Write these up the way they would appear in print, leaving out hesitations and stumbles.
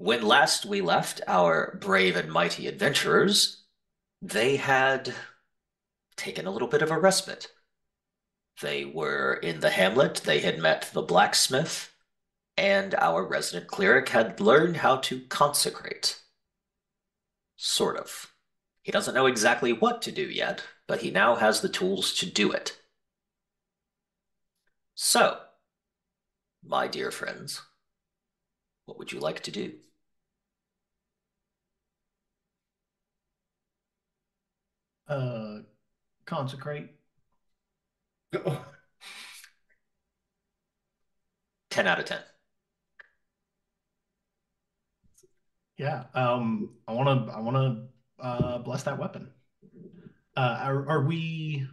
When last we left our brave and mighty adventurers, they had taken a little bit of a respite. They were in the hamlet, they had met the blacksmith, and our resident cleric had learned how to consecrate. Sort of. He doesn't know exactly what to do yet, but he now has the tools to do it. So, my dear friends, what would you like to do? Consecrate. 10 out of 10. Yeah, I wanna bless that weapon. Are we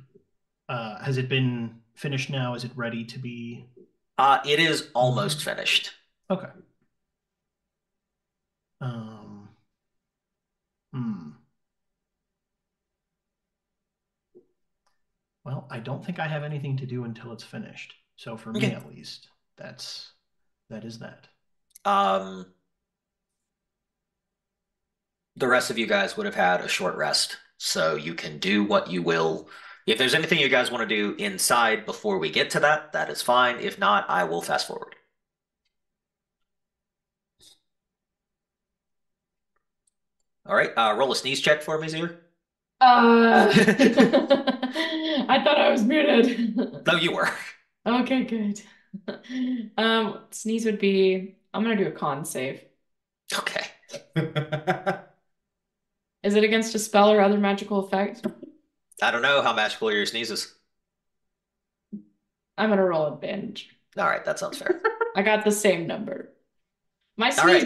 has it been finished now? Is it ready to be? It is almost finished. Okay. Well, I don't think I have anything to do until it's finished. So for me, at least, that is that. The rest of you guys would have had a short rest, so you can do what you will. If there's anything you guys want to do inside before we get to that, that is fine. If not, I will fast forward. All right, roll a sneeze check for me, Zier. I thought I was muted. No, you were. Okay, good. Sneeze would be... I'm going to do a con save. Okay. Is it against a spell or other magical effect? I don't know. How magical are your sneezes? I'm going to roll advantage. All right, that sounds fair. I got the same number. My sneeze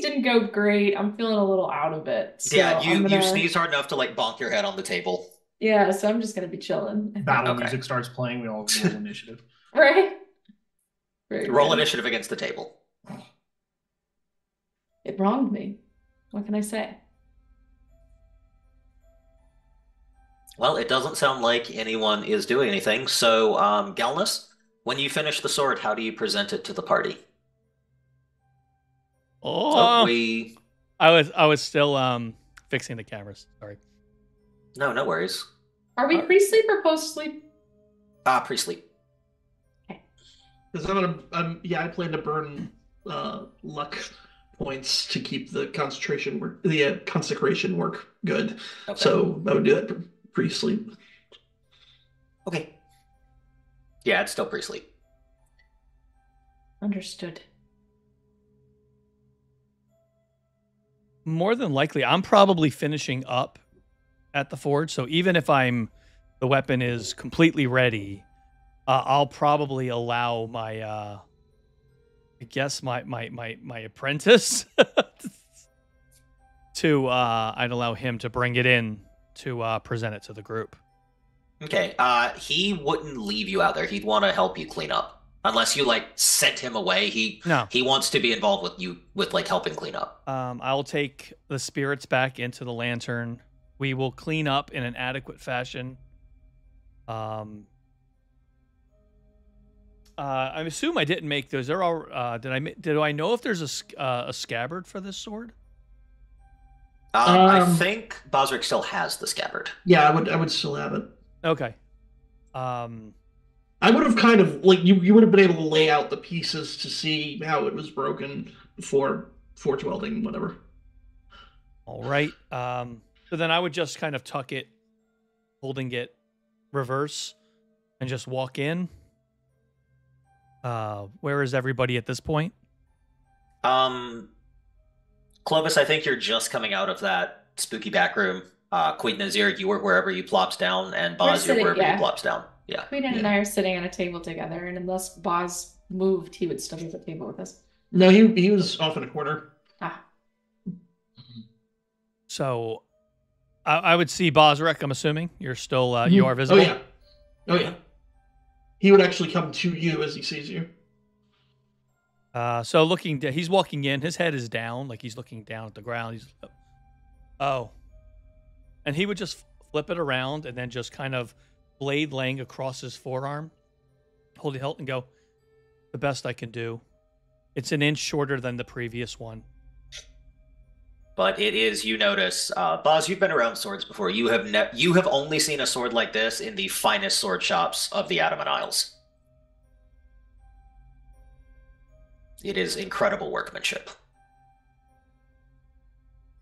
didn't go great. I'm feeling a little out of it. So yeah, you sneeze hard enough to like bonk your head on the table. Yeah, so I'm just gonna be chilling. Battle music starts playing. We all roll initiative. Right. Very roll good. Initiative against the table. It wronged me. What can I say? Well, it doesn't sound like anyone is doing anything. So, Galnus, when you finish the sword, how do you present it to the party? I was still fixing the cameras. Sorry. No, no worries. Are we pre-sleep or post-sleep? Pre-sleep. Okay. Because I plan to burn luck points to keep the consecration work good. Okay. So I would do that pre-sleep. Okay. Yeah, it's still pre-sleep. Understood. More than likely, I'm probably finishing up at the forge. So even if the weapon is completely ready, I'll probably allow my, my apprentice to, I'd allow him to bring it in to present it to the group. Okay. He wouldn't leave you out there. He'd want to help you clean up. Unless you like sent him away, he wants to be involved with you with like helping clean up. I'll take the spirits back into the lantern. We will clean up in an adequate fashion. I assume I didn't make those. They're all. Do I know if there's a scabbard for this sword? I think Bosric still has the scabbard. Yeah, I would still have it. Okay. I would have kind of, like, you would have been able to lay out the pieces to see how it was broken before forge welding, whatever. All right. So then I would just kind of tuck it, holding it reverse, and just walk in. Where is everybody at this point? Clovis, I think you're just coming out of that spooky back room. Queen Nazir, you were wherever you plops down, and Boz, you're wherever you plops down. Yeah. Queden and I are sitting at a table together, and unless Boz moved, he would still be at the table with us. No, he was off in a corner. Ah. So, I would see Bosric, I'm assuming. You're still, you are visible? Oh, yeah. He would actually come to you as he sees you. So, he's walking in. His head is down, like he's looking down at the ground. He's, oh. And he would just flip it around and then just kind of blade laying across his forearm, hold the hilt and go, the best I can do. It's an inch shorter than the previous one. But it is, you notice, Boz, you've been around swords before. You have only seen a sword like this in the finest sword shops of the Adamant Isles. It is incredible workmanship.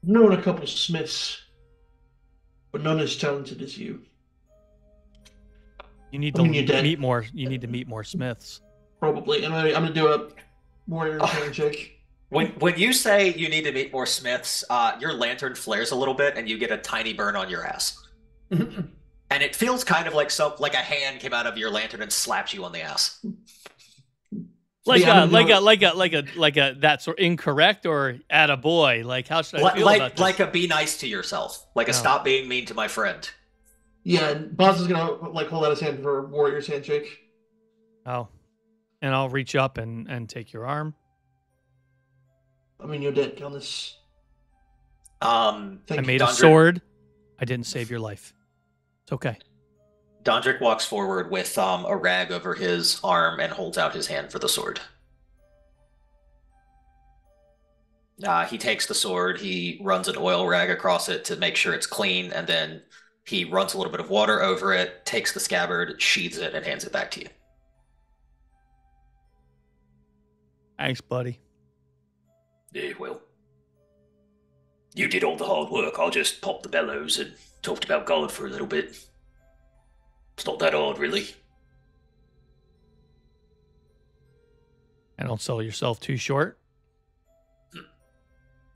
I've known a couple of smiths, but none as talented as you. You need to meet more. You need to meet more smiths. Probably, and I'm gonna do a warrior turn check. When you say you need to meet more smiths, your lantern flares a little bit, and you get a tiny burn on your ass. And it feels kind of like a hand came out of your lantern and slapped you on the ass. Like a that sort incorrect or attaboy. Like how should I feel about this? Like a be nice to yourself. Like a stop being mean to my friend. Yeah, and Boz is gonna like hold out his hand for a warrior's handshake. Oh, and I'll reach up and take your arm. I mean, you're dead, Galnus. I made Dondrick a sword. I didn't save your life. It's okay. Dondrick walks forward with a rag over his arm and holds out his hand for the sword. He takes the sword, he runs an oil rag across it to make sure it's clean, and then he runs a little bit of water over it, takes the scabbard, sheathes it, and hands it back to you. Thanks, buddy. Yeah, well, you did all the hard work. I'll just pop the bellows and talked about God for a little bit. It's not that hard, really. And don't sell yourself too short.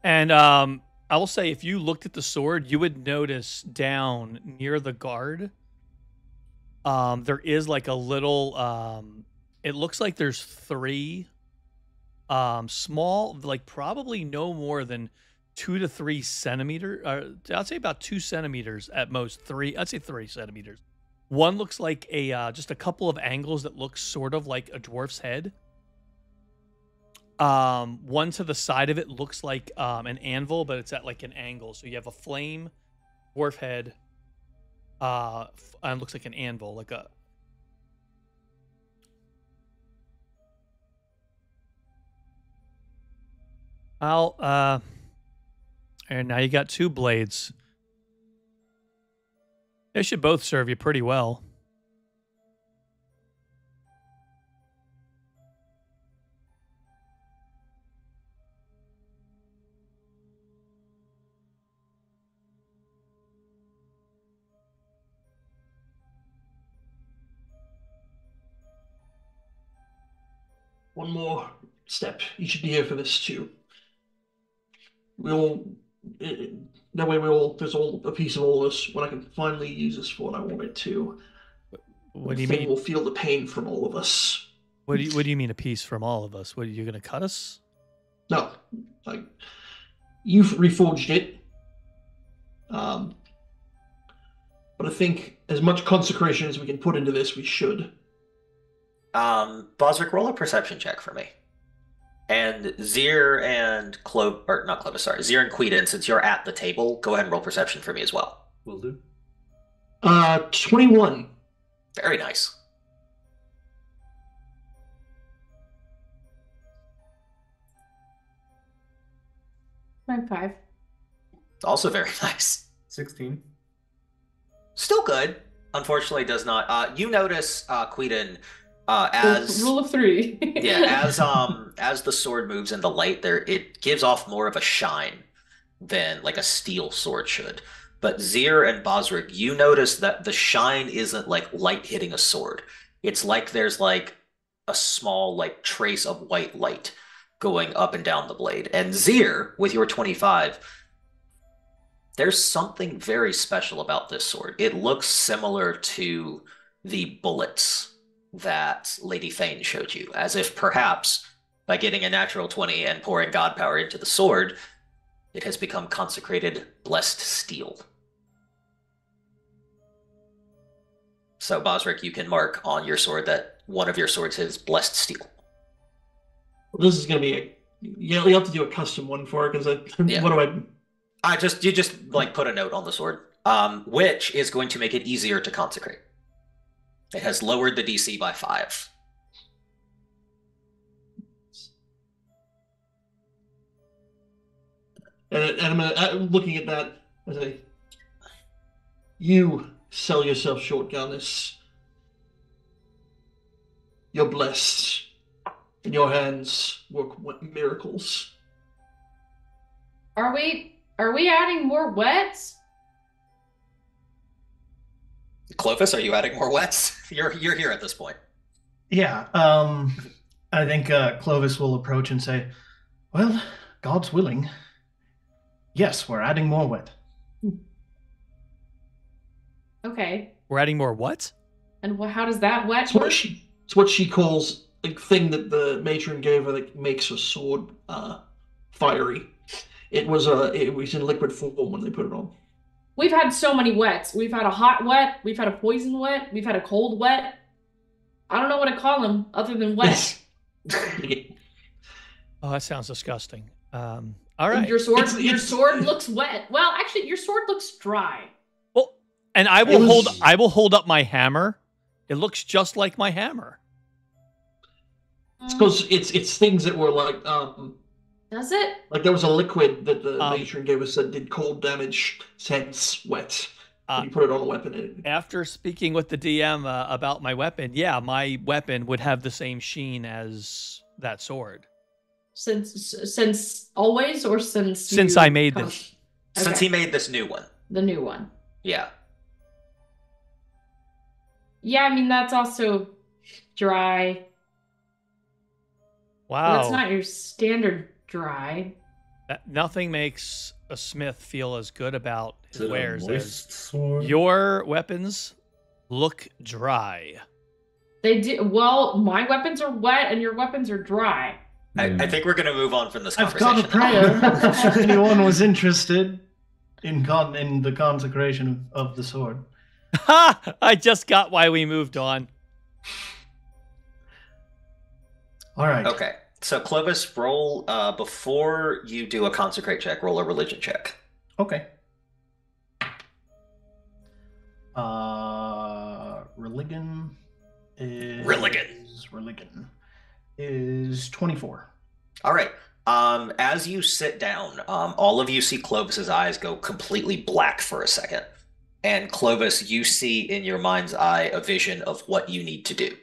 And I will say, if you looked at the sword, you would notice down near the guard, there is like a little, it looks like there's three small, like probably no more than 2 to 3 centimeters. I'd say about 2 centimeters at most. Three, I'd say 3 centimeters. One looks like a just a couple of angles that look sort of like a dwarf's head. One to the side of it looks like an anvil, but it's at like an angle. So you have a flame, dwarf head, and it looks like an anvil, like a. I'll and now you got 2 blades. They should both serve you pretty well. One more step. You should be here for this too. We all, that way we all, there's all a piece of all this when I can finally use this for what I want it to. What do you mean? We'll feel the pain from all of us. What do you mean a piece from all of us? What, you're going to cut us? No. Like, you've reforged it. But I think as much consecration as we can put into this, we should. Bosric, roll a perception check for me. And Zier and Zier and Queden, since you're at the table, go ahead and roll perception for me as well. Will do. 21. Very nice. Mine 5. Also very nice. 16. Still good. Unfortunately, does not. You notice, Queden. As rule of 3. Yeah, as the sword moves in the light, there it gives off more of a shine than like a steel sword should. But Zier and Bosric, you notice that the shine isn't like light hitting a sword. It's like there's like a small like trace of white light going up and down the blade. And Zier, with your 25, there's something very special about this sword. It looks similar to the bullets that Lady Thane showed you, as if perhaps by getting a natural 20 and pouring god power into the sword, it has become consecrated, blessed steel. So, Bosric, you can mark on your sword that one of your swords is blessed steel. Well, this is going to be a... You'll have to do a custom one for it, because what do I just... You just, like, put a note on the sword, which is going to make it easier to consecrate. It has lowered the DC by 5. And I'm looking at that, I say, you sell yourself short, Galnus. You're blessed, and your hands work miracles. Are we adding more wets? Clovis, are you adding more wets? You're here at this point. Yeah, I think Clovis will approach and say, well, God's willing. Yes, we're adding more wet. Okay. We're adding more what? And how does that wet work? It's what she calls a thing that the matron gave her that makes her sword fiery. It was in liquid form when they put it on. We've had so many wets. We've had a hot wet. We've had a poison wet. We've had a cold wet. I don't know what to call them other than wet. Oh, that sounds disgusting. All right. Your sword looks wet. Well, actually, your sword looks dry. Well, and I will hold up my hammer. It looks just like my hammer. It's because it's things that were like. Does it? Like there was a liquid that the matron gave us that did cold damage, hence wet. You put it on a weapon. After speaking with the DM about my weapon, yeah, my weapon would have the same sheen as that sword. Since always, or since I made this. Okay. Since he made this new one. The new one. Yeah. Yeah, I mean that's also dry. Wow. That's not your standard dry. Nothing makes a smith feel as good about his wares as your weapons look dry. They do. Well, my weapons are wet and your weapons are dry. I think we're going to move on from this conversation. I've got a prayer. If anyone was interested in the consecration of the sword. Ha! I just got why we moved on. All right. Okay. So Clovis, roll before you do a consecrate check. Roll a religion check. Okay. Religion is 24. All right. As you sit down, all of you see Clovis's eyes go completely black for a second. And Clovis, you see in your mind's eye a vision of what you need to do.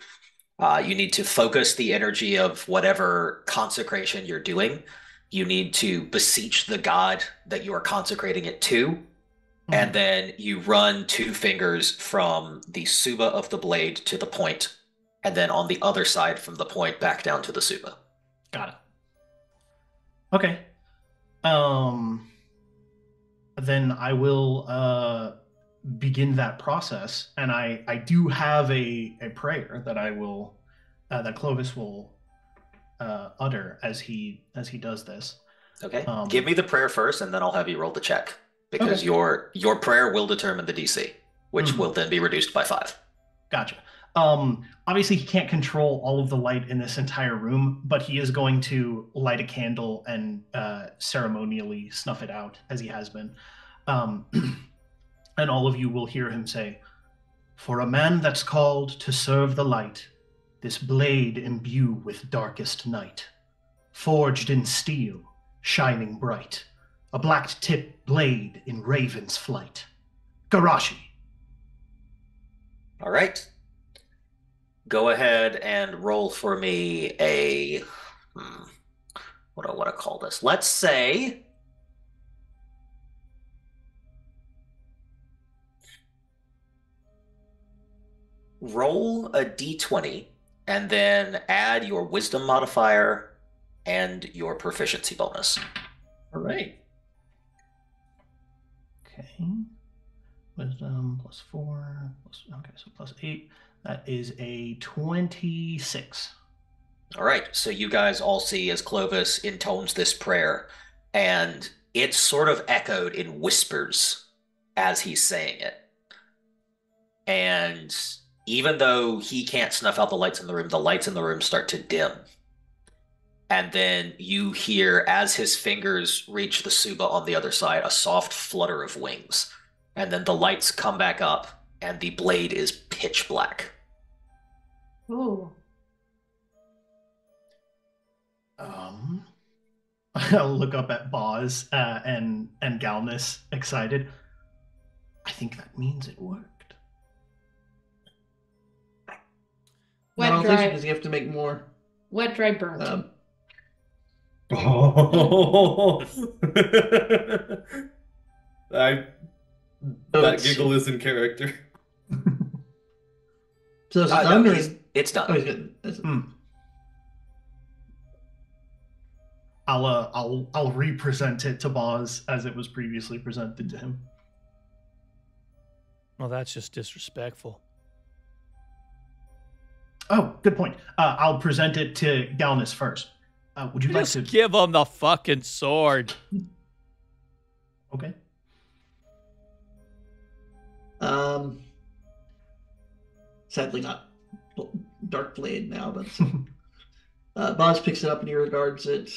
You need to focus the energy of whatever consecration you're doing. You need to beseech the god that you are consecrating it to. Mm-hmm. And then you run two fingers from the suba of the blade to the point. And then on the other side from the point back down to the suba. Got it. Okay. Then I will begin that process, and I do have a prayer that I will that Clovis will utter as he does this. Okay. Give me the prayer first, and then I'll have you roll the check, because okay. your prayer will determine the DC, which will then be reduced by 5. Gotcha. Obviously he can't control all of the light in this entire room, but he is going to light a candle and ceremonially snuff it out as he has been. And all of you will hear him say, "For a man that's called to serve the light, this blade imbue with darkest night, forged in steel, shining bright, a black-tipped blade in raven's flight. Garashi." All right. Go ahead and roll for me a... what do I want to call this? Let's say... roll a d20 and then add your wisdom modifier and your proficiency bonus. All right. Okay. Wisdom +4. Okay, so +8. That is a 26. All right. So you guys all see as Clovis intones this prayer, and it's sort of echoed in whispers as he's saying it. And even though he can't snuff out the lights in the room, the lights in the room start to dim. And then you hear, as his fingers reach the suba on the other side, a soft flutter of wings. And then the lights come back up, and the blade is pitch black. Ooh. I'll look up at Boz and Galnus, excited. I think that means it worked. Wet dry. Because you have to make more. Wet dry burnt. Oh! That giggle is in character. So it's done. I'll re-present it to Boz as it was previously presented to him. Well, that's just disrespectful. Oh, good point. I'll present it to Galnus first. Would you like to give him the fucking sword? Okay. Sadly, not dark blade now, but Boz picks it up and he regards it.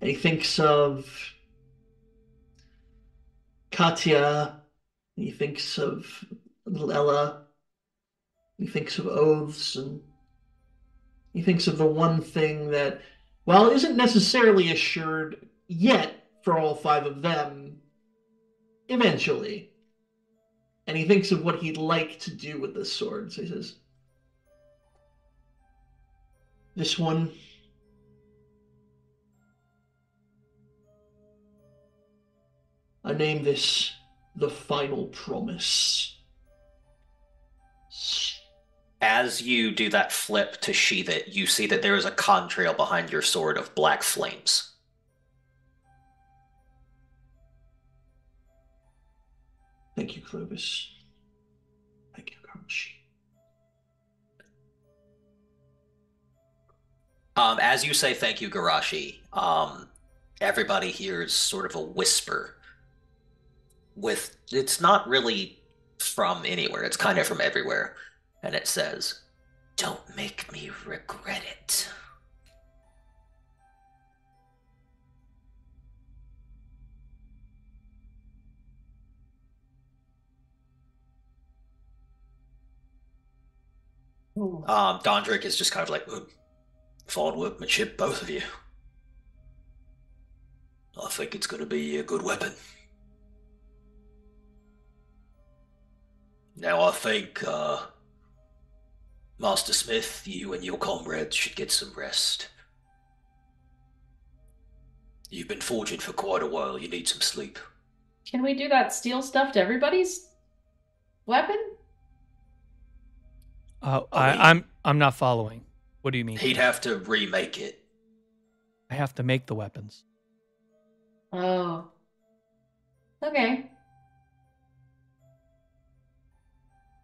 And he thinks of Katya. He thinks of little Ella. He thinks of oaths, and he thinks of the one thing that, while isn't necessarily assured yet for all five of them, eventually. And he thinks of what he'd like to do with this sword. So he says, this one, I name this the Final Promise. As you do that flip to sheathe it, you see that there is a contrail behind your sword of black flames. Thank you, Clovis. Thank you, Garashi. As you say thank you, Garashi, everybody hears sort of a whisper. It's not really from anywhere. It's kind of from everywhere. And it says, don't make me regret it. Dondrick is just kind of like, fine workmanship, both of you. I think it's going to be a good weapon. Now I think... Master Smith, you and your comrades should get some rest. You've been forging for quite a while. You need some sleep. Can we do that steel stuff to everybody's weapon? I'm not following. What do you mean? He'd have to remake it. I have to make the weapons. Oh. Okay.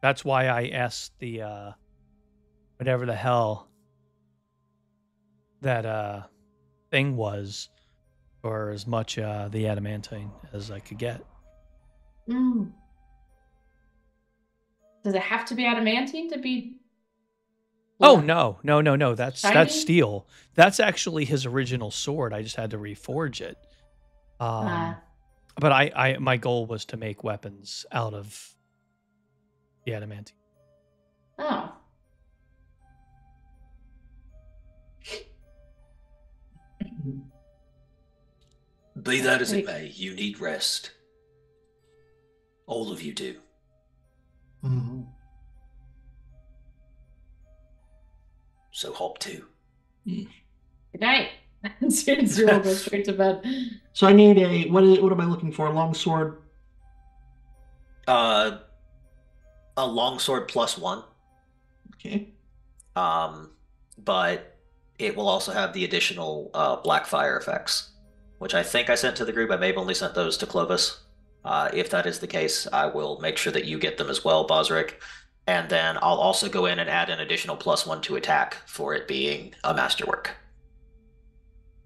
That's why I asked the... whatever the hell that thing was, for as much the adamantine as I could get. Mm. Does it have to be adamantine to be? Well, oh no! That's steel. That's actually his original sword. I just had to reforge it. But my goal was to make weapons out of the adamantine. Oh. Be that as it may, you need rest. All of you do. Mm-hmm. So hop to. Mm. Good night. Zero goes straight to bed. So I need a what am I looking for? A longsword. A longsword +1. Okay. But it will also have the additional black fire effects, which I think I sent to the group. I may have only sent those to Clovis. If that is the case, I will make sure that you get them as well, Bosric. And then I'll also go in and add an additional +1 to attack for it being a masterwork.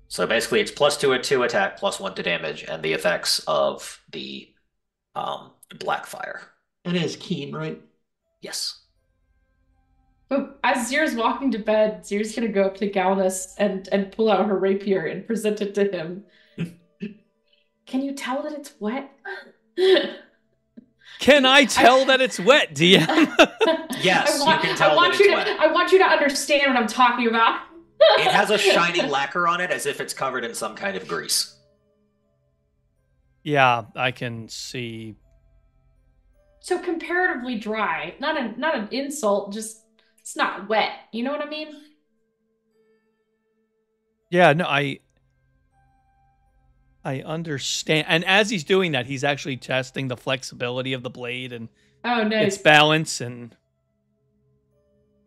So basically it's +2 to attack, +1 to damage, and the effects of the black fire. And it is keen, right? Yes. But as Zier's walking to bed, Zier's going to go up to Galnus and pull out her rapier and present it to him. Can you tell that it's wet? Can I tell that it's wet, DM? Yes, you can tell that it's wet. I want you to understand what I'm talking about. It has a shining lacquer on it as if it's covered in some kind of grease. Yeah, I can see. So comparatively dry, not an insult, just it's not wet. You know what I mean? Yeah, no, I understand. And as he's doing that, he's actually testing the flexibility of the blade and its balance. And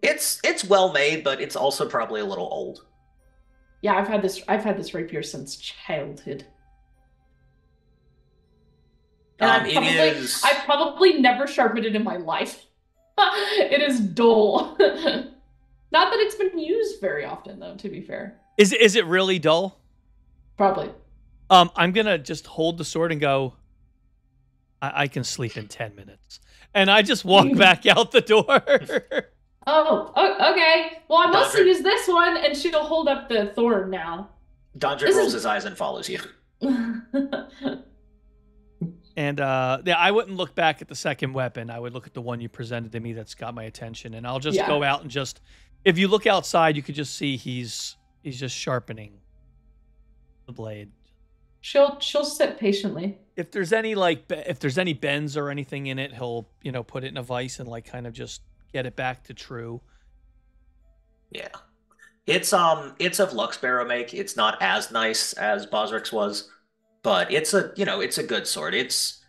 it's well made, but it's also probably a little old. Yeah, I've had this rapier since childhood. And I've probably never sharpened it in my life. It is dull. Not that it's been used very often, though, to be fair. Is it really dull? Probably. I'm going to just hold the sword and go, I can sleep in 10 minutes. And I just walk back out the door. Oh, okay. Well, I mostly use this one, and she'll hold up the thorn now. Dodger rolls his eyes and follows you. And I wouldn't look back at the second weapon. I would look at the one you presented to me that's got my attention. And I'll just go out and just... If you look outside, you could just see he's just sharpening the blade. She'll sit patiently. If there's any if there's any bends or anything in it, he'll put it in a vise and kind of just get it back to true. Yeah, it's of Luxbarrow make. It's not as nice as Bosric's was, but it's a it's a good sword. It's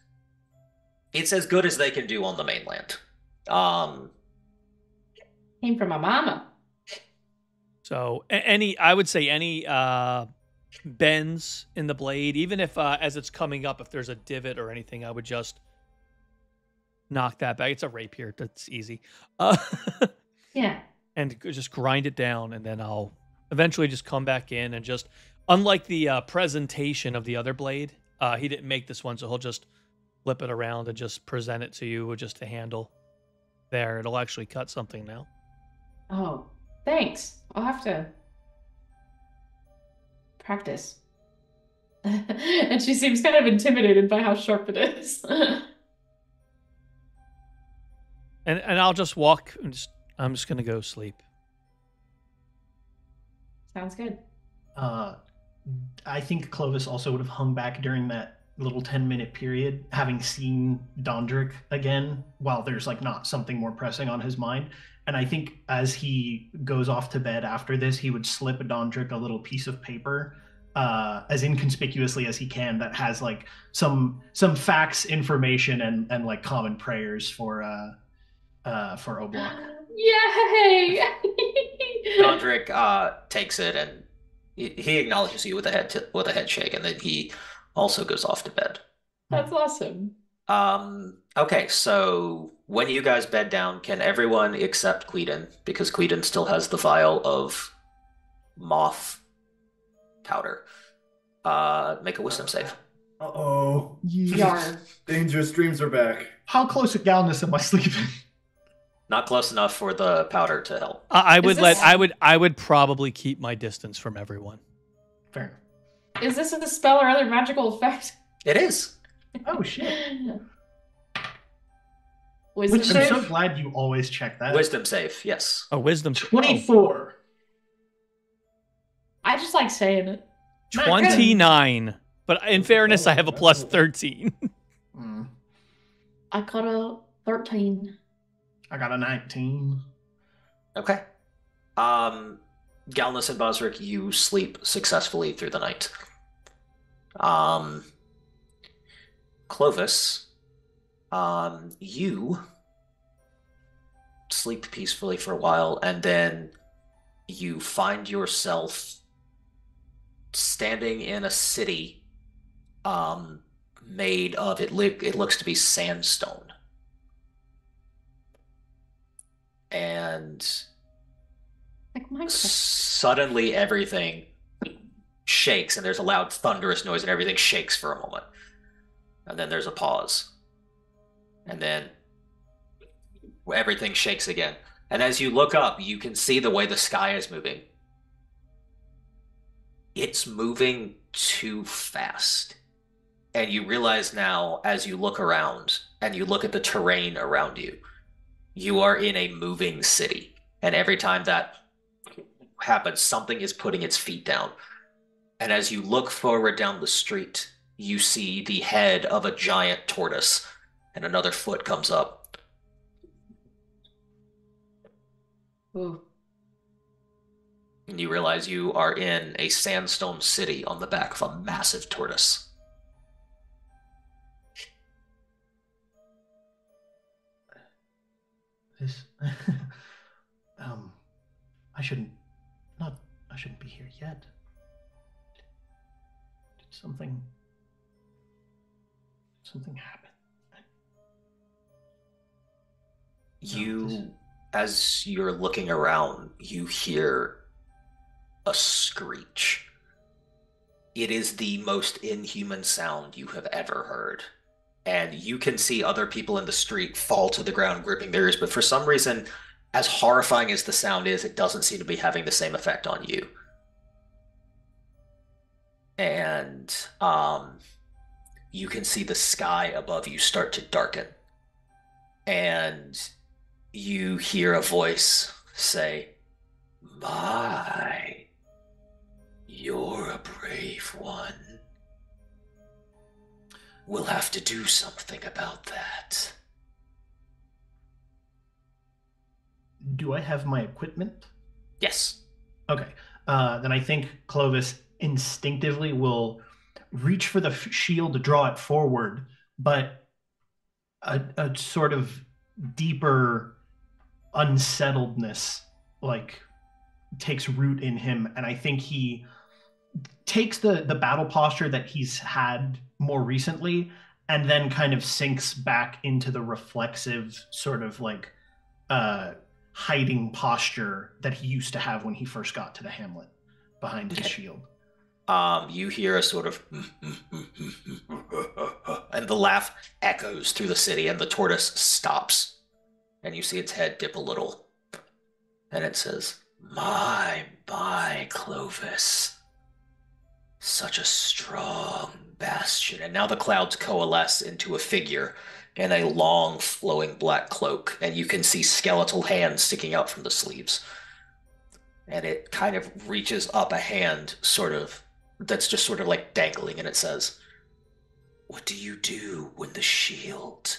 as good as they can do on the mainland. Came from my mama. So I would say any bends in the blade, even if as it's coming up, if there's a divot or anything, I would just knock that back. It's a rapier, that's easy. Yeah, and just grind it down, and then I'll eventually just come back in and just, unlike the presentation of the other blade, he didn't make this one, so he'll just flip it around and just present it to you with just a handle. There, it'll actually cut something now. Oh, thanks. I'll have to practice. And she seems kind of intimidated by how sharp it is. and I'll just walk. I'm just gonna go sleep. Sounds good. I think Clovis also would have hung back during that little 10-minute period, having seen Dondrick again, while there's not something more pressing on his mind. And I think as he goes off to bed after this, he would slip Dondrick a little piece of paper as inconspicuously as he can that has some facts, information, and common prayers for Oblak. Yay! Dondrick takes it and he acknowledges you with a head shake, and then he also goes off to bed. That's awesome. Okay, so when you guys bed down, can everyone except Queden, because Queden still has the vial of moth powder, make a wisdom save? Uh-oh. Yarn. Dangerous dreams are back. How close to Galnus am I sleeping? Not close enough for the powder to help. I would probably keep my distance from everyone. Fair. Is this a spell or other magical effect? It is. Oh, shit. Wisdom save? I'm so glad you always check that. Wisdom save, yes. A wisdom save. 24. I just like saying it. 29. But in fairness, I have a plus 13. I got a 13. I got a 19. Okay. Galnus and Bosric, you sleep successfully through the night. Clovis, you sleep peacefully for a while, and then you find yourself standing in a city made of, it looks to be sandstone. And suddenly everything shakes, and there's a loud thunderous noise, and everything shakes for a moment. And then there's a pause. And then everything shakes again. And as you look up, you can see the way the sky is moving. It's moving too fast. And you realize now, as you look around and you look at the terrain around you, you are in a moving city. And every time that happens, something is putting its feet down. And as you look forward down the street, you see the head of a giant tortoise, and another foot comes up. Ooh. And you realize you are in a sandstone city on the back of a massive tortoise. This, I shouldn't be here yet. Did something happen? As you're looking around, you hear a screech. It is the most inhuman sound you have ever heard. And you can see other people in the street fall to the ground, gripping their ears. But for some reason, as horrifying as the sound is, it doesn't seem to be having the same effect on you. And you can see the sky above you start to darken. And you hear a voice say, "My, you're a brave one. We'll have to do something about that." Do I have my equipment? Yes. Okay. Then I think Clovis instinctively will reach for the shield to draw it forward, but a sort of deeper unsettledness like takes root in him, and I think he takes the battle posture that he's had more recently, and then kind of sinks back into the reflexive sort of like hiding posture that he used to have when he first got to the hamlet behind his shield. You hear a sort of and the laugh echoes through the city, and the tortoise stops, and you see its head dip a little, and it says, my Clovis, such a strong bastion." And now the clouds coalesce into a figure in a long flowing black cloak, and you can see skeletal hands sticking out from the sleeves. And it kind of reaches up a hand sort of that's just sort of like dangling, and it says, "What do you do when the shield,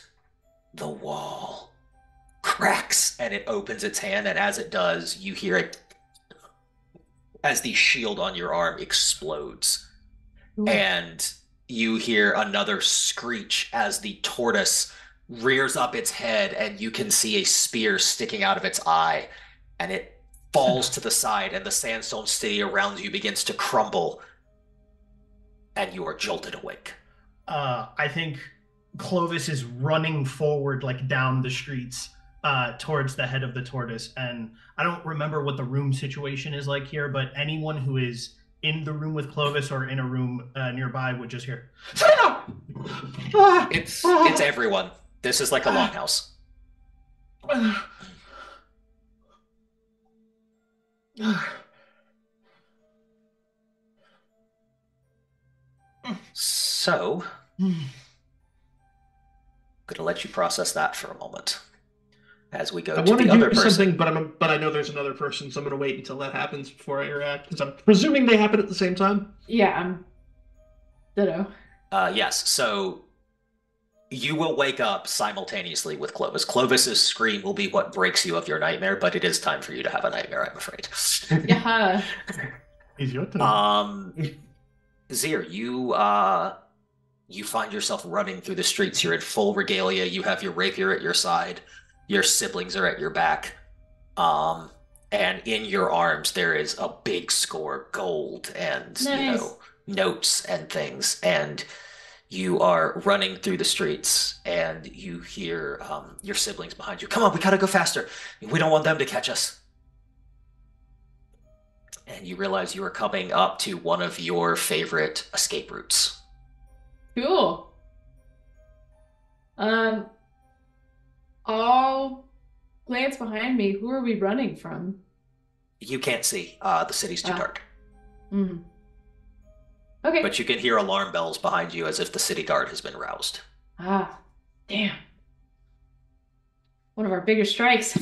the wall, cracks?" And it opens its hand, and as it does, you hear it as the shield on your arm explodes. Ooh. And you hear another screech as the tortoise rears up its head, and you can see a spear sticking out of its eye, and it falls to the side, and the sandstone city around you begins to crumble, and you are jolted awake. I think Clovis is running forward like down the streets towards the head of the tortoise, and I don't remember what the room situation is like here, but anyone who is in the room with Clovis or in a room nearby would just hear, it's everyone. This is like a longhouse. So, I'm gonna let you process that for a moment. As we go to the other person. I know there's another person, so I'm going to wait until that happens before I react, because I'm presuming they happen at the same time. Yeah, ditto. Yes, so you will wake up simultaneously with Clovis. Clovis's scream will be what breaks you of your nightmare, but it is time for you to have a nightmare, I'm afraid. Yeah. It's your turn. Zier, you find yourself running through the streets. You're in full regalia. You have your rapier at your side. Your siblings are at your back, and in your arms there is a big score, gold and notes and things. And you are running through the streets, and you hear your siblings behind you. "Come on, we gotta go faster. We don't want them to catch us." And you realize you are coming up to one of your favorite escape routes. Cool. I'll glance behind me. Who are we running from? You can't see. The city's too dark. Mm. Okay. But you can hear alarm bells behind you as if the city guard has been roused. Ah, damn. One of our bigger strikes.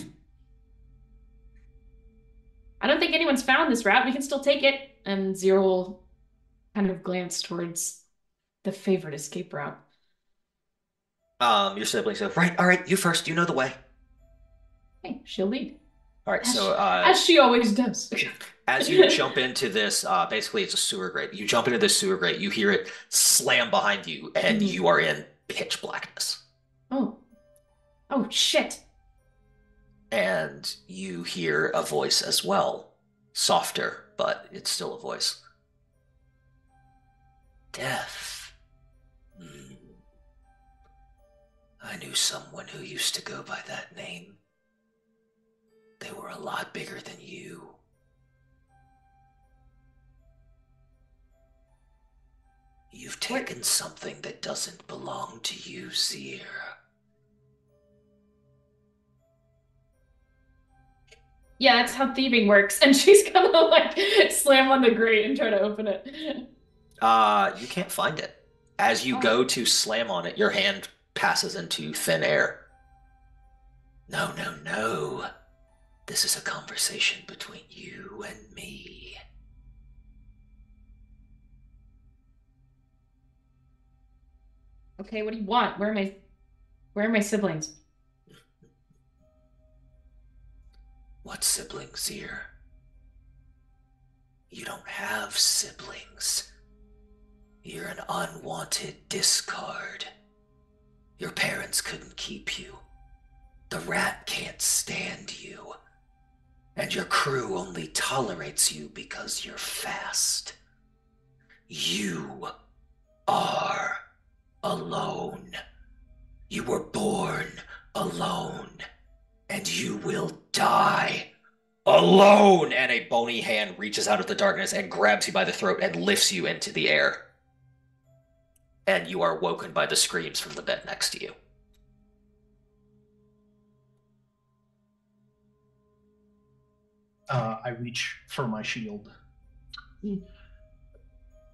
I don't think anyone's found this route. We can still take it. And Zier will kind of glance towards the favorite escape route. Your siblings go, right, all right, you first. You know the way. Hey, she'll lead. All right, as she always does. As you jump into this, basically it's a sewer grate. You jump into this sewer grate, you hear it slam behind you, and you are in pitch blackness. Oh, shit. And you hear a voice as well. Softer, but it's still a voice. Death. I knew someone who used to go by that name. They were a lot bigger than you. You've taken something that doesn't belong to you, Zier. Yeah, that's how thieving works. And she's gonna slam on the grate and try to open it. You can't find it. As you go to slam on it, your hand passes into thin air. No. This is a conversation between you and me. Okay, what do you want? Where are my siblings? What siblings here? You don't have siblings. You're an unwanted discard. Your parents couldn't keep you. The rat can't stand you. And your crew only tolerates you because you're fast. You are alone. You were born alone. And you will die alone. And a bony hand reaches out of the darkness and grabs you by the throat and lifts you into the air. And you are woken by the screams from the bed next to you. I reach for my shield.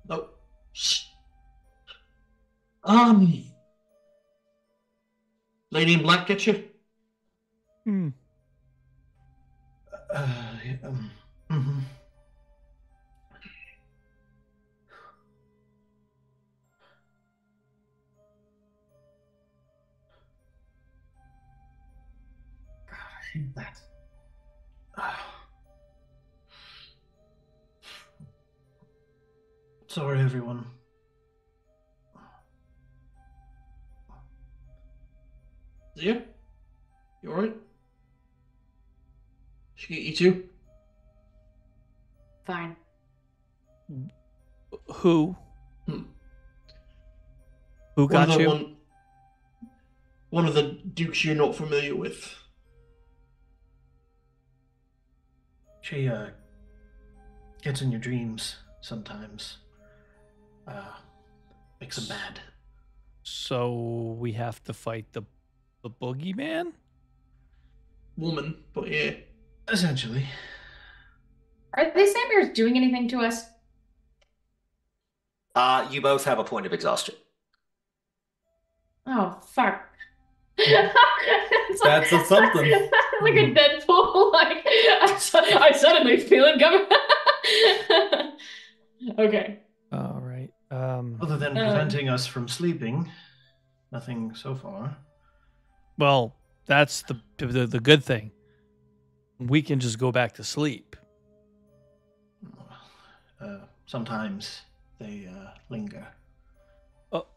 Oh. Lady in Black gets you? God, I hate that. Sorry, everyone. Zier? You alright? She get you too? Fine. Who? Who got you? One of the dukes you're not familiar with. She gets in your dreams sometimes. Makes them mad. So we have to fight the boogeyman? Woman, but yeah. Essentially. Are these nightmares doing anything to us? You both have a point of exhaustion. Oh, fuck. Yeah. That's a something. Like a Deadpool. I suddenly feel it coming. Okay. All right. Other than preventing us from sleeping, nothing so far. Well, that's the good thing. We can just go back to sleep. Sometimes they linger. Oh.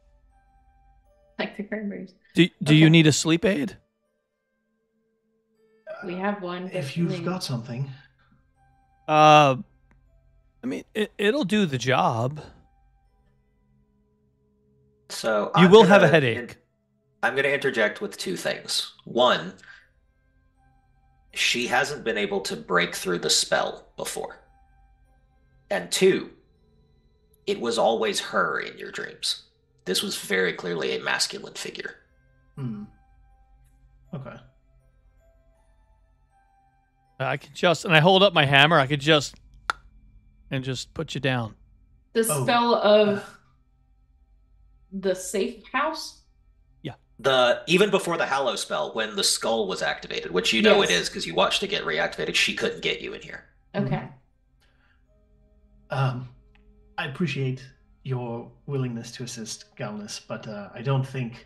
Like the cranberries. Do you need a sleep aid? We have one. If you've got something. I mean, it'll do the job. So you will have a headache. I'm going to interject with two things. One, she hasn't been able to break through the spell before. And two, it was always her in your dreams. This was very clearly a masculine figure. Okay. I could just, and I hold up my hammer, I could just put you down. The spell of the safe house? Yeah. Even before the Hallow spell, when the skull was activated, which you know it is because you watched it get reactivated, she couldn't get you in here. Okay. I appreciate your willingness to assist, Galnus, but I don't think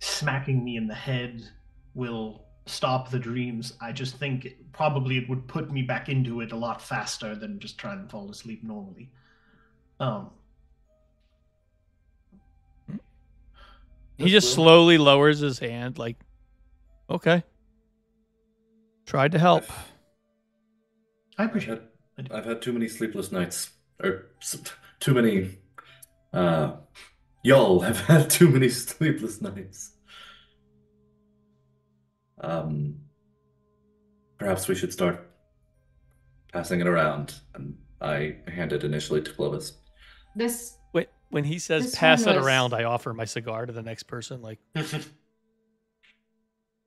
smacking me in the head will stop the dreams. I just think it would put me back into it a lot faster than just trying to fall asleep normally. He just slowly lowers his hand, like, okay. Tried to help. I appreciate it. I've had too many sleepless nights. Or too many... y'all have had too many sleepless nights. Perhaps we should start passing it around. And I hand it initially to Clovis. When he says pass it around, I offer my cigar to the next person. Like,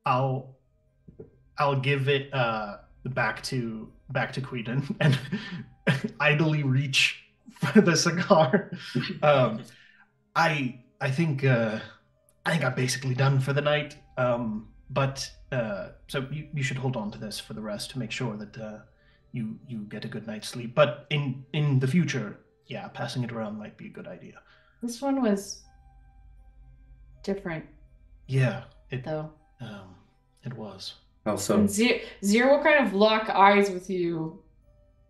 I'll give it back to Queden and idly reach for the cigar. I think I'm basically done for the night. So you should hold on to this for the rest to make sure that you get a good night's sleep. But in the future, yeah, passing it around might be a good idea. This one was different. Yeah, it was. Also, Zier will kind of lock eyes with you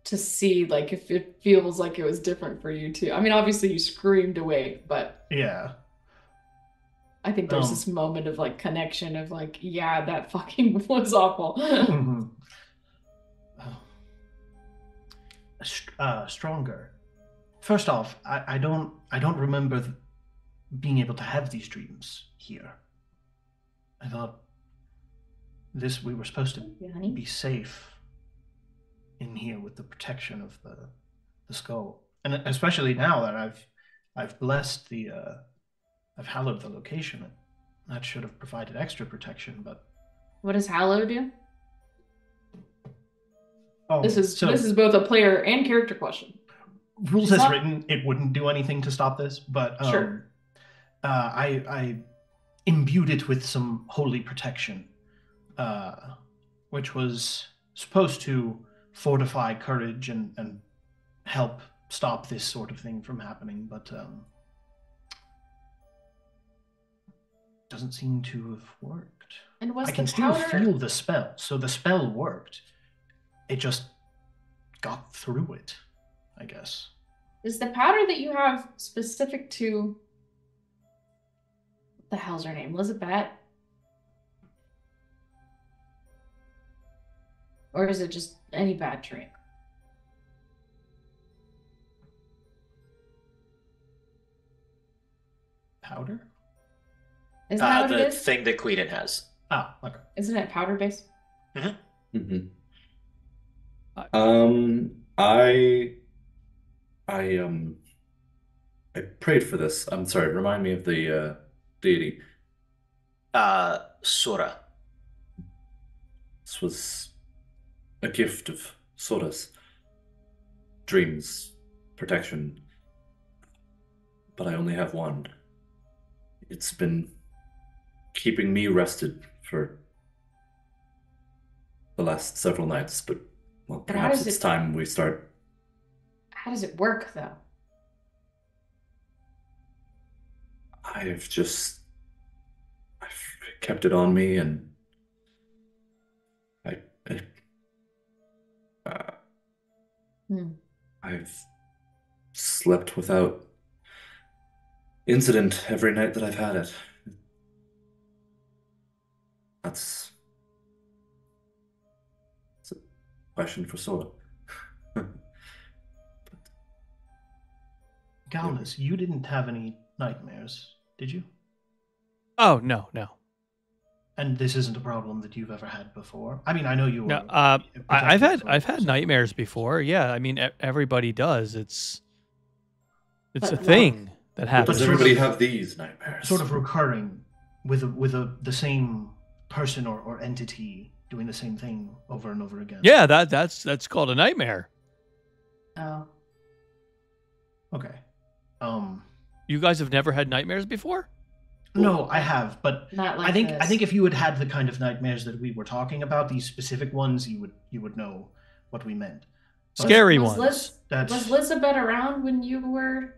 to see, like, if it feels like it was different for you too. I mean, obviously you screamed awake, but yeah. I think there's this moment of, like, connection of, like, yeah, that fucking was awful. Mm-hmm. Stronger. First off, I don't remember being able to have these dreams here. I thought we were supposed to be safe in here with the protection of the skull, and especially now that I've blessed the. I've hallowed the location. That should have provided extra protection, but... What does hallow do? Oh, this is both a player and character question. Rules as written, it wouldn't do anything to stop this, but sure. I imbued it with some holy protection, which was supposed to fortify courage and help stop this sort of thing from happening, but... doesn't seem to have worked. And was I can still feel the spell, so the spell worked. It just got through it, I guess. Is the powder that you have specific to... What the hell's her name? Elizabeth? Or is it just any bad drink? Powder? Is that what it is? The thing that Queden has. Oh, okay. Isn't it powder based? Mm-hmm. Mm-hmm. I prayed for this. I'm sorry. Remind me of the deity. Sora. This was a gift of Sora's dreams, protection. But I only have one. It's been keeping me rested for the last several nights, but well, perhaps it's time we start. How does it work, though? I've kept it on me, and I've slept without incident every night that I've had it. That's a question for Sora. Galnus, you didn't have any nightmares, did you? Oh, no. And this isn't a problem that you've ever had before? I mean, I know you were... No, I've had nightmares before, yeah. I mean, everybody does. It's a thing that happens. Does everybody have these nightmares? Sort of recurring with the same... person or entity doing the same thing over and over again. Yeah, that's called a nightmare. Oh. Okay. You guys have never had nightmares before? No, I have, but not like this. I think if you had had the kind of nightmares that we were talking about, these specific ones, you would know what we meant. But scary ones. Was Elizabeth around when you were?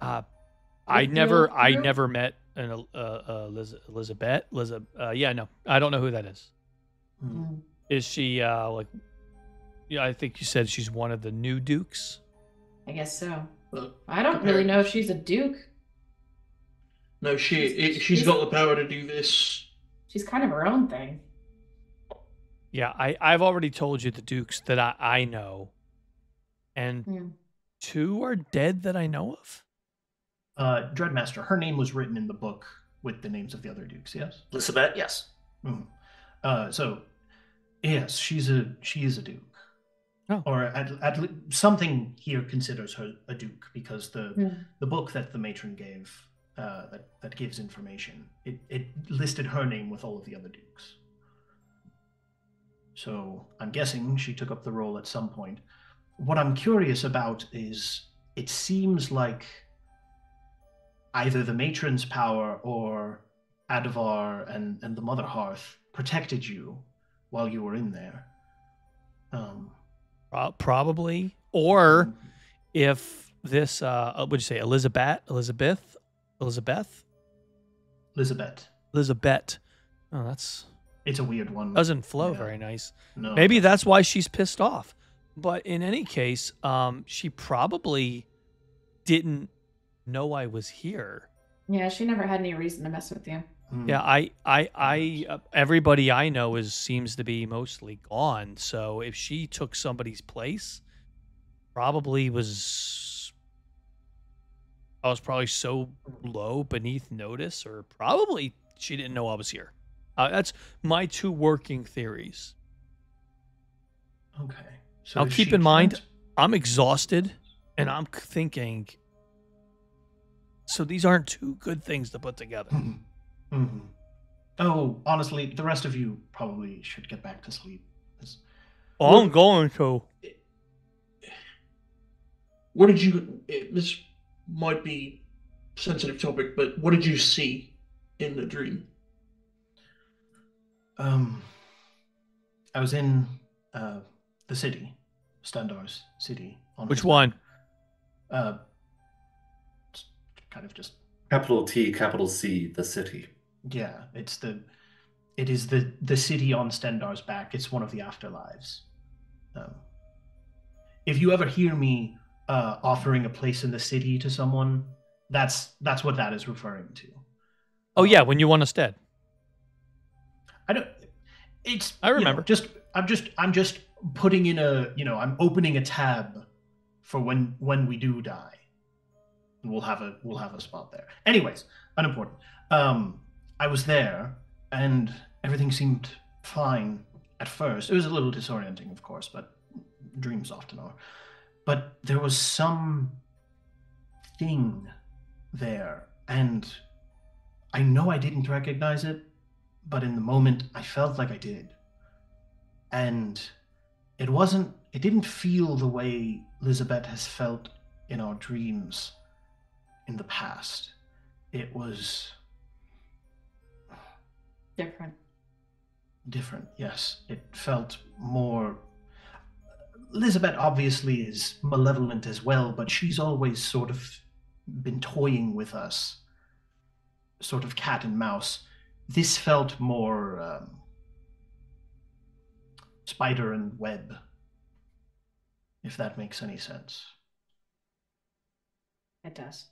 I never met an Elizabeth. Yeah, no, I don't know who that is. Mm-hmm. Is she like? Yeah, I think you said she's one of the new dukes. I guess so. I don't really know if she's a duke. No, she's got the power to do this. She's kind of her own thing. Yeah, I've already told you the dukes that I know. And two are dead that I know of? Dreadmaster, her name was written in the book with the names of the other dukes, yes? Elizabeth, yes. Mm. So, yes, she is a duke. Oh. Or at least something here considers her a duke, because the book that the matron gave... that gives information. It listed her name with all of the other dukes. So I'm guessing she took up the role at some point. What I'm curious about is it seems like either the matron's power or Adivar and the Mother Hearth protected you while you were in there. Probably. Or if this, what'd you say, Elizabeth. Oh, it's a weird one. Doesn't flow very nice. No. Maybe that's why she's pissed off. But in any case, she probably didn't know I was here. Yeah, she never had any reason to mess with you. Mm. Yeah, everybody I know seems to be mostly gone. So if she took somebody's place, I was probably so low beneath notice, or probably she didn't know I was here. That's my two working theories. Okay. So now keep in mind, I'm exhausted, and I'm thinking, so these aren't two good things to put together. Mm-hmm. Mm-hmm. Oh, honestly, the rest of you probably should get back to sleep. Oh, I'm going to. What did you... This might be a sensitive topic, but what did you see in the dream? I was in the city, Stendar's city. Which one? Kind of just capital T, capital C, the city. Yeah, it is the city on Stendar's back. It's one of the afterlives. If you ever hear me offering a place in the city to someone, that's what that is referring to. Oh yeah, when you want us dead. I remember. I'm just putting in a, I'm opening a tab for when we do die. And we'll have a spot there. Anyways, unimportant. I was there and everything seemed fine at first. It was a little disorienting, of course, but dreams often are. But there was some thing there, and I know I didn't recognize it, but in the moment I felt like I did. And it didn't feel the way Elizabeth has felt in our dreams in the past. It was... different. Different, yes. It felt more... Elizabeth obviously is malevolent as well, but she's always sort of been toying with us, sort of cat and mouse. This felt more spider and web, if that makes any sense. It does.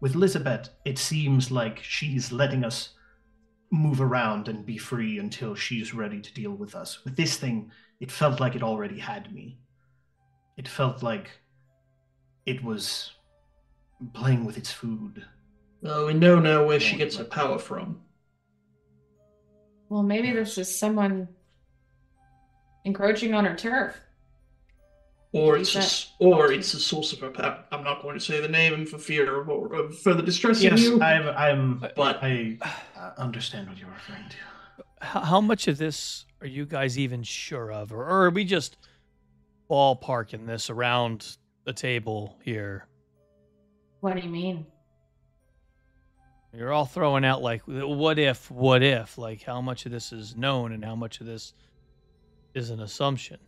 With Elizabeth, it seems like she's letting us move around and be free until she's ready to deal with us. With this thing, it felt like it already had me. It felt like it was playing with its food. Well, we know now where she gets her power from. Well, maybe this is someone encroaching on her turf. Or it's a source of her power. I'm not going to say the name for fear of further distressing you. I understand what you're referring to. How much of this are you guys even sure of? Or are we just ballpark in this around the table here. What do you mean? You're all throwing out, like, what if? Like, how much of this is known and how much of this is an assumption?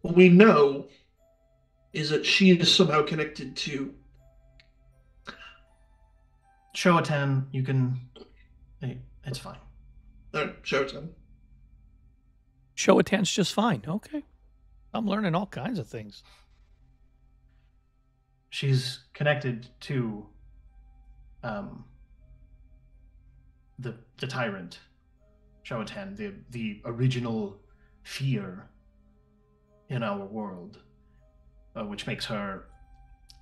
What we know is that she is somehow connected to Shoatan. You can... It's fine. All right, Shoatan. Shoatan's just fine. Okay. I'm learning all kinds of things. She's connected to... the tyrant, Shoatan, the original fear in our world, which makes her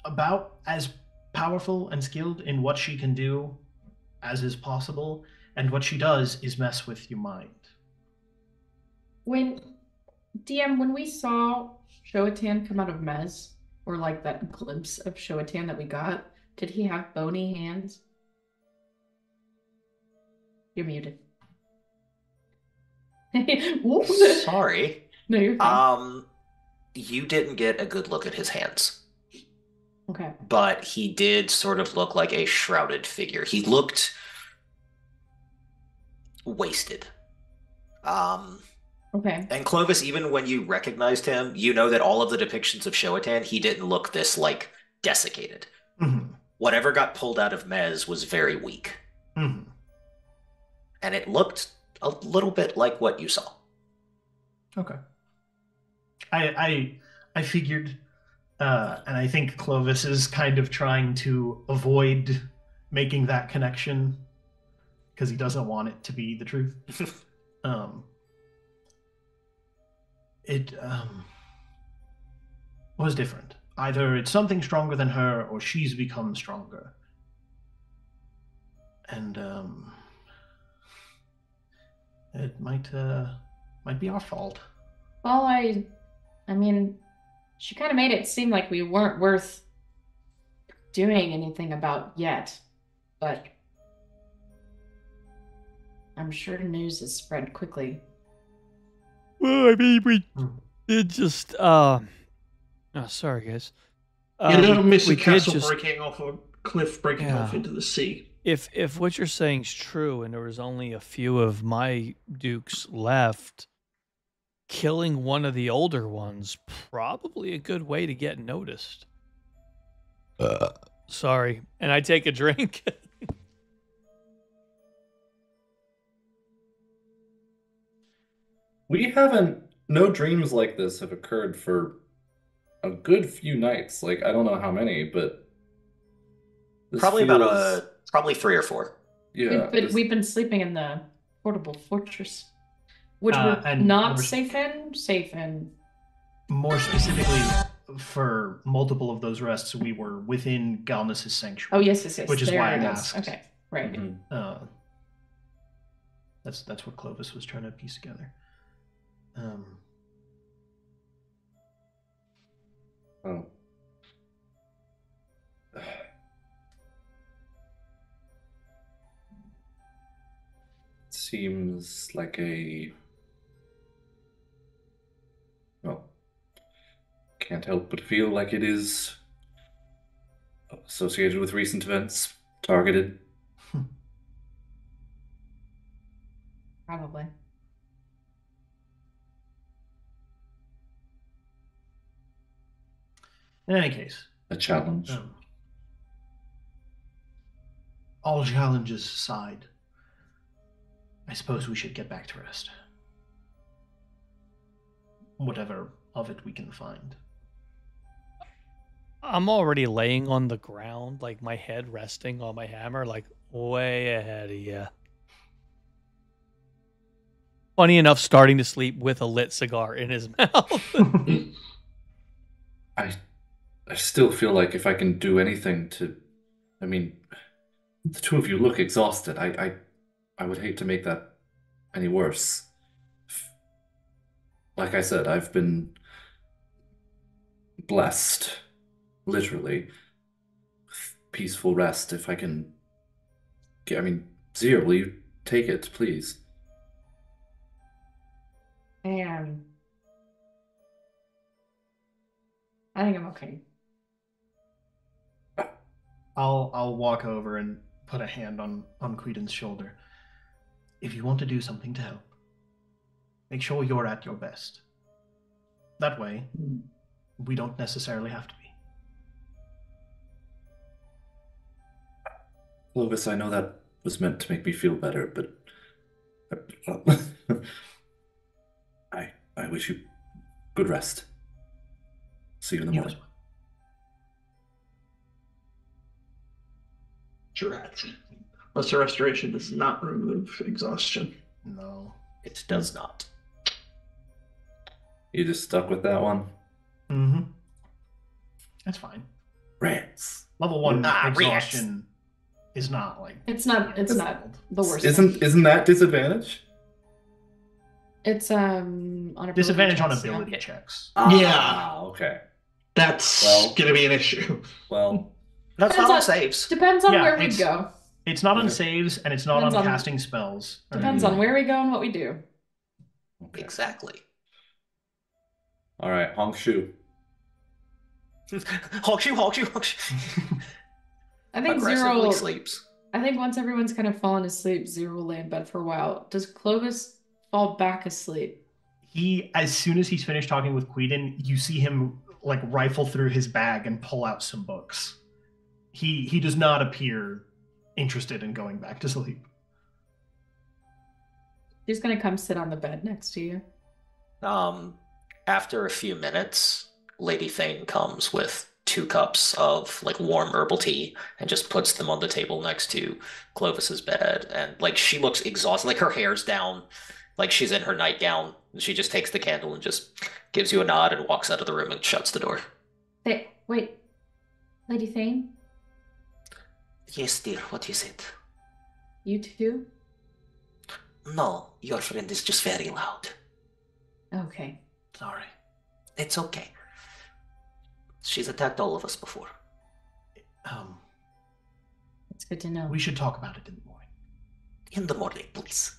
about as powerful and skilled in what she can do as is possible, and what she does is mess with your mind. When we saw Shoatan come out of Mez, or like that glimpse of Shoatan that we got, did he have bony hands? You're muted. Sorry. No, you're fine. You didn't get a good look at his hands. Okay. But he did sort of look like a shrouded figure. He looked wasted. Okay. And Clovis, even when you recognized him, you know that all of the depictions of Shoatan, he didn't look this, like, desiccated. Mm-hmm. Whatever got pulled out of Mez was very weak. Mm-hmm. And it looked a little bit like what you saw. Okay. I figured, and I think Clovis is kind of trying to avoid making that connection because he doesn't want it to be the truth. It was different. Either it's something stronger than her, or she's become stronger. And it might be our fault. Well, I mean, she kind of made it seem like we weren't worth doing anything about yet, but I'm sure news is spread quickly. Well, I mean, we did just... Oh, sorry, guys. You don't miss a castle breaking off a cliff, breaking off into the sea. If what you're saying is true, and there was only a few of my dukes left, killing one of the older ones probably a good way to get noticed. Sorry, and I take a drink. No dreams like this have occurred for a good few nights. Like, I don't know how many, but probably about probably 3 or 4. Yeah, we've been sleeping in the portable fortress, which we're not safe in. More specifically, for multiple of those rests, we were within Galnus' sanctuary. Oh yes. Which is why I asked. Okay, right. Mm-hmm. That's what Clovis was trying to piece together. Oh. Seems like a... Well, can't help but feel like it is associated with recent events, targeted. Probably. In any case, a challenge. All challenges aside, I suppose we should get back to rest. Whatever of it we can find. I'm already laying on the ground, like my head resting on my hammer, like way ahead of you. Funny enough, starting to sleep with a lit cigar in his mouth. I still feel like if I can do anything to... I mean, the two of you look exhausted. I would hate to make that any worse. Like I said, I've been blessed, literally, with peaceful rest. If I can... I mean, Zier, will you take it, please? I am I think I'm okay. I'll walk over and put a hand on Queden's shoulder. If you want to do something to help, make sure you're at your best. That way, we don't necessarily have to be. Clovis, I know that was meant to make me feel better, but I wish you good rest. See you in the morning. Correct. Lesser restoration does not remove exhaustion. No, it does not. You just stuck with that one? Mm-hmm. That's fine. Rants. Level 1 exhaustion is not like... It's not the worst. Isn't that disadvantage? It's on disadvantage on ability checks. Yeah. Okay. That's gonna be an issue. Well, that's not on saves. Depends on where we go. It's not on saves, and it's not on casting spells. Depends on where we go and what we do. Okay. Exactly. All right, Hongshu. Hongshu. I think Zero sleeps. I think once everyone's kind of fallen asleep, Zero will lay in bed for a while. Does Clovis fall back asleep? He, as soon as he's finished talking with Queden, you see him like rifle through his bag and pull out some books. He does not appear interested in going back to sleep. He's gonna come sit on the bed next to you. After a few minutes, Lady Thane comes with 2 cups of like warm herbal tea and just puts them on the table next to Clovis's bed, and like she looks exhausted, like her hair's down, like she's in her nightgown. She just takes the candle and just gives you a nod and walks out of the room and shuts the door. Wait, Lady Thane? Yes, dear, what is it? You too? No, your friend is just very loud. Okay. Sorry. It's okay. She's attacked all of us before. It's good to know. We should talk about it in the morning. In the morning, please.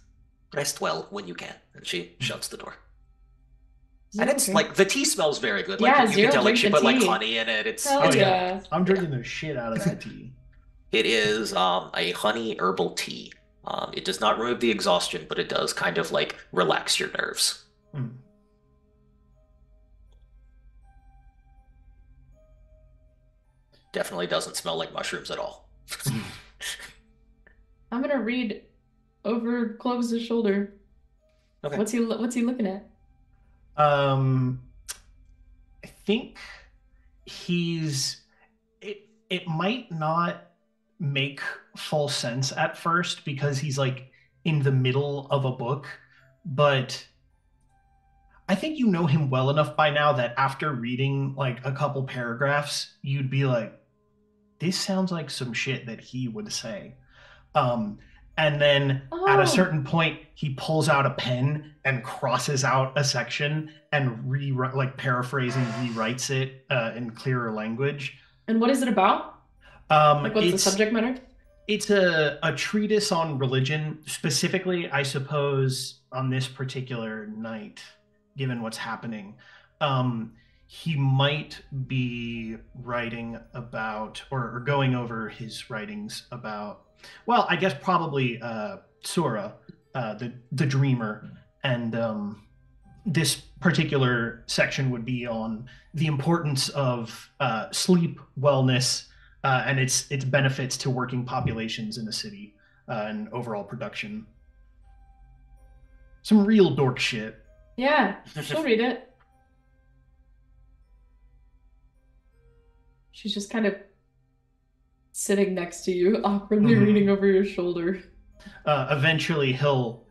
Rest well when you can. And she shuts the door. And it's like the tea smells very good. Like you can tell like she put like honey in it. It's good. I'm drinking the shit out of that tea. It is a honey herbal tea. It does not remove the exhaustion, but it does kind of like relax your nerves. Mm. Definitely doesn't smell like mushrooms at all. I'm gonna read over Clovis's shoulder. Okay. What's he looking at? I think it might not make full sense at first because he's like in the middle of a book, but I think you know him well enough by now that after reading like a couple paragraphs, you'd be like, this sounds like some shit that he would say. And then at a certain point, he pulls out a pen and crosses out a section and rewrites it in clearer language. And what is it about? What's the subject matter? It's a treatise on religion, specifically, I suppose, on this particular night, given what's happening. He might be writing about or going over his writings about, well, I guess probably Sora, the dreamer, and this particular section would be on the importance of sleep, wellness, and its benefits to working populations in the city and overall production. Some real dork shit. Yeah, she'll read it. She's just kind of sitting next to you, awkwardly reading over your shoulder. Eventually he'll,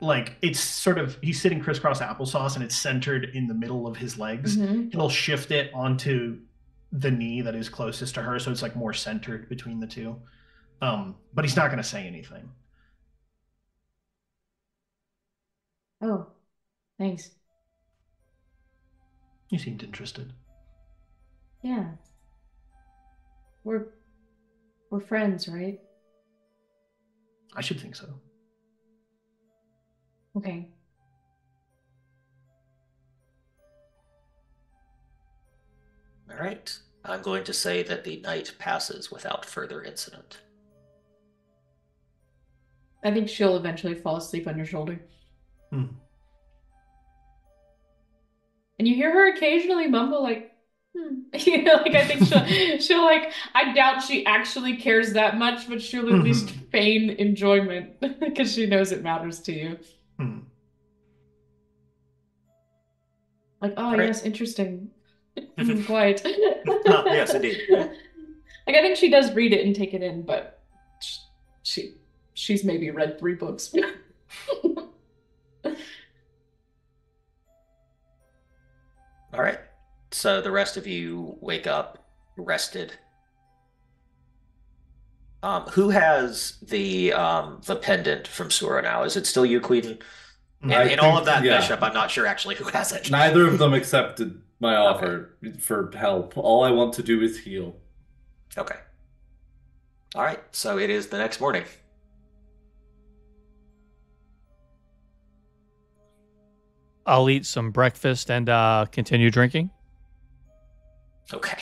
like, it's sort of, he's sitting crisscross applesauce and it's centered in the middle of his legs. Mm-hmm. He'll shift it onto the knee that is closest to her, so it's like more centered between the two. But he's not going to say anything. Oh, thanks. You seemed interested. Yeah. We're friends, right? I should think so. Okay. All right. I'm going to say that the night passes without further incident. I think she'll eventually fall asleep on your shoulder. Hmm. And you hear her occasionally mumble like, you know, like I think she'll like, I doubt she actually cares that much, but she'll at least feign enjoyment because she knows it matters to you. Mm. Like, oh, right. Yes, interesting. Quite. Oh, yes, indeed. Like, I think she does read it and take it in, but she's maybe read 3 books. All right. So the rest of you wake up rested. Who has the pendant from Sora now? Is it still you, Queden? In all of that, yeah. Bishop, I'm not sure actually who has it. Neither of them accepted my offer for help. All I want to do is heal. Okay. All right. So it is the next morning. I'll eat some breakfast and continue drinking. Okay.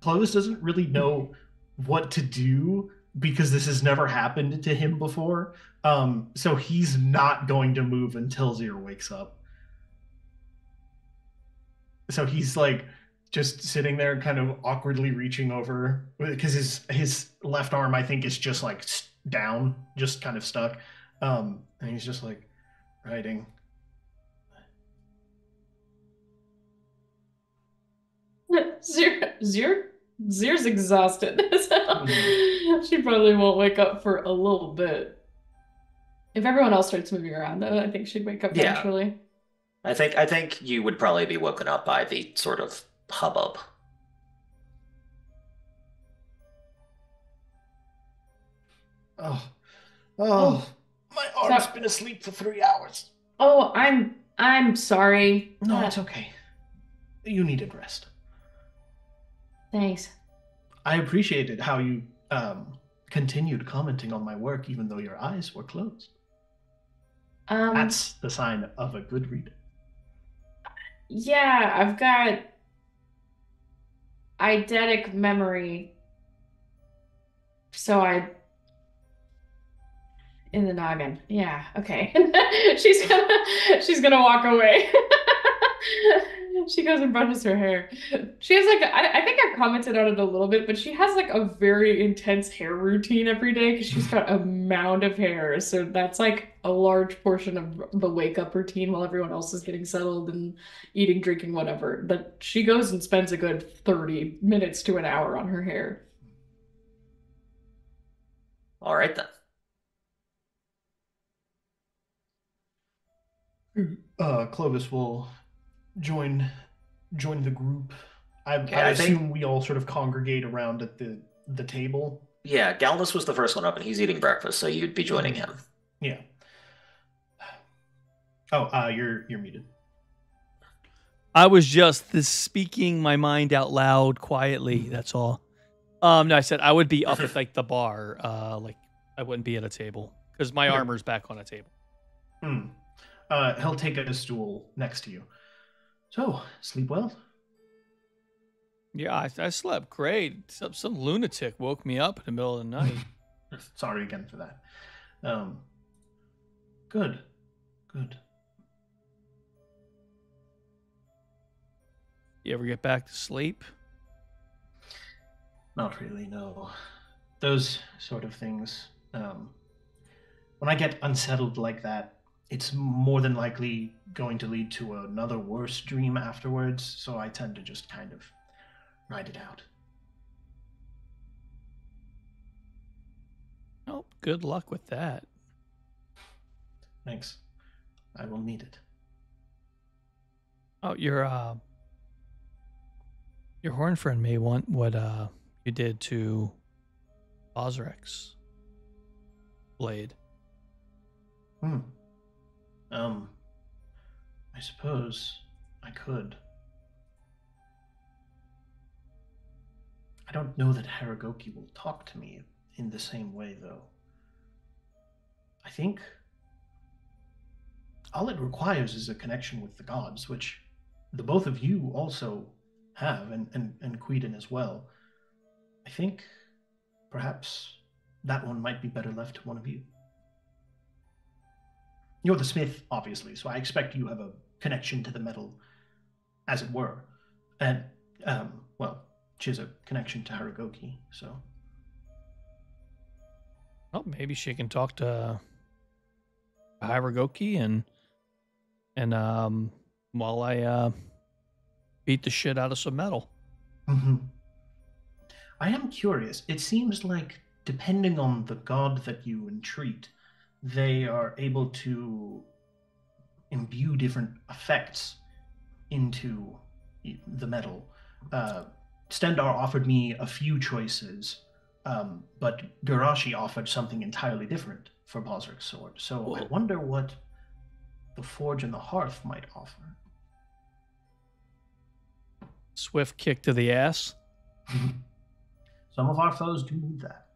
Clovis doesn't really know what to do because this has never happened to him before. So he's not going to move until Zier wakes up. So he's like just sitting there kind of awkwardly reaching over because his left arm, I think, is just like down, just kind of stuck. And he's just like writing. Zier's exhausted. She probably won't wake up for a little bit. If everyone else starts moving around, though, I think she'd wake up naturally. Yeah. I think you would probably be woken up by the sort of hubbub. Oh, my arm's been asleep for 3 hours. Oh, I'm sorry. No, it's okay. You needed rest. Thanks. I appreciated how you continued commenting on my work, even though your eyes were closed. That's the sign of a good reader. Yeah, I've got eidetic memory. So I... In the noggin. Yeah, okay. She's gonna walk away. She goes and brushes her hair. She has like, I think I've commented on it a little bit, but she has like a very intense hair routine every day because she's got a mound of hair. So that's like a large portion of the wake up routine while everyone else is getting settled and eating, drinking, whatever. But she goes and spends a good 30 minutes to an hour on her hair. All right then. Clovis will... join the group. I assume we all sort of congregate around at the table. Yeah, Galnus was the first one up, and he's eating breakfast, so you'd be joining him. Yeah. Oh, you're muted. I was just speaking my mind out loud quietly. That's all. No, I said I would be up at like the bar. Like I wouldn't be at a table because my armor's back on a table. Hmm. He'll take a stool next to you. So, sleep well? Yeah, I slept great. Some lunatic woke me up in the middle of the night. Sorry again for that. Good. You ever get back to sleep? Not really, no. Those sort of things. When I get unsettled like that, it's more than likely going to lead to another worse dream afterwards, so I tend to just kind of ride it out. Oh, good luck with that. Thanks. I will need it. Oh, your horn friend may want what you did to Bosric's blade. Hmm. I suppose I could. I don't know that Haragoki will talk to me in the same way, though. I think all it requires is a connection with the gods, which the both of you also have, and Queden as well. I think perhaps that one might be better left to one of you. You're the smith, obviously, so I expect you have a connection to the metal, as it were. And, well, she has a connection to Haragoki, so... Well, maybe she can talk to Haragoki and while I beat the shit out of some metal. Mm-hmm. I am curious. It seems like, depending on the god that you entreat, they are able to imbue different effects into the metal. Stendar offered me a few choices, but Garashi offered something entirely different for Bosric's sword. So I wonder what the forge and the hearth might offer. Swift kick to the ass. Some of our foes do need that.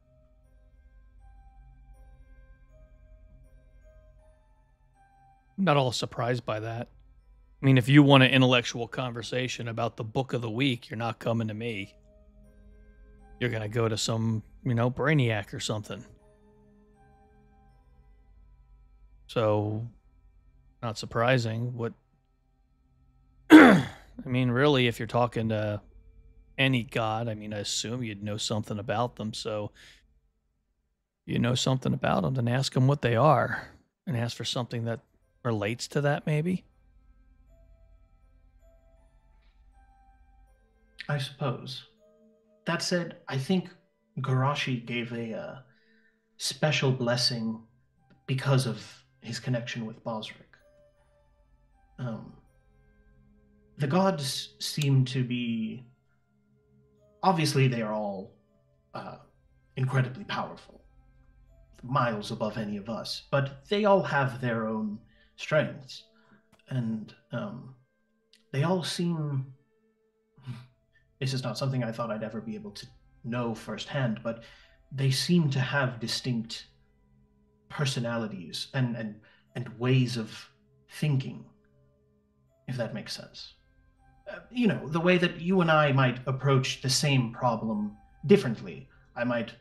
I'm not all surprised by that. I mean, if you want an intellectual conversation about the book of the week, you're not coming to me. You're going to go to some, you know, brainiac or something. So, not surprising. What? I mean, really, if you're talking to any god, I mean, I assume you'd know something about them. So, you know something about them, then ask them what they are and ask for something that relates to that, maybe? I suppose. That said, I think Garashi gave a special blessing because of his connection with Bosric. The gods seem to be... Obviously, they are all incredibly powerful, miles above any of us, but they all have their own strengths, and they all seem... This is not something I thought I'd ever be able to know firsthand, but they seem to have distinct personalities and ways of thinking, if that makes sense. You know, the way that you and I might approach the same problem differently. I might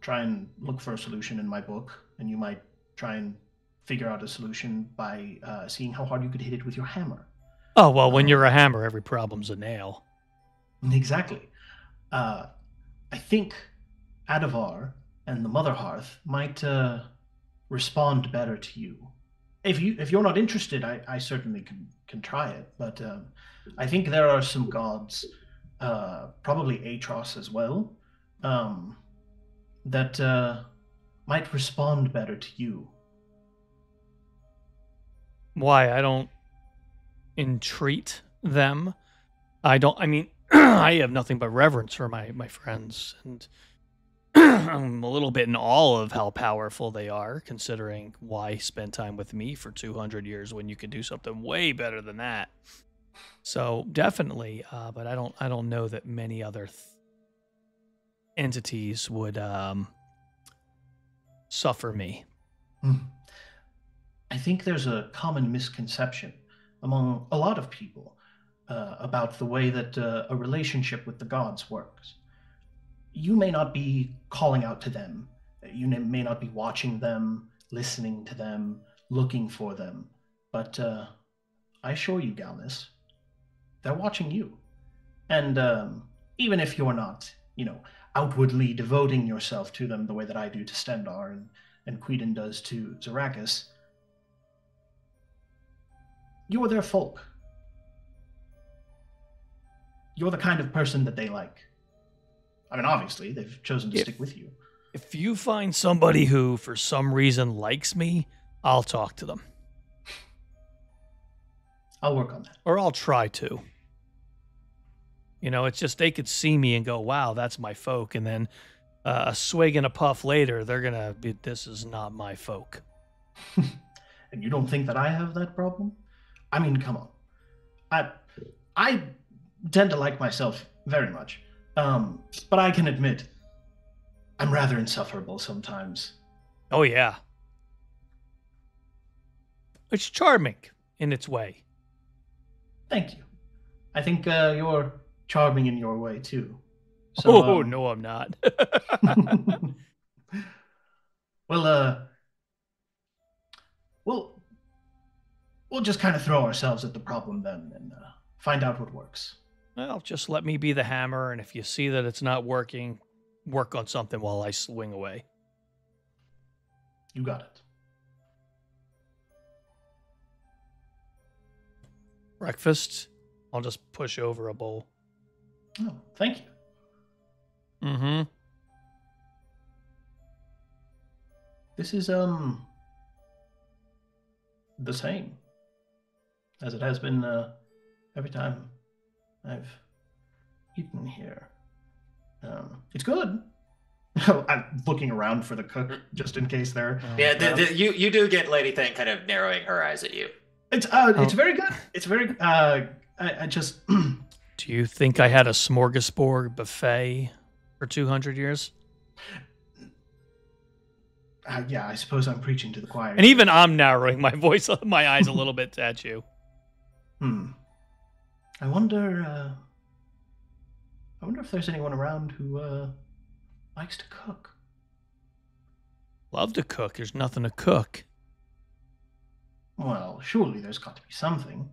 try and look for a solution in my book, and you might try and figure out a solution by seeing how hard you could hit it with your hammer. Oh, well, when you're a hammer, every problem's a nail. Exactly. I think Adivar and the Mother Hearth might respond better to you. If you're not interested, I certainly can try it. But I think there are some gods, probably Atros as well, that might respond better to you. Why? I don't entreat them. I mean, I have nothing but reverence for my friends, and I'm a little bit in awe of how powerful they are, considering why spend time with me for 200 years when you could do something way better than that. So definitely, but I don't know that many other entities would suffer me. I think there's a common misconception among a lot of people about the way that a relationship with the gods works. You may not be calling out to them. You may not be watching them, listening to them, looking for them. But I assure you, Galnus, they're watching you. And even if you're not, you know, outwardly devoting yourself to them the way that I do to Stendar and Queden does to Zarakis, you are their folk. You're the kind of person that they like. I mean, obviously, they've chosen to stick with you. If you find somebody who, for some reason, likes me, I'll talk to them. I'll work on that. Or I'll try to. You know, it's just they could see me and go, wow, that's my folk. And then a swig and a puff later, they're going to be, this is not my folk. And you don't think that I have that problem? I mean, come on. I tend to like myself very much, but I can admit I'm rather insufferable sometimes. Oh, yeah. It's charming in its way. Thank you. I think your charming in your way, too. So, no, I'm not. Well, we'll just kind of throw ourselves at the problem then and find out what works. Well, just let me be the hammer, and if you see that it's not working, work on something while I swing away. You got it. Breakfast? I'll just push over a bowl. Oh, thank you. Mm-hmm. This is, the same as it has been every time I've eaten here. It's good. I'm looking around for the cook just in case there. Yeah, you do get Lady Thane kind of narrowing her eyes at you. It's very good. It's very. I just. Do you think I had a smorgasbord buffet for 200 years? Yeah, I suppose I'm preaching to the choir. And even I'm narrowing my voice, my eyes a little bit at you. I wonder. I wonder if there's anyone around who likes to cook. Love to cook. There's nothing to cook. Well, surely there's got to be something.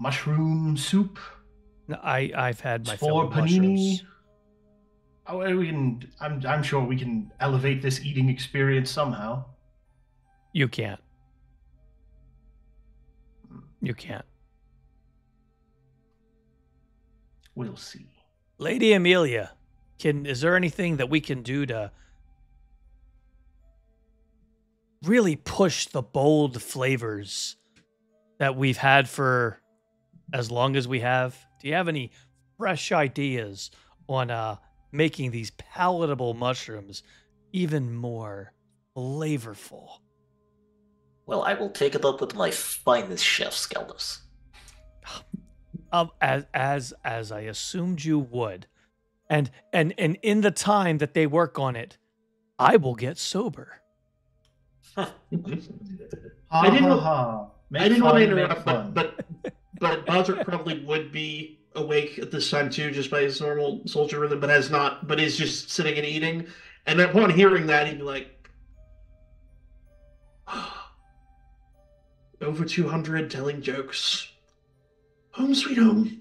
Mushroom soup. No, I've had my fill of mushrooms. Oh, we can. I'm sure we can elevate this eating experience somehow. You can't. You can't. We'll see. Lady Amelia, is there anything that we can do to really push the bold flavors that we've had for as long as we have? Do you have any fresh ideas on making these palatable mushrooms even more flavorful? Well, I will take it up with my finest chef, Galnus. As I assumed you would. And in the time that they work on it, I will get sober. I didn't want to interrupt, but Bosric probably would be awake at this time too, just by his normal soldier rhythm, but has not, but is just sitting and eating. And upon hearing that, he'd be like, over 200 telling jokes. Home sweet home.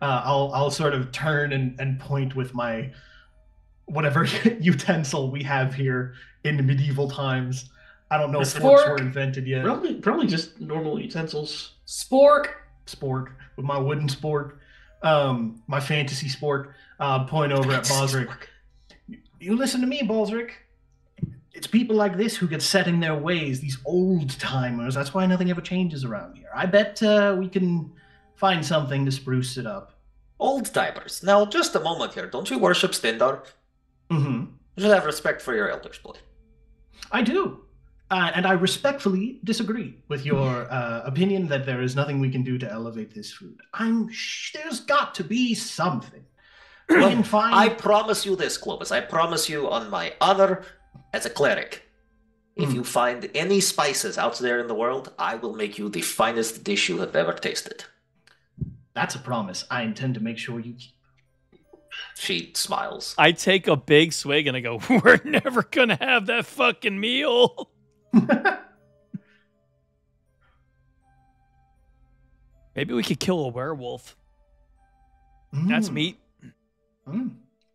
I'll sort of turn and point with my whatever utensil we have here in medieval times. I don't know if forks were invented yet. Probably just normal utensils. Spork. Spork. With my wooden spork. My fantasy spork. Point over at Bosric. You listen to me, Bosric. It's people like this who get set in their ways, these old-timers. That's why nothing ever changes around here. I bet we can find something to spruce it up. Old-timers. Now, just a moment here. Don't you worship Stendar? Mm-hmm. You should have respect for your elders, boy. I do. And I respectfully disagree with your opinion that there is nothing we can do to elevate this food. There's got to be something. Well, I promise you this, Clovis. I promise you on my honor... as a cleric, if you find any spices out there in the world, I will make you the finest dish you have ever tasted. That's a promise I intend to make sure you keep. She smiles. I take a big swig and I go, we're never going to have that fucking meal. Maybe we could kill a werewolf. That's meat.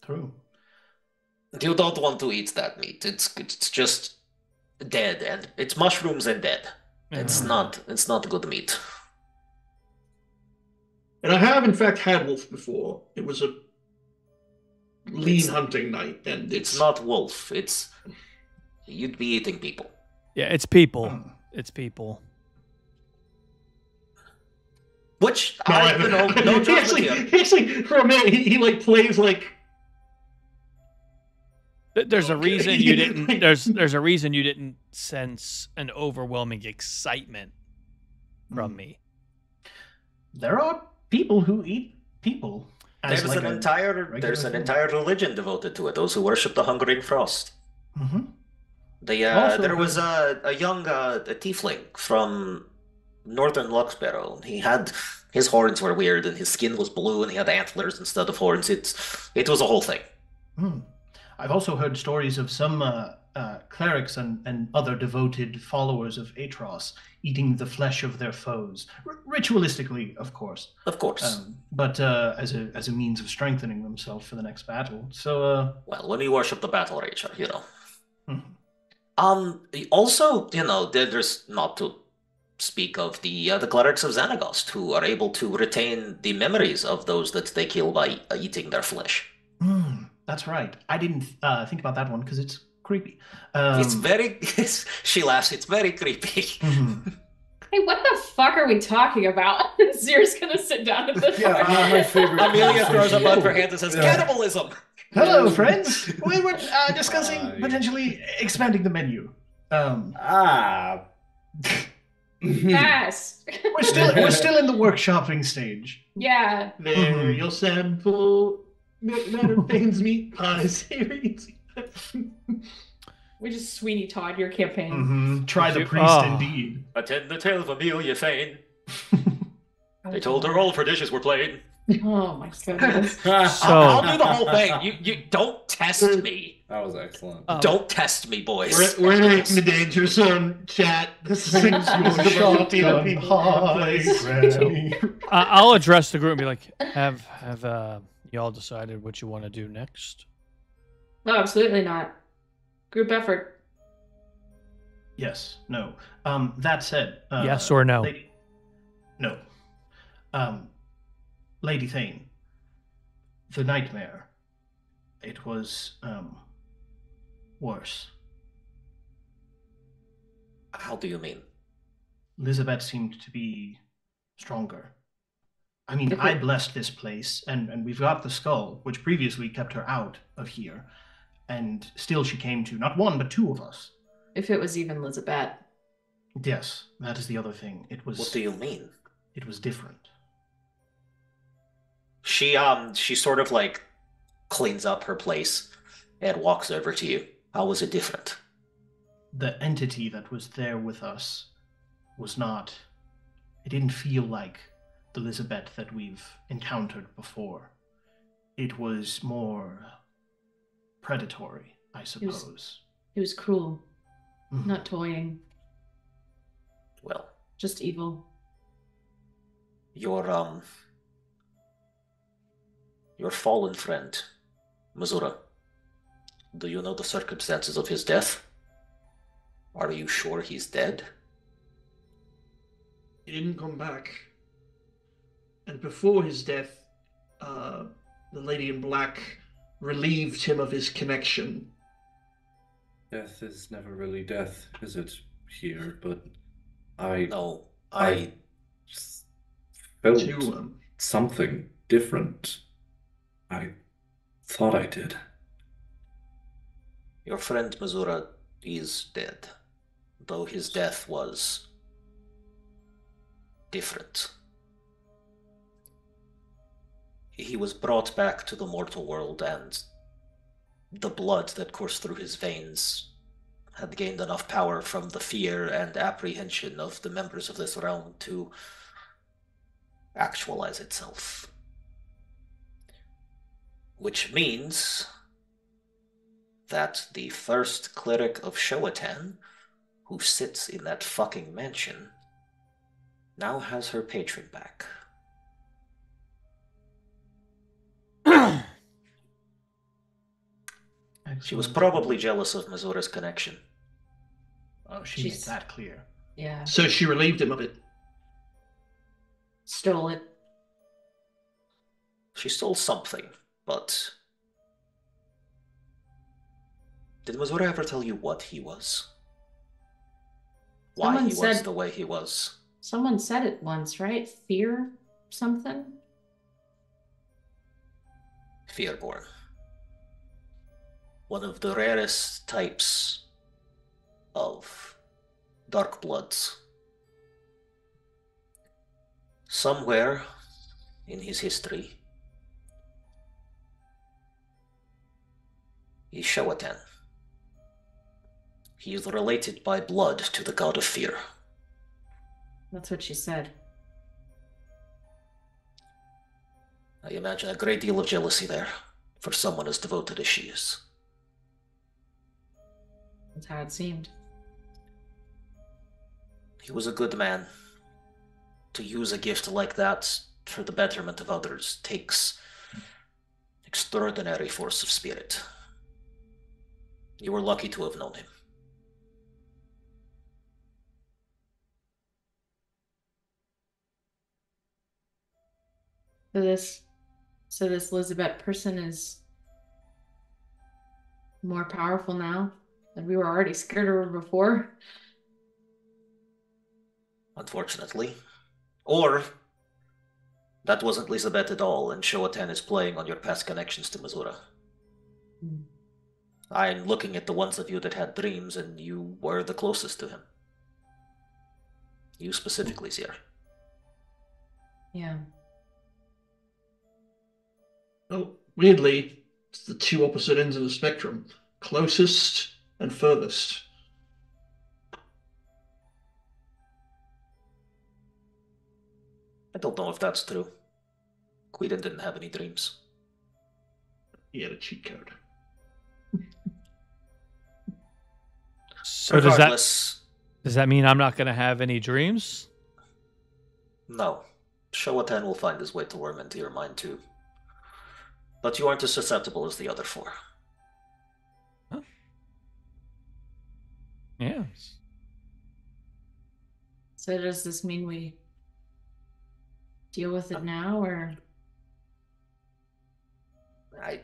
True. You don't want to eat that meat. It's just dead, and it's mushrooms and dead. It's not good meat. And I have in fact had wolf before. It was a lean hunting night, and it's not wolf. It's you'd be eating people. Yeah, it's people. It's people. Which I don't know. No, he actually for a minute he like plays like. There's a reason you didn't. There's a reason you didn't sense an overwhelming excitement from me. There are people who eat people. There's an entire religion devoted to it. Those who worship the hungering frost. Mm-hmm. The there was a young a tiefling from northern Luxbarrow. He had his horns were weird, and his skin was blue, and he had antlers instead of horns. It was a whole thing. Hmm. I've also heard stories of some clerics and other devoted followers of Atros eating the flesh of their foes, ritualistically, of course. Of course. But as a means of strengthening themselves for the next battle. So. Well, when you worship the battle rage, you know. Mm-hmm. Also, you know, there's not to speak of the clerics of Xanagost, who are able to retain the memories of those that they kill by eating their flesh. Mm, that's right. I didn't think about that one because it's creepy. She laughs. It's very creepy. Mm-hmm. Hey, what the fuck are we talking about? Zier's gonna sit down at the my favorite. Amelia throws up on her hand and says, "Cannibalism." Hello, friends. We were discussing potentially expanding the menu. Fast. We're still in the workshopping stage. Yeah. There, you'll sample Madame Thane's meat pie series. We just Sweeney Todd your campaign. Mm-hmm. Try the priest, indeed. Attend the tale of Amelia Thane. They told her all of her dishes were plain. Oh my goodness! So, I'll do the whole thing. You don't test me. That was excellent. Don't test me, boys. We're in the danger zone, chat. This is your shotgun pie. I'll address the group and be like, "Have y'all decided what you want to do next?" No, absolutely not. Group effort. Yes. No. That said. Yes or no. No. Lady Thane, the nightmare, it was, worse. How do you mean? Elizabeth seemed to be stronger. I mean, I blessed this place, and we've got the skull, which previously kept her out of here, and still she came to not one, but two of us. If it was even Elizabeth. Yes, that is the other thing. It was... What do you mean? It was different. She sort of like cleans up her place and walks over to you. How was it different? The entity that was there with us was not... It didn't feel like the Elizabeth that we've encountered before. It was more predatory, I suppose. It was cruel. Mm-hmm. Not toying. Well. Just evil. Your fallen friend, Mazura, do you know the circumstances of his death? Are you sure he's dead? He didn't come back. And before his death, the lady in black relieved him of his connection. Death is never really death, is it? Here, but I felt something different. I thought I did. Your friend Mizora is dead, though his death was different. He was brought back to the mortal world, and the blood that coursed through his veins had gained enough power from the fear and apprehension of the members of this realm to actualize itself. Which means that the first cleric of Shoatan, who sits in that fucking mansion, now has her patron back. She was probably jealous of Mazura's connection. Oh, she's that clear. Yeah. So she relieved him of it. Stole it. She stole something. But did Mizora ever tell you what he was? Why he was the way he was? Someone said it once, right? Fear something? Fearborn. One of the rarest types of dark bloods. Somewhere in his history, Shoatan. He is related by blood to the god of fear. That's what she said. I imagine a great deal of jealousy there for someone as devoted as she is. That's how it seemed. He was a good man. To use a gift like that for the betterment of others takes extraordinary force of spirit. You were lucky to have known him. So this Elizabeth person is more powerful now than we were already scared of her before. Unfortunately. Or that wasn't Elizabeth at all, and Shoatan is playing on your past connections to Mazura. Mm. I'm looking at the ones of you that had dreams, and you were the closest to him. You specifically, Zier. Yeah. Oh, weirdly, it's the two opposite ends of the spectrum. Closest and furthest. I don't know if that's true. Queden didn't have any dreams. He had a cheat code. So does that mean I'm not going to have any dreams? No. Shoatan will find his way to worm into your mind too. But you aren't as susceptible as the other four. Huh? Yeah. So does this mean we deal with it now, or? I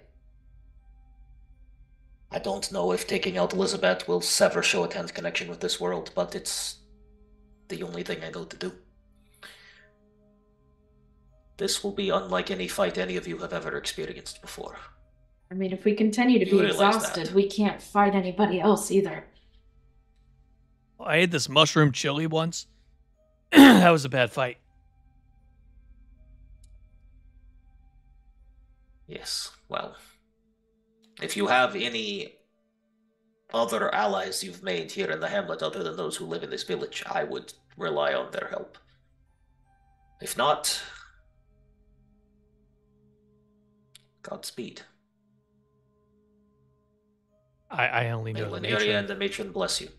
don't know if taking out Elizabeth will sever Shoatan's connection with this world, but it's the only thing I know to do. This will be unlike any fight any of you have ever experienced before. I mean, if we continue to be exhausted, we can't fight anybody else either. I ate this mushroom chili once. That was a bad fight. Yes, well, if you have any other allies you've made here in the hamlet other than those who live in this village, I would rely on their help. If not, Godspeed. I only know Malinuria and the matron bless you.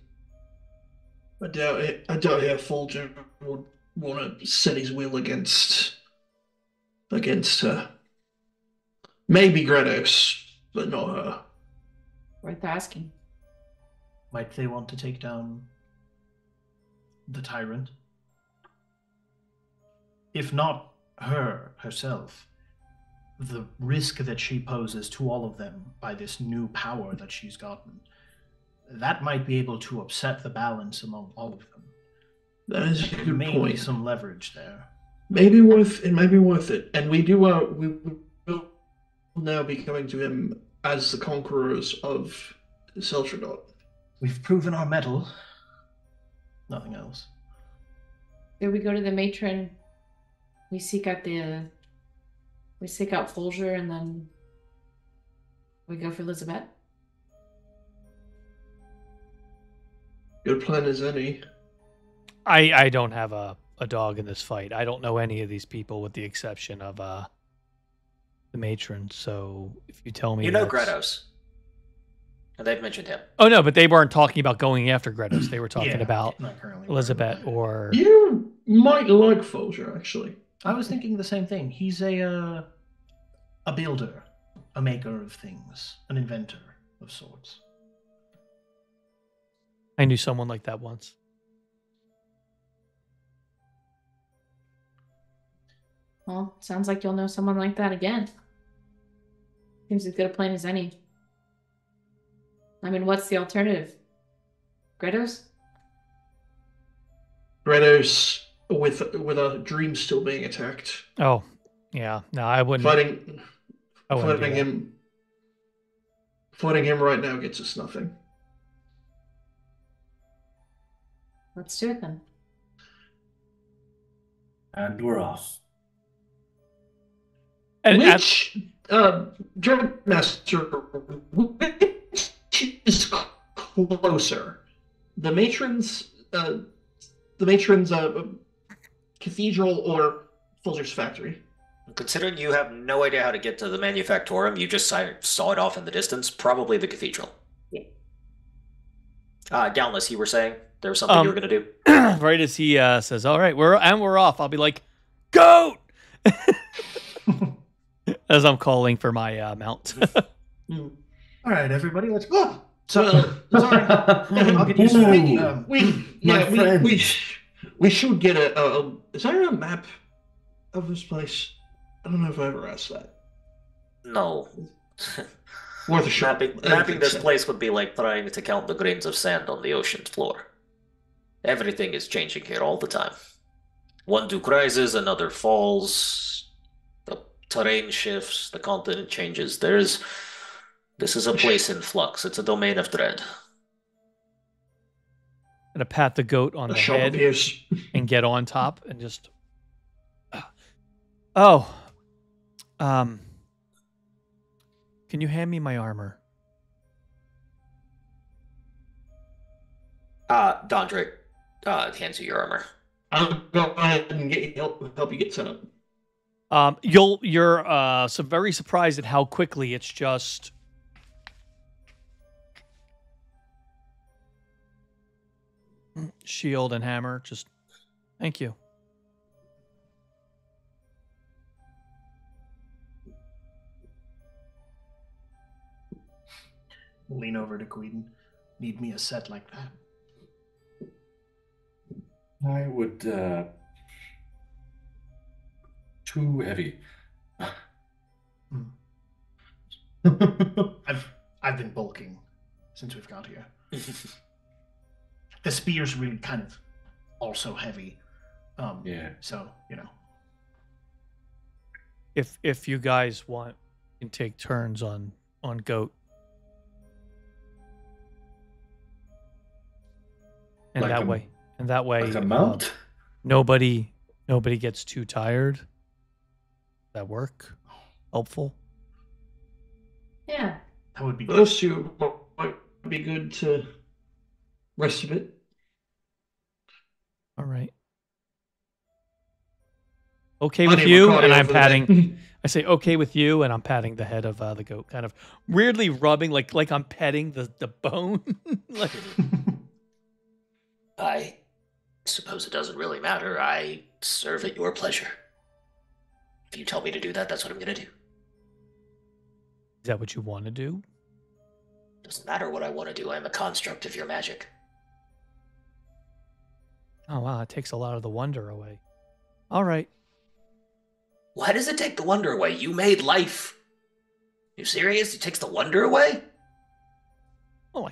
I doubt it. Herr Folger would want to set his will against her. Maybe Gretos, but not her. Worth asking. Might they want to take down the tyrant? If not her herself, the risk that she poses to all of them by this new power that she's gotten, that might be able to upset the balance among all of them. That is a good point. Maybe some leverage there. It might be worth it. And we will now be coming to him as the conquerors of Seltradot. We've proven our mettle. Nothing else. There we go to the matron. We seek out Folger, and then we go for Elizabeth. Good plan as any. I don't have a dog in this fight. I don't know any of these people with the exception of the matron. So if you tell me, you know Gretos, and they've mentioned him. Oh no, but they weren't talking about going after Gretos. They were talking about Elizabeth or. You might like Folger, actually. I was thinking the same thing. He's a builder, a maker of things, an inventor of sorts. I knew someone like that once. Well, sounds like you'll know someone like that again. Seems as good a plan as any. I mean, what's the alternative? Gretos? Gretos with a dream still being attacked. Oh, yeah. No, I wouldn't. Fighting him right now gets us nothing. Let's do it then. And we're off. Which is closer? the matron's cathedral or Folger's factory. Considering you have no idea how to get to the manufactorum, you just saw it off in the distance, probably the cathedral. Yeah. Galnus, you were saying there was something you were going to do? Right as he says, all right, we're off. I'll be like, goat! As I'm calling for my mount. All right, everybody, let's go. Sorry. I'll get you speaking. We should get a... Is there a map of this place? I don't know if I ever asked that. No. Worth a shot. Mapping this place would be like trying to count the grains of sand on the ocean's floor. Everything is changing here all the time. One duke rises, another falls. The terrain shifts, the continent changes. This is a place in flux. It's a domain of dread. I'm gonna pat the goat on the head and get on top and just... Oh. Can you hand me my armor? Dondrick hands you your armor. I'll go ahead and help you get set up. You're so very surprised at how quickly it's just... Shield and hammer, just... Thank you. Lean over to Queden. Need me a set like that? I would, too heavy. I've been bulking since we've got here. The spear's really kind of also heavy. Yeah. So, you know. If you guys want, you can take turns on goat. And like that way, mount? Nobody gets too tired. Does that work? Helpful? Yeah. That would be good. Those two might be good to rest a bit. All right. Okay with you, and I'm patting. I say okay with you, and I'm patting the head of the goat, kind of weirdly rubbing, like I'm petting the bone. Like. I suppose it doesn't really matter. I serve at your pleasure. If you tell me to do that, that's what I'm going to do. Is that what you want to do? Doesn't matter what I want to do. I'm a construct of your magic. Oh, wow. It takes a lot of the wonder away. All right. Why does it take the wonder away? You made life. You serious? It takes the wonder away? Oh,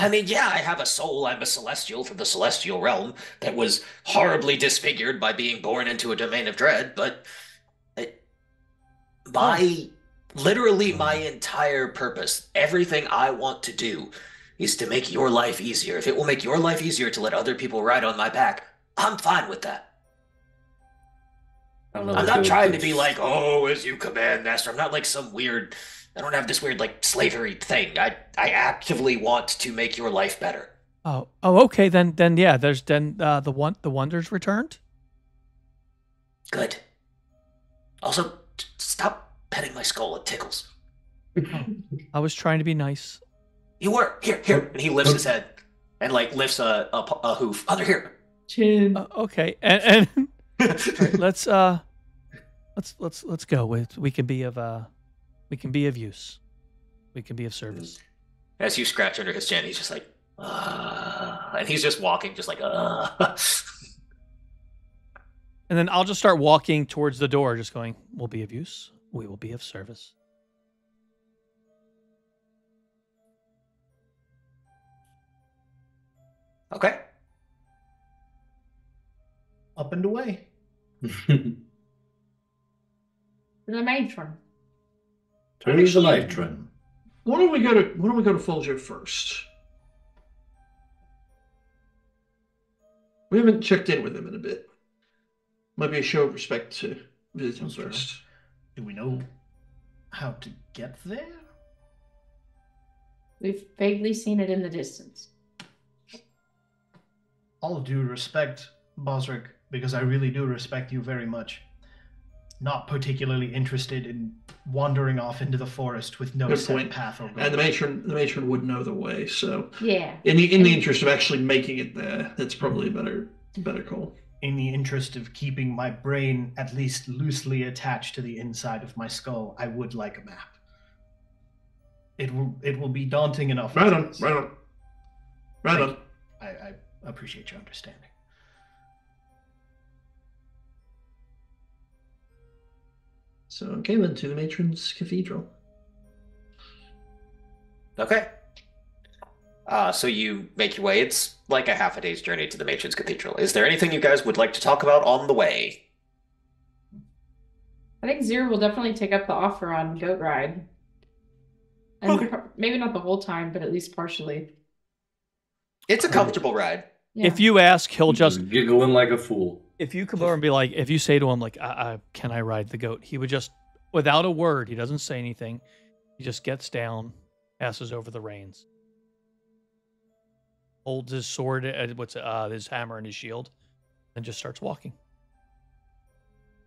I mean, yeah, I have a soul. I'm a celestial from the celestial realm that was horribly disfigured by being born into a domain of dread, but literally my entire purpose, everything I want to do is to make your life easier. If it will make your life easier to let other people ride on my back, I'm fine with that. I'm not trying to be like, oh, as you command, master. I'm not like some weird... I don't have this weird, like, slavery thing. I actively want to make your life better. Oh, okay. Then yeah. The wonder's returned. Good. Also, stop petting my skull. It tickles. I was trying to be nice. You were here, and he lifts his head and like lifts a hoof under here. Chin. Okay, and right, let's go. We can be of We can be of use. We can be of service. As you scratch under his chin, he's just like, and he's just walking, just like, And then I'll just start walking towards the door, just going, we'll be of use. We will be of service. Okay. Up and away. To the matron. Who's the matron? Why don't we go to Folger first? We haven't checked in with him in a bit. Might be a show of respect to visit him first. Do we know how to get there? We've vaguely seen it in the distance. all due respect, Bosric, because I really do respect you very much. Not particularly interested in wandering off into the forest with no set path or goal. And the matron would know the way, so yeah. In the interest of actually making it there, that's probably a better call. In the interest of keeping my brain at least loosely attached to the inside of my skull, I would like a map. It will be daunting enough. Right on. I appreciate your understanding. So, okay, then to the matron's cathedral. Okay. So you make your way. It's like a half a day's journey to the matron's cathedral. Is there anything you guys would like to talk about on the way? I think Zier will definitely take up the offer on Goat Ride. And okay. Maybe not the whole time, but at least partially. It's a comfortable ride. Yeah. If you ask, he'll just... giggling like a fool. If you come over and be like, if you say to him, like, can I ride the goat? He would just, without a word, he doesn't say anything. He just gets down, passes over the reins. Holds his sword, his hammer and his shield, and just starts walking.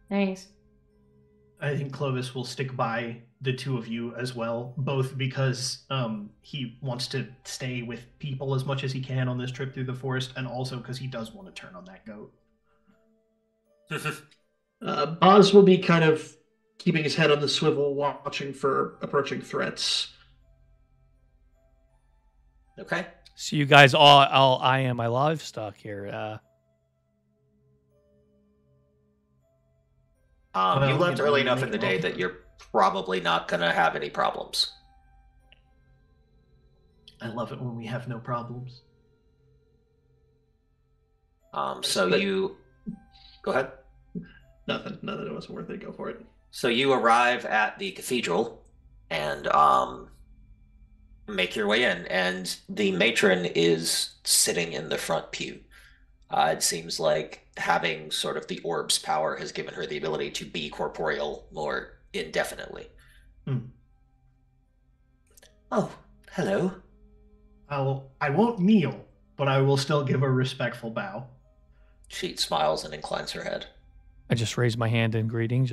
Nice. I think Clovis will stick by the two of you as well, both because he wants to stay with people as much as he can on this trip through the forest, and also because he does want to turn on that goat. Boz will be kind of keeping his head on the swivel, watching for approaching threats. Okay. So you guys all eyeing my livestock here. You left early enough in the day that you're probably not going to have any problems. I love it when we have no problems. Go ahead. Nothing. It wasn't worth it. Go for it. So you arrive at the cathedral and make your way in, and the matron is sitting in the front pew. It seems like having sort of the orb's power has given her the ability to be corporeal more indefinitely. Hmm. Oh, hello. I won't kneel, but I will still give a respectful bow. She smiles and inclines her head. I just raised my hand in greeting,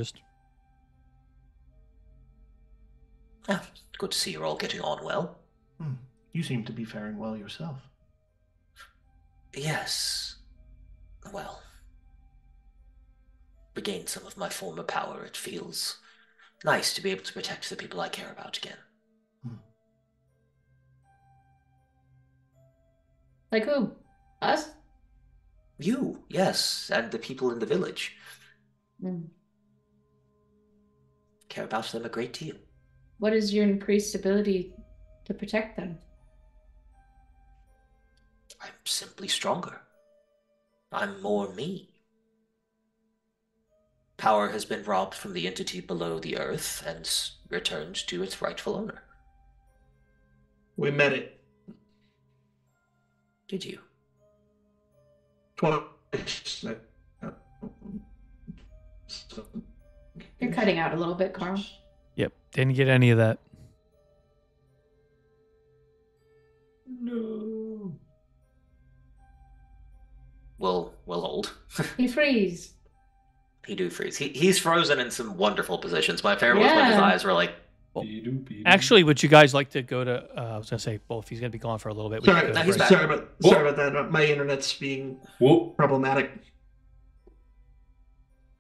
Oh, good to see you're all getting on well. Hmm. You seem to be faring well yourself. Yes. Well. Regained some of my former power, it feels. Nice to be able to protect the people I care about again. Hmm. Like who? Us? You, yes, and the people in the village. Mm. Care about them a great deal. What is your increased ability to protect them? I'm simply stronger. I'm more me. Power has been robbed from the entity below the earth and returned to its rightful owner. We met it. Did you? You're cutting out a little bit, Carl. Yep, didn't get any of that. No. We'll hold. He freeze. He do freeze. He's frozen in some wonderful positions. My favorite was when his eyes were like. Well, actually, would you guys like to go to? I was gonna say, well, if he's gonna be gone for a little bit. Sorry about that. My internet's being problematic.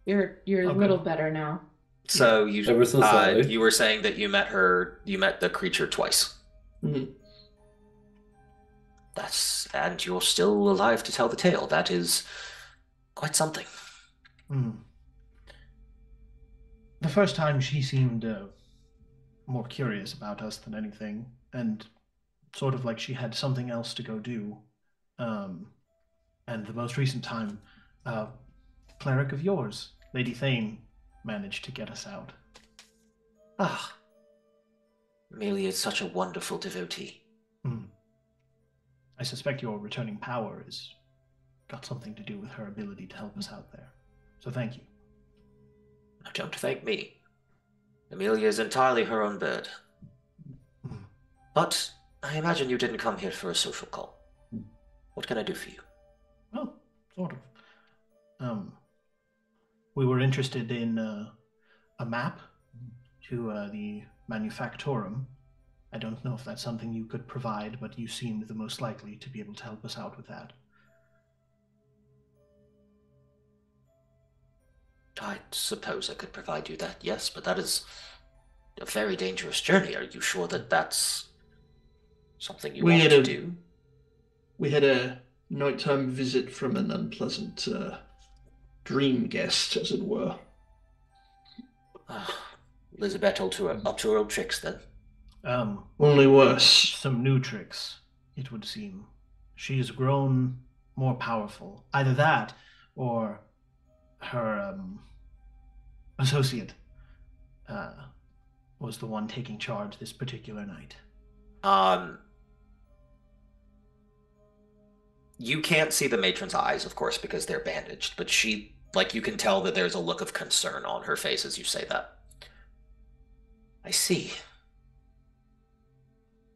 You're a little better now. So you were saying that you met her, you met the creature twice. Mm-hmm. And you're still alive to tell the tale. That is quite something. Mm. The first time she seemed. More curious about us than anything, and sort of like she had something else to go do. And the most recent time, cleric of yours, Lady Thane, managed to get us out. Ah. Amelia is such a wonderful devotee. Mm. I suspect your returning power has got something to do with her ability to help us out there. So thank you. Now don't thank me. Amelia is entirely her own bird. But I imagine you didn't come here for a social call. What can I do for you? sort of. We were interested in a map to the Manufactorum. I don't know if that's something you could provide, but you seemed the most likely to be able to help us out with that. I suppose I could provide you that, yes, but that is a very dangerous journey. Are you sure that that's something you want to do? We had a nighttime visit from an unpleasant dream guest, as it were. Elizabeth up to her old tricks, then. Only worse. Some new tricks, it would seem. She's grown more powerful. Either that, or her associate was the one taking charge this particular night. You can't see the matron's eyes, of course, because they're bandaged, but she, like, you can tell that there's a look of concern on her face as you say that. I see.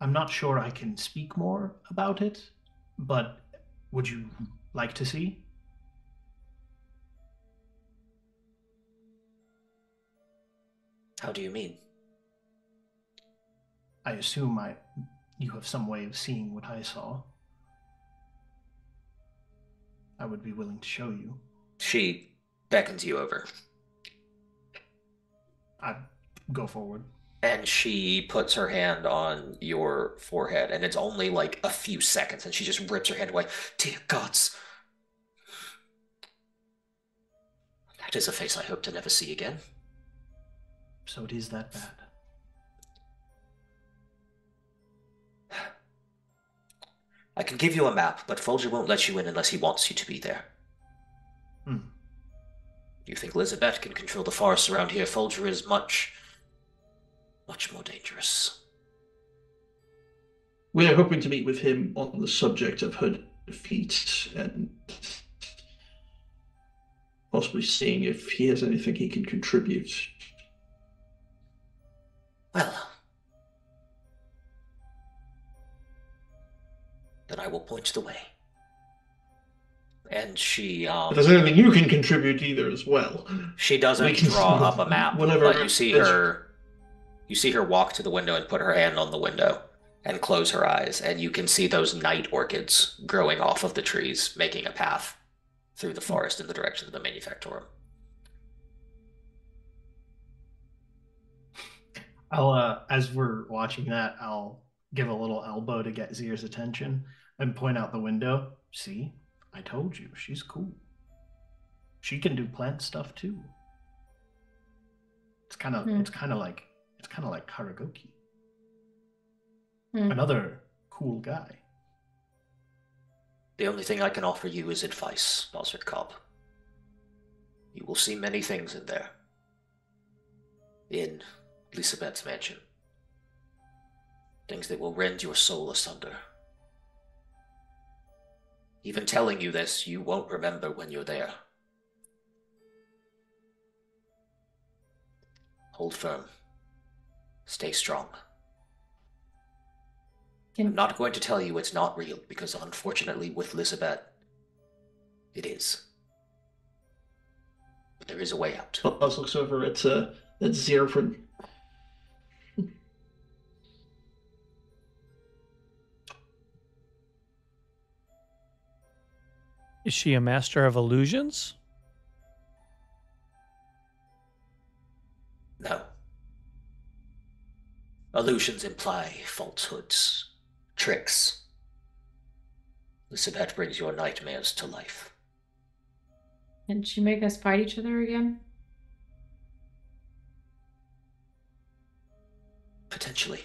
I'm not sure I can speak more about it, but would you like to see? How do you mean? I assume you have some way of seeing what I saw. I would be willing to show you. She beckons you over. I go forward. And she puts her hand on your forehead, and it's only like a few seconds, and she just rips her hand away. Dear gods. That is a face I hope to never see again. So it is that bad. I can give you a map, but Folger won't let you in unless he wants you to be there. You think Elizabeth can control the forests around here? Folger is much... much more dangerous. We're hoping to meet with him on the subject of her defeat and possibly seeing if he has anything he can contribute. Well, then I will point the way. And she... But there's anything you can contribute either as well. She doesn't draw up a map, but you see her walk to the window and put her hand on the window and close her eyes, and you can see those night orchids growing off of the trees, making a path through the forest in the direction of the Manufactorum. I'll, as we're watching that, I'll give a little elbow to get Zier's attention and point out the window. See, I told you, she's cool. She can do plant stuff too. It's kind of like Haragoki, another cool guy. The only thing I can offer you is advice, Bosric Cobb. You will see many things in there. In Elizabeth's mansion. Things that will rend your soul asunder. Even telling you this, you won't remember when you're there. Hold firm. Stay strong. I'm not going to tell you it's not real, because unfortunately with Elizabeth, it is. But there is a way out. Buzz looks over at Zier for... Is she a master of illusions? No. Illusions imply falsehoods, tricks. Elizabeth brings your nightmares to life. Didn't she make us fight each other again? Potentially.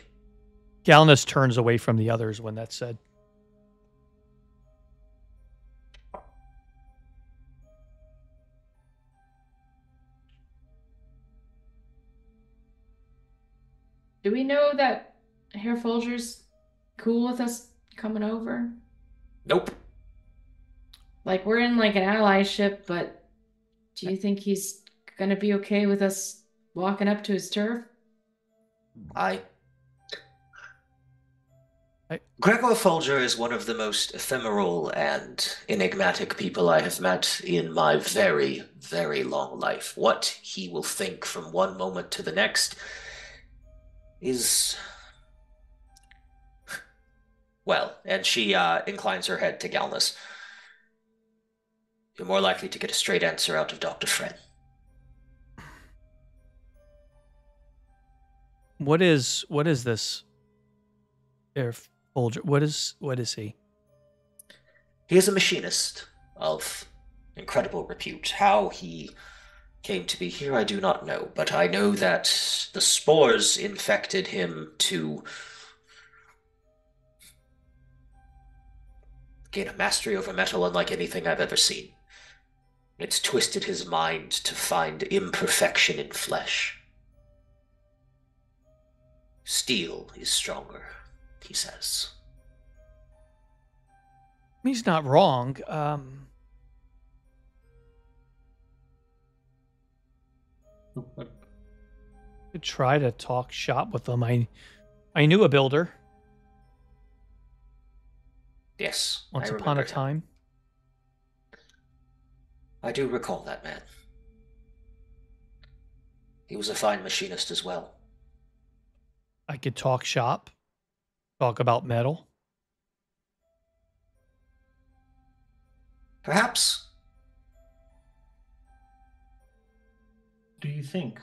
Galnus turns away from the others when that's said. Do we know that Herr Folger's cool with us coming over? Nope. Like, we're in like an allyship, but do you think he's going to be okay with us walking up to his turf? I Gregor Folger is one of the most ephemeral and enigmatic people I have met in my very, very long life. What he will think from one moment to the next is... well, and she inclines her head to Galnus. You're more likely to get a straight answer out of Dr. Fred. What is this? Herr Folger, what is he? He is a machinist of incredible repute. How he came to be here, I do not know, but I know that the spores infected him to gain a mastery over metal unlike anything I've ever seen. It's twisted his mind to find imperfection in flesh. Steel is stronger, he says. He's not wrong. Could try to talk shop with him. I knew a builder. Yes, once upon a time. I do recall that man. He was a fine machinist as well. I could talk shop, talk about metal. Perhaps. Do you think,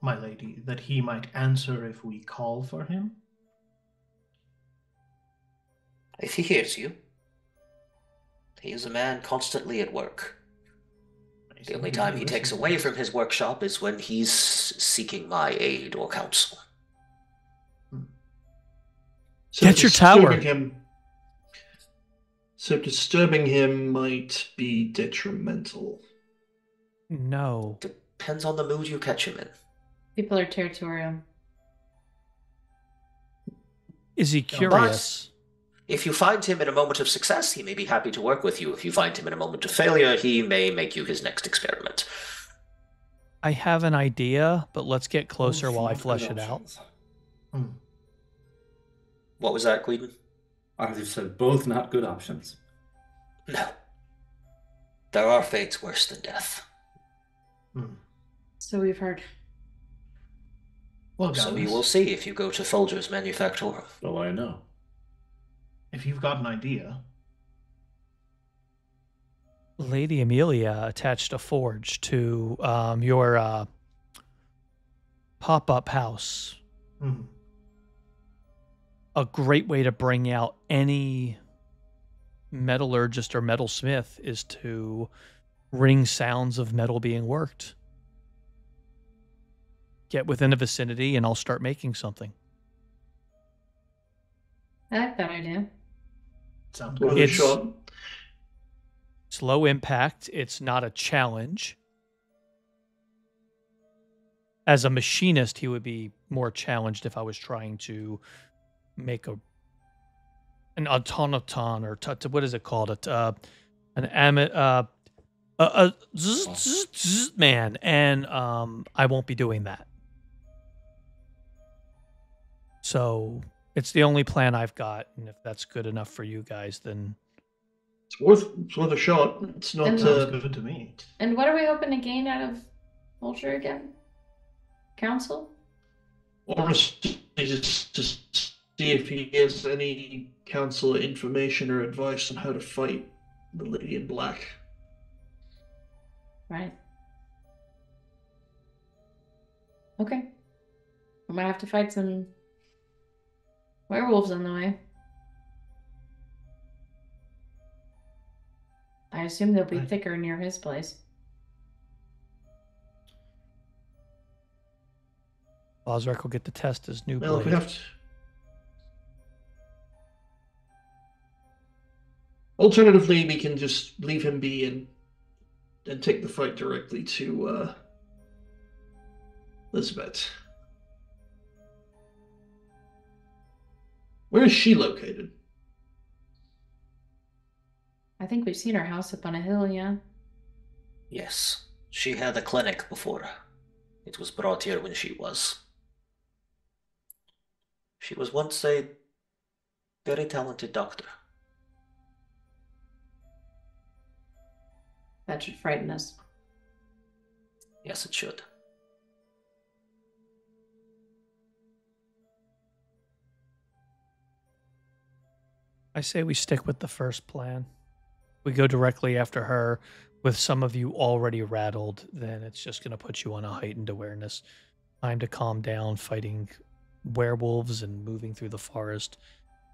my lady, that he might answer if we call for him? If he hears you. He is a man constantly at work. The only time he takes away from his workshop is when he's seeking my aid or counsel. So get your tower. So disturbing him might be detrimental. No. Depends on the mood you catch him in. People are territorial. Is he curious? But if you find him in a moment of success, he may be happy to work with you. If you find him in a moment of failure, he may make you his next experiment. I have an idea, but let's get closer while I flesh it out. What was that, Queden? I just said both not good options. No. There are fates worse than death. So we've heard. Well, so you will see if you go to Folger's Manufactorum. Oh, I know. If you've got an idea. Lady Amelia attached a forge to your pop-up house. Mm. A great way to bring out any metallurgist or metalsmith is to ring sounds of metal being worked. Get within the vicinity and I'll start making something. I like that idea. Sounds good. It's low impact. It's not a challenge. As a machinist, he would be more challenged if I was trying to make an automaton or what is it called? Man, and I won't be doing that. So it's the only plan I've got, and if that's good enough for you guys, then it's worth a shot. It's not good to me. And what are we hoping to gain out of Vulture again? Counsel? Honestly, just see if he gives any counsel, information, or advice on how to fight the lady in black. Right. Okay. We might have to fight some werewolves on the way. I assume they'll be thicker near his place. Bosric will get to test his new blade. We have to... Alternatively, we can just leave him be and take the fight directly to Elizabeth. Where is she located? I think we've seen her house up on a hill, yeah? Yes. She had a clinic before. It was brought here when she was. She was once a Very talented doctor. That should frighten us. Yes, it should. I say we stick with the first plan. We go directly after her. With some of you already rattled, then it's just going to put you on a heightened awareness. Time to calm down fighting werewolves and moving through the forest.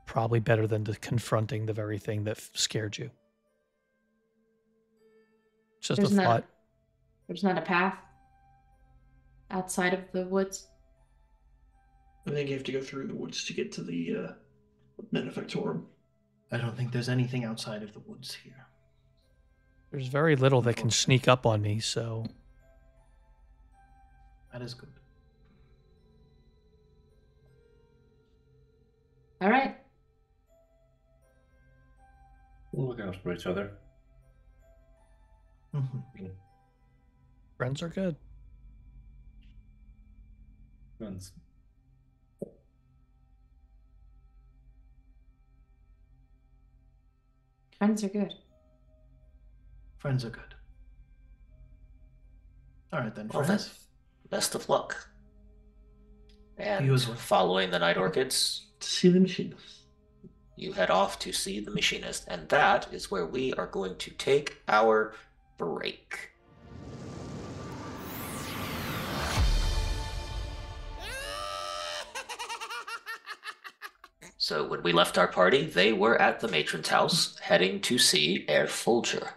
Probably better than confronting the very thing that scared you. It's just a thought. There's not a path outside of the woods. I think you have to go through the woods to get to the Benefactorum. I don't think there's anything outside of the woods here. There's very little that can sneak up on me, so... That is good. All right. We'll look out for each other. Friends are good. Friends. Friends are good. Friends are good. All right, then, friends. Well, best of luck. And following the Night Orchids... To see the Machinist. You head off to see the Machinist, and that is where we are going to take our break. So when we left our party, they were at the matron's house, heading to see Herr Folger.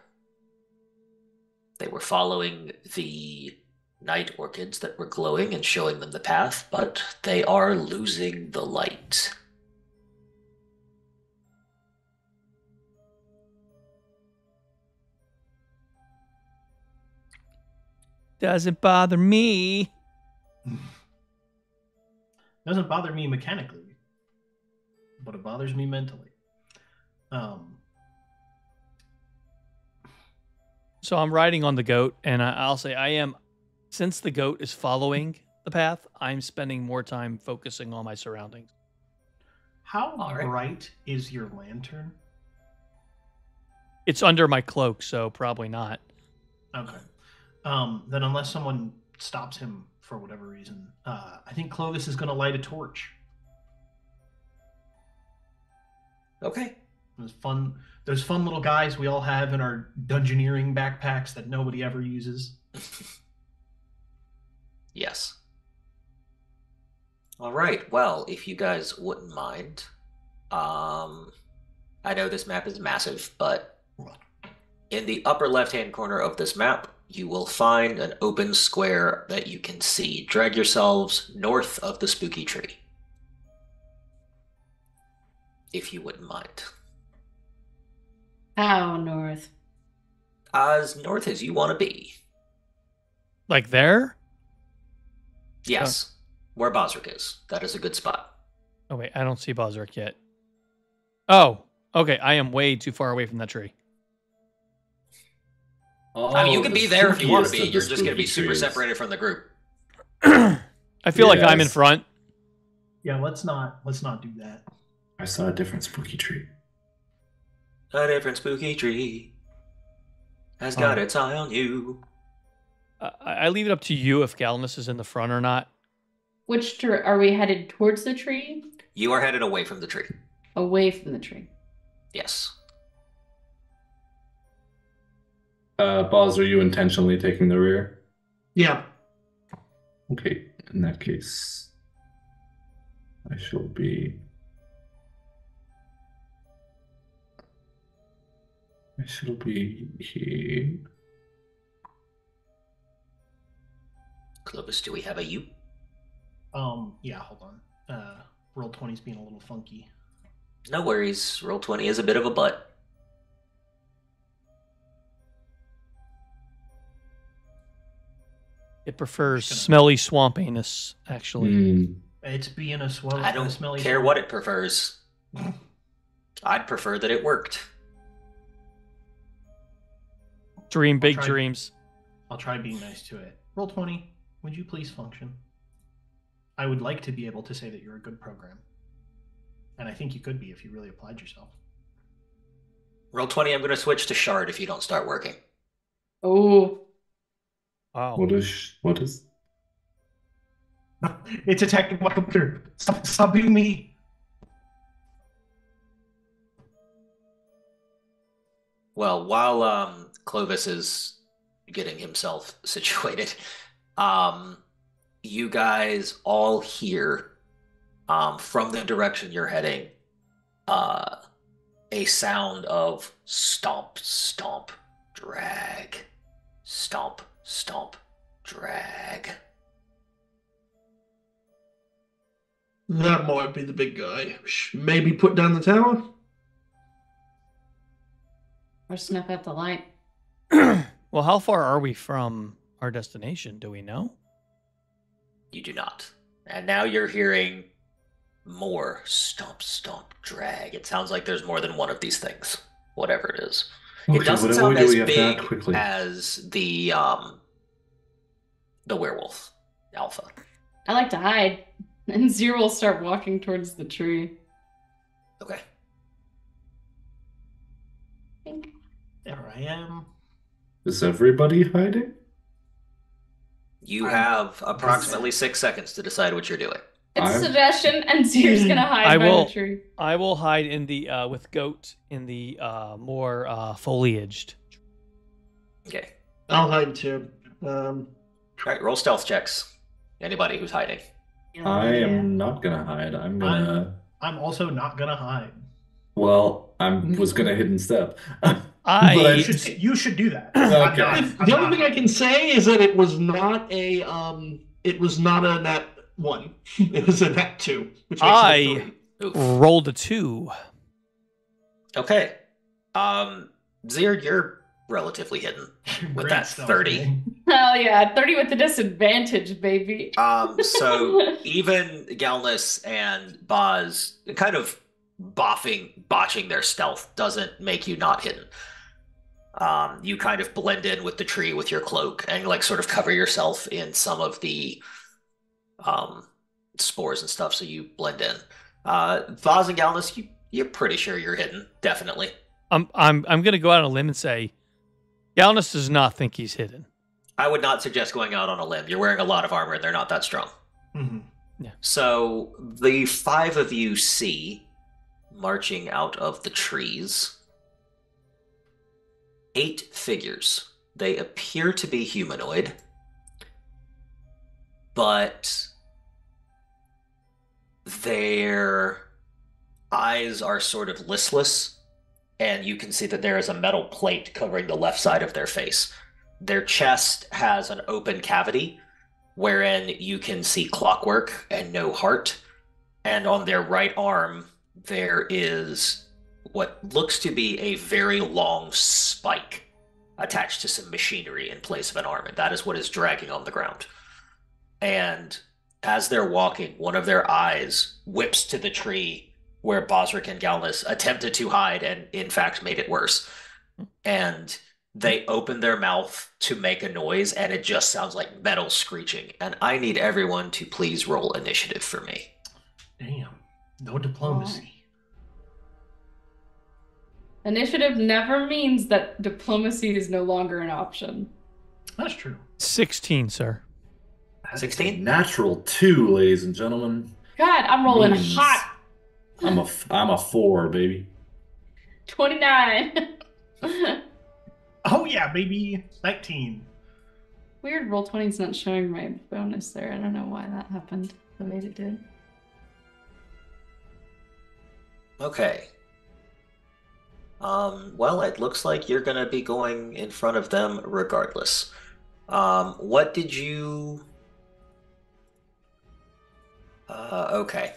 They were following the night orchids that were glowing and showing them the path, but they are losing the light. Doesn't bother me. Doesn't bother me mechanically, but it bothers me mentally. So I'm riding on the goat, and I'll say I am, since the goat is following the path, I'm spending more time focusing on my surroundings. How bright is your lantern? It's under my cloak, so probably not. Okay. Then unless someone stops him for whatever reason, I think Clovis is going to light a torch. Okay. Those fun little guys we all have in our dungeoneering backpacks that nobody ever uses. Yes. All right. Well, if you guys wouldn't mind, I know this map is massive, but in the upper left-hand corner of this map, you will find an open square that you can see. Drag yourselves north of the spooky tree, if you wouldn't mind. How north? As north as you want to be. Like there? Yes. Oh. Where Bosric is. That is a good spot. Oh, wait. I don't see Bosric yet. Oh, okay. I am way too far away from that tree. Oh, I mean, you can be there if you want to be. You're just going to be super separated from the group. I feel like I'm in front. Yeah, let's not do that. I saw a different spooky tree. A different spooky tree has got its eye on you. I leave it up to you if Galnus is in the front or not. Which tree? Are we headed towards the tree? You are headed away from the tree. Away from the tree. Yes. Balls, are you intentionally taking the rear? Yeah. Okay, in that case, I shall be... I shall be here. Clovis, do we have a U? Yeah, hold on. Roll 20's being a little funky. No worries. Roll 20 is a bit of a butt. It prefers smelly swamp anus, actually. It's being a swamp. I don't care what it prefers. I'd prefer that it worked. Dream big dreams. I'll try being nice to it. Roll 20. Would you please function? I would like to be able to say that you're a good program. And I think you could be if you really applied yourself. Roll 20, I'm going to switch to shard if you don't start working. Oh. Wow. What is? It's attacking my computer. Stop being me. Well, while Clovis is getting himself situated, you guys all hear from the direction you're heading a sound of stomp, stomp, drag, stomp, stomp, drag. That might be the big guy. Maybe put down the tower? Or snuff out the light. Well, how far are we from our destination? Do we know? You do not. And now you're hearing more stomp, stomp, drag. It sounds like there's more than one of these things, whatever it is. Okay, it doesn't sound as big as the werewolf alpha. I like to hide. And Zier will start walking towards the tree. Okay. There I am. Is everybody hiding? You have approximately 6 seconds to decide what you're doing. It's a suggestion, and Zier's gonna hide by the tree. I will hide in the with goat in the more foliaged. Okay. I'll hide too. All right, roll stealth checks. Anybody who's hiding. I am not gonna hide. I'm also not gonna hide. Well, I was gonna hidden step. You should do that. Okay. The only thing I can say is that it was not a nat one. It was a nat two. Which I rolled a 2. Okay. Zier, you're relatively hidden with that 30. Hell yeah, 30 with the disadvantage, baby. So even Galnus and Boz kind of botching their stealth doesn't make you not hidden. You kind of blend in with the tree with your cloak and sort of cover yourself in some of the spores and stuff, so you blend in. Vaz and Galnus, you're pretty sure you're hidden, definitely. I'm gonna go out on a limb and say Galnus does not think he's hidden. I would not suggest going out on a limb. You're wearing a lot of armor and they're not that strong. Mm-hmm. Yeah. So the 5 of you see marching out of the trees 8 figures. They appear to be humanoid, but their eyes are sort of listless, and you can see that there is a metal plate covering the left side of their face. Their chest has an open cavity wherein you can see clockwork and no heart, and on their right arm there is what looks to be a very long spike attached to some machinery in place of an arm, and that is what is dragging on the ground. And as they're walking, one of their eyes whips to the tree where Bosric and Galnus attempted to hide and in fact made it worse. And they open their mouth to make a noise, and it just sounds like metal screeching. And I need everyone to please roll initiative for me. Damn. No diplomacy. Why? Initiative never means that diplomacy is no longer an option. That's true. 16, sir. 16? Natural 2, ladies and gentlemen. God, I'm rolling hot. I'm a 4, baby. 29. Oh, yeah, baby. 19. Weird, roll 20 is not showing my bonus there. I don't know why that happened the way it did. Okay. Well, it looks like you're going to be going in front of them regardless. What did you... okay.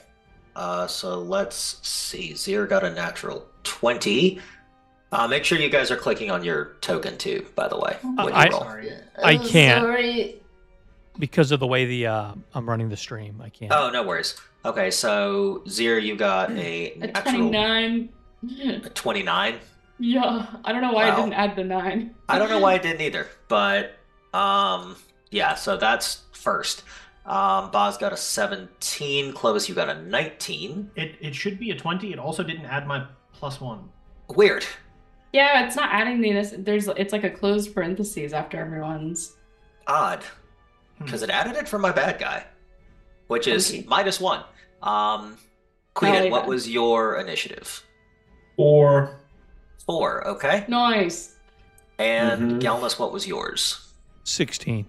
So let's see. Zier got a natural 20. Make sure you guys are clicking on your token too, by the way. I can't. Sorry. Because of the way the I'm running the stream, I can't. Oh, no worries. Okay, so Zier, you got a natural 29. A 29? Yeah, I don't know why I didn't add the 9. I don't know why I didn't either, but yeah, so that's first. Boz got a 17. Clovis, you got a 19. It should be a 20. It also didn't add my +1. Weird. Yeah, it's not adding the... It's like a closed parentheses after everyone's. Odd. Because it added it for my bad guy. Which is -1. Queden, what was your initiative? 4. Okay. Nice. And Galnus, what was yours? 16.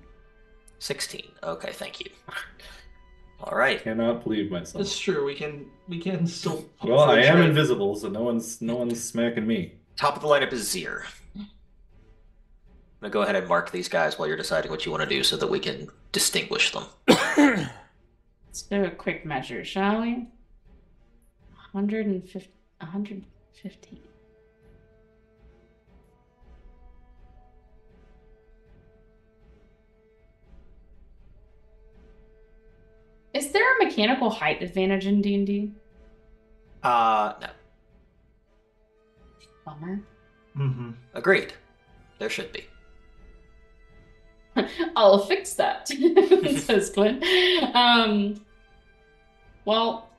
16. Okay, thank you. All right. I cannot believe myself. It's true. We can still. Well, I am invisible, so no one's smacking me. Top of the lineup is Zier. I'm gonna go ahead and mark these guys while you're deciding what you want to do, so that we can distinguish them. Let's do a quick measure, shall we? 150. 115. Is there a mechanical height advantage in D&D? No. Bummer. Agreed. There should be. I'll fix that, says Quinn. Well,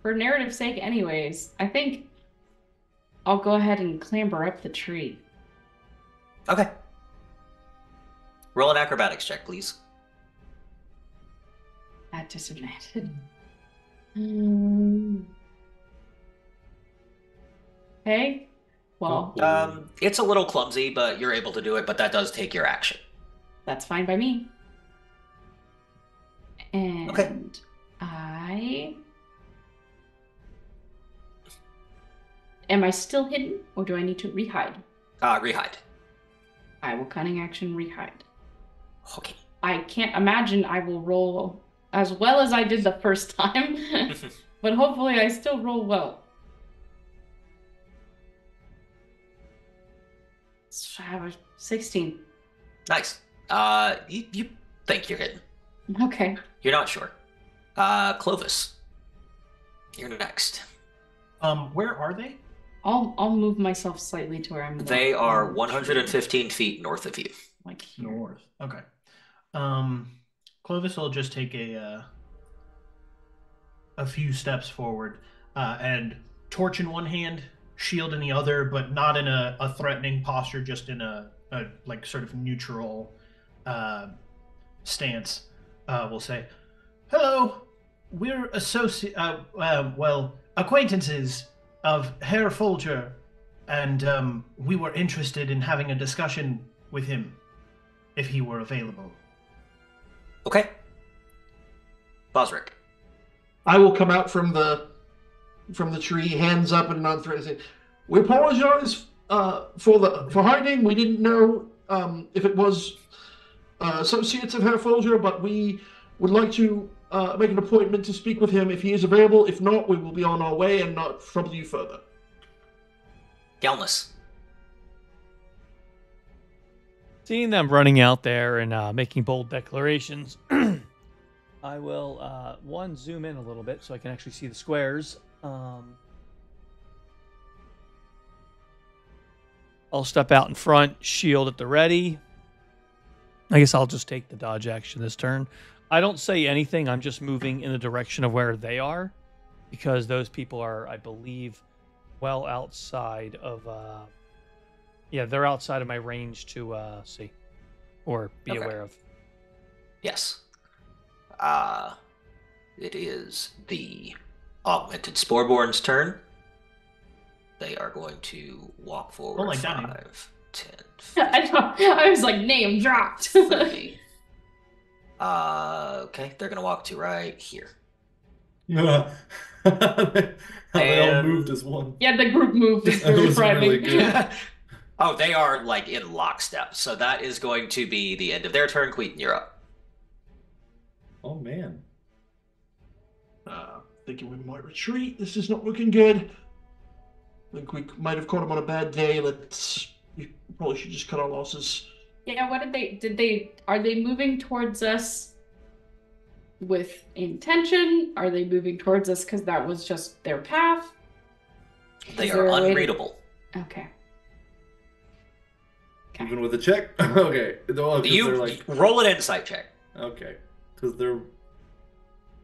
for narrative's sake anyways, I think I'll go ahead and clamber up the tree. Okay. Roll an acrobatics check, please. At disadvantage. Okay. Well. It's a little clumsy, but you're able to do it. But that does take your action. That's fine by me. And okay. Am I still hidden, or do I need to rehide? Rehide. I will cunning action rehide. Okay. I can't imagine I will roll as well as I did the first time, but hopefully I still roll well. So I have a 16. Nice. You think you're hidden. Okay. You're not sure. Clovis, you're next. Where are they? I'll move myself slightly to where I'm. They are 115 feet north of you. Like here. North. Okay. Clovis will just take a few steps forward, and torch in one hand, shield in the other, but not in a threatening posture, just in a like sort of neutral stance. We'll say, "Hello, we're acquaintances of Herr Folger, and we were interested in having a discussion with him if he were available." Okay. Bosric. I will come out from the tree, hands up and non-threatening. We apologize for hiding. We didn't know if it was associates of Herr Folger, but we would like to make an appointment to speak with him if he is available. If not, we will be on our way and not trouble you further. Galnus. Seeing them running out there and making bold declarations, I will, zoom in a little bit so I can actually see the squares. I'll step out in front, shield at the ready. I guess I'll just take the dodge action this turn. I don't say anything. I'm just moving in the direction of where they are because those people are, I believe, well outside of... Yeah, they're outside of my range to see or be aware of. Yes. It is the augmented Sporeborn's turn. They are going to walk forward 5, 10, 15, I was like, name dropped. 30. Okay, they're going to walk to right here. Yeah. They all moved as one. Yeah, the group moved. It was really good. Oh, they are like in lockstep. So that is going to be the end of their turn. Queden, you're up. Oh, man. Thinking we might retreat. This is not looking good. I think we might have caught him on a bad day. We probably should just cut our losses. Yeah, what are they moving towards us with intention? Are they moving towards us because that was just their path? They are unreadable. Okay. Even with a check? Okay. Roll an insight check. Okay. Because they're...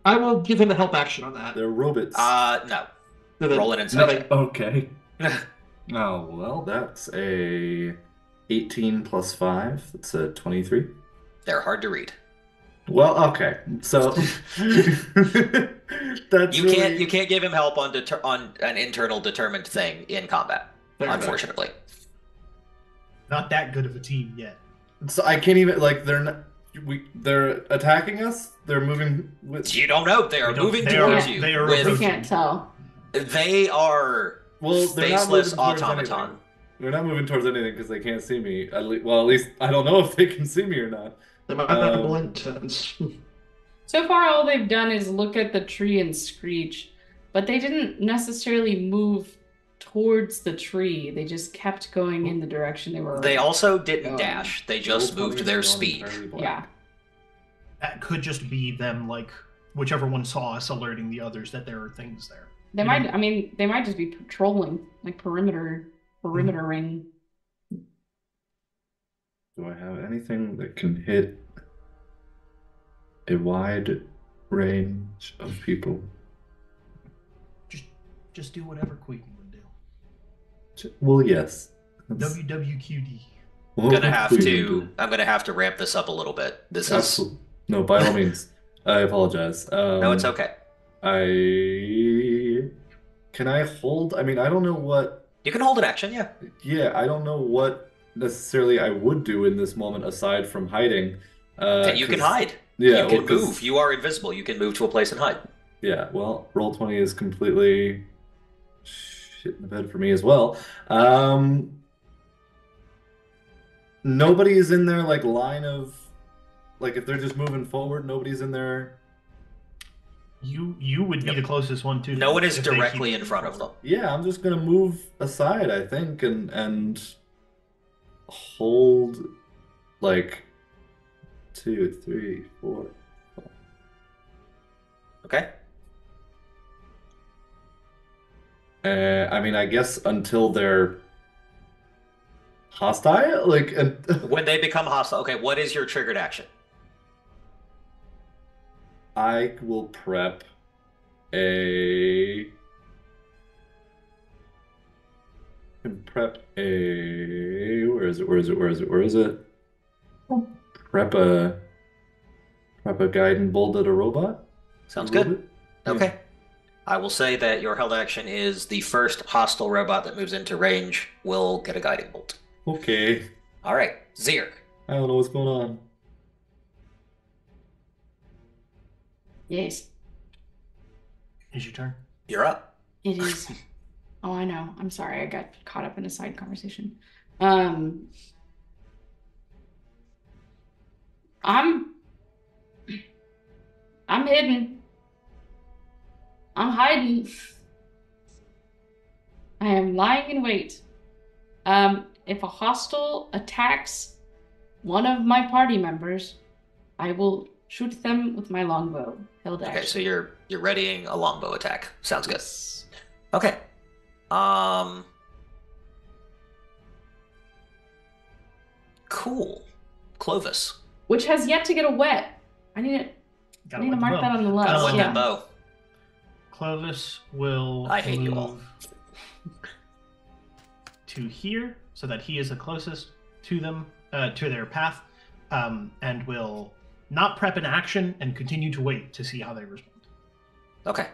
I will give him a help action on that. They're robots. No. They're roll it insight. Okay. Oh, well, that's a 18 plus 5. That's a 23. They're hard to read. Well, okay. So that's you can't give him help on an internal determined thing in combat, unfortunately. Not that good of a team yet. So I can't even they're attacking us. They're moving with you. Don't know. They are moving towards you. They are. We can't tell. They are faceless automaton. They're not moving towards anything because they can't see me. At least I don't know if they can see me or not. They might have lanterns. So far, all they've done is look at the tree and screech, but they didn't necessarily move towards the tree. They just kept going in the direction they were. They also didn't dash. They just moved their speed. Yeah. That could just be them, like whichever one saw us alerting the others that there are things there. They might. I mean, they might just be patrolling, like perimetering. Do I have anything that can hit a wide range of people? Just do whatever Queden would do. Well, yes. That's... WWQD. I'm gonna have to ramp this up a little bit. No, by all means. I apologize. No, it's okay. Can I hold? I mean, I don't know what. You can hold an action, yeah. Yeah, I don't know what necessarily I would do in this moment aside from hiding. You can hide. Yeah, you can move. You are invisible. You can move to a place and hide. Yeah, well, roll 20 is completely shit in the bed for me as well. Nobody is in their if they're just moving forward, nobody's in there. You would be the closest one to. No one is directly in front of them. Yeah, I'm just gonna move aside, I think, and hold, 2, 3, 4. Okay. I mean, I guess until they're hostile, when they become hostile. Okay, what is your triggered action? I will prep a guiding bolt at a robot. Sounds good. Okay. Yeah. I will say that your held action is the first hostile robot that moves into range will get a guiding bolt. Okay. All right, Zier. I don't know what's going on. Yes. It's your turn. You're up. It is. Oh, I know. I'm sorry. I got caught up in a side conversation. I'm hidden. I'm hiding. I am lying in wait. If a hostile attacks one of my party members, I will shoot them with my longbow. Okay, so you're readying a longbow attack. Sounds good. Okay. Cool. Clovis. Which has yet to get a wet. I need to mark that on the list. Gotta wet that bow. Clovis will hate you all. To here, so that he is the closest to them, to their path, and will not prep an action and continue to wait to see how they respond. Okay.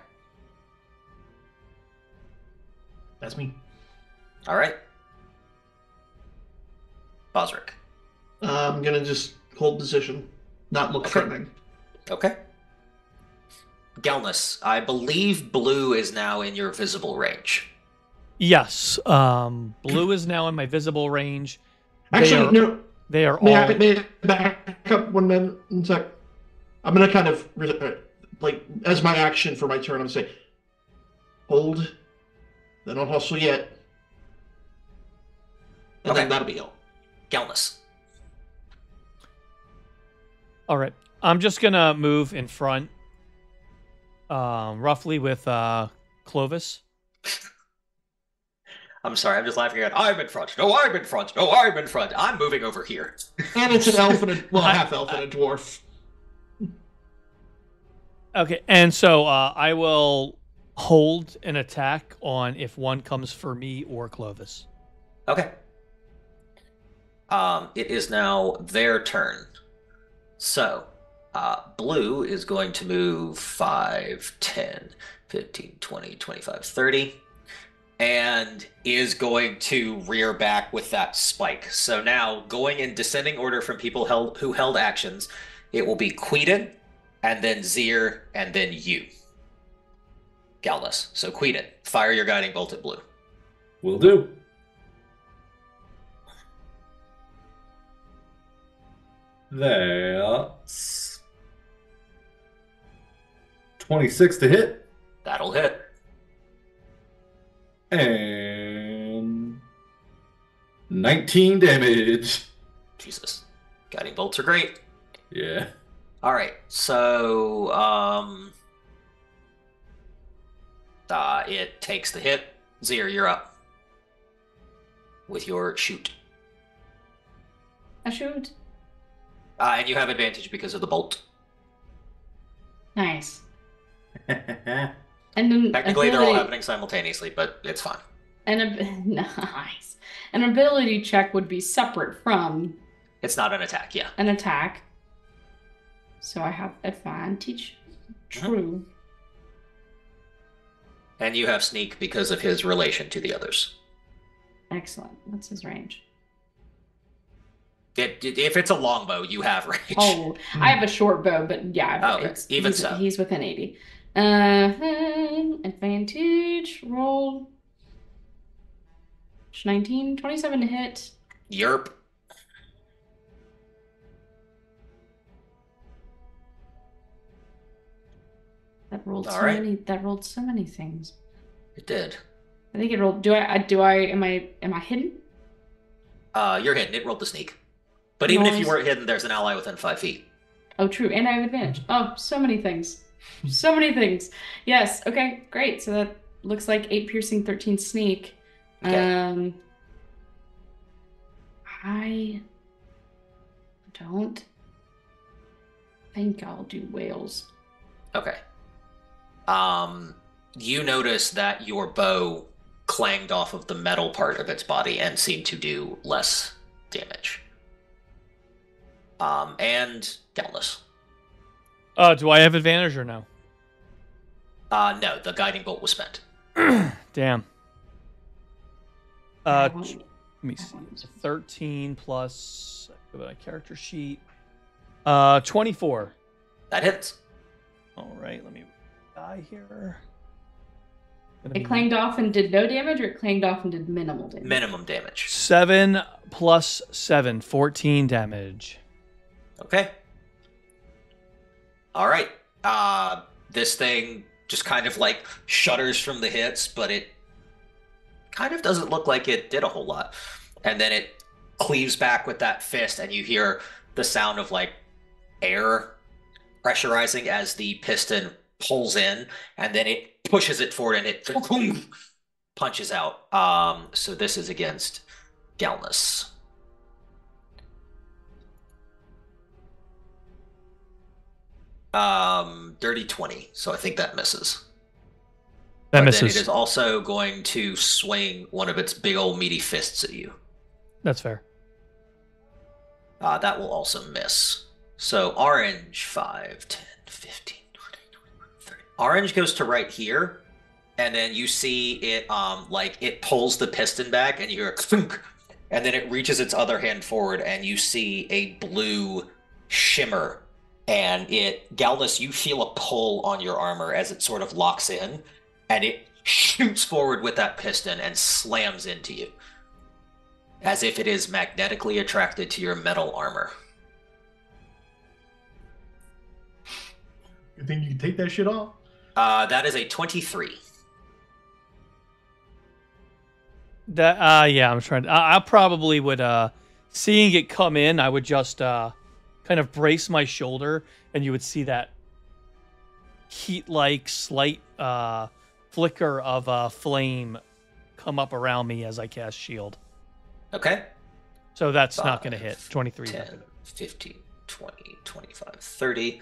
That's me. All right. Bosric. I'm going to just hold position, not look threatening. Okay. Galnus, I believe blue is now in your visible range. Yes. Blue is now in my visible range. May I back up 1 minute and sec? I'm going to kind of, as my action for my turn, I'm going to say, hold, they don't hustle yet. And then that'll be all. Galnus. All right. I'm just going to move in front, roughly with Clovis. I'm sorry, I'm just laughing at I'm moving over here. And it's an elf and a half elf and a dwarf. Okay, and so I will hold an attack on if one comes for me or Clovis. Okay. It is now their turn. So, blue is going to move 5, 10, 15, 20, 25, 30, and is going to rear back with that spike. So now, going in descending order from people who held actions, it will be Queden, and then Zier, and then you, Galnus. So Queden, fire your guiding bolt at blue. Will do. That's 26 to hit. That'll hit. And 19 damage. Jesus. Guiding bolts are great. Yeah. All right, so it takes the hit. Zier, you're up with your shoot. I shoot. And you have advantage because of the bolt. Nice. And then technically, they're all happening simultaneously, but it's fine. Nice. An ability check would be separate from. It's not an attack. Yeah. An attack. So I have advantage. True. And you have sneak because of his relation to the others. Excellent. What's his range? If it's a longbow, you have range. Oh, I have a short bow, but yeah. Oh, okay. Even so. He's within 80. Advantage, roll. 19, 27 to hit. Yerp. That rolled all so right. many. That rolled so many things. It did. I think it rolled. Am I hidden? You're hidden. It rolled the sneak. But even if you weren't hidden, there's an ally within 5 feet. Oh, true. And I have advantage. Oh, so many things. So many things. Yes. Okay. Great. So that looks like 8 piercing, 13 sneak. Okay. I don't think I'll do whales. Okay. You notice that your bow clanged off of the metal part of its body and seemed to do less damage. And Galnus. Do I have advantage or no? No, the guiding bolt was spent. Damn. Let me see. 13 plus a character sheet. 24. That hits. All right, let me die here. It clanged off and did no damage, or it clanged off and did minimal damage? Minimum damage. 7 plus 7, 14 damage. Okay. All right. This thing just kind of like shudders from the hits, but it kind of doesn't look like it did a whole lot. And then it cleaves back with that fist, and you hear the sound of like air pressurizing as the piston pulls in, and then it pushes it forward and it punches out. So this is against Galnus. Dirty 20, so I think that misses. That misses. Then it is also going to swing one of its big old meaty fists at you. That's fair. That will also miss. So orange, 5, 10, 15, 20, 21, 30. Orange goes to right here, and then you see it, like, it pulls the piston back, and you hear a thunk, and then it reaches its other hand forward, and you see a blue shimmer, and it, Galnus, you feel a pull on your armor as it sort of locks in, and it shoots forward with that piston and slams into you, as if it is magnetically attracted to your metal armor. You think you can take that shit off? That is a 23. That yeah, I'm trying to, I probably would seeing it come in, I would just kind of brace my shoulder, and you would see that heat-like slight flicker of flame come up around me as I cast shield. Okay. So that's not going to hit. 23. 10, 15. 20, 25, 30.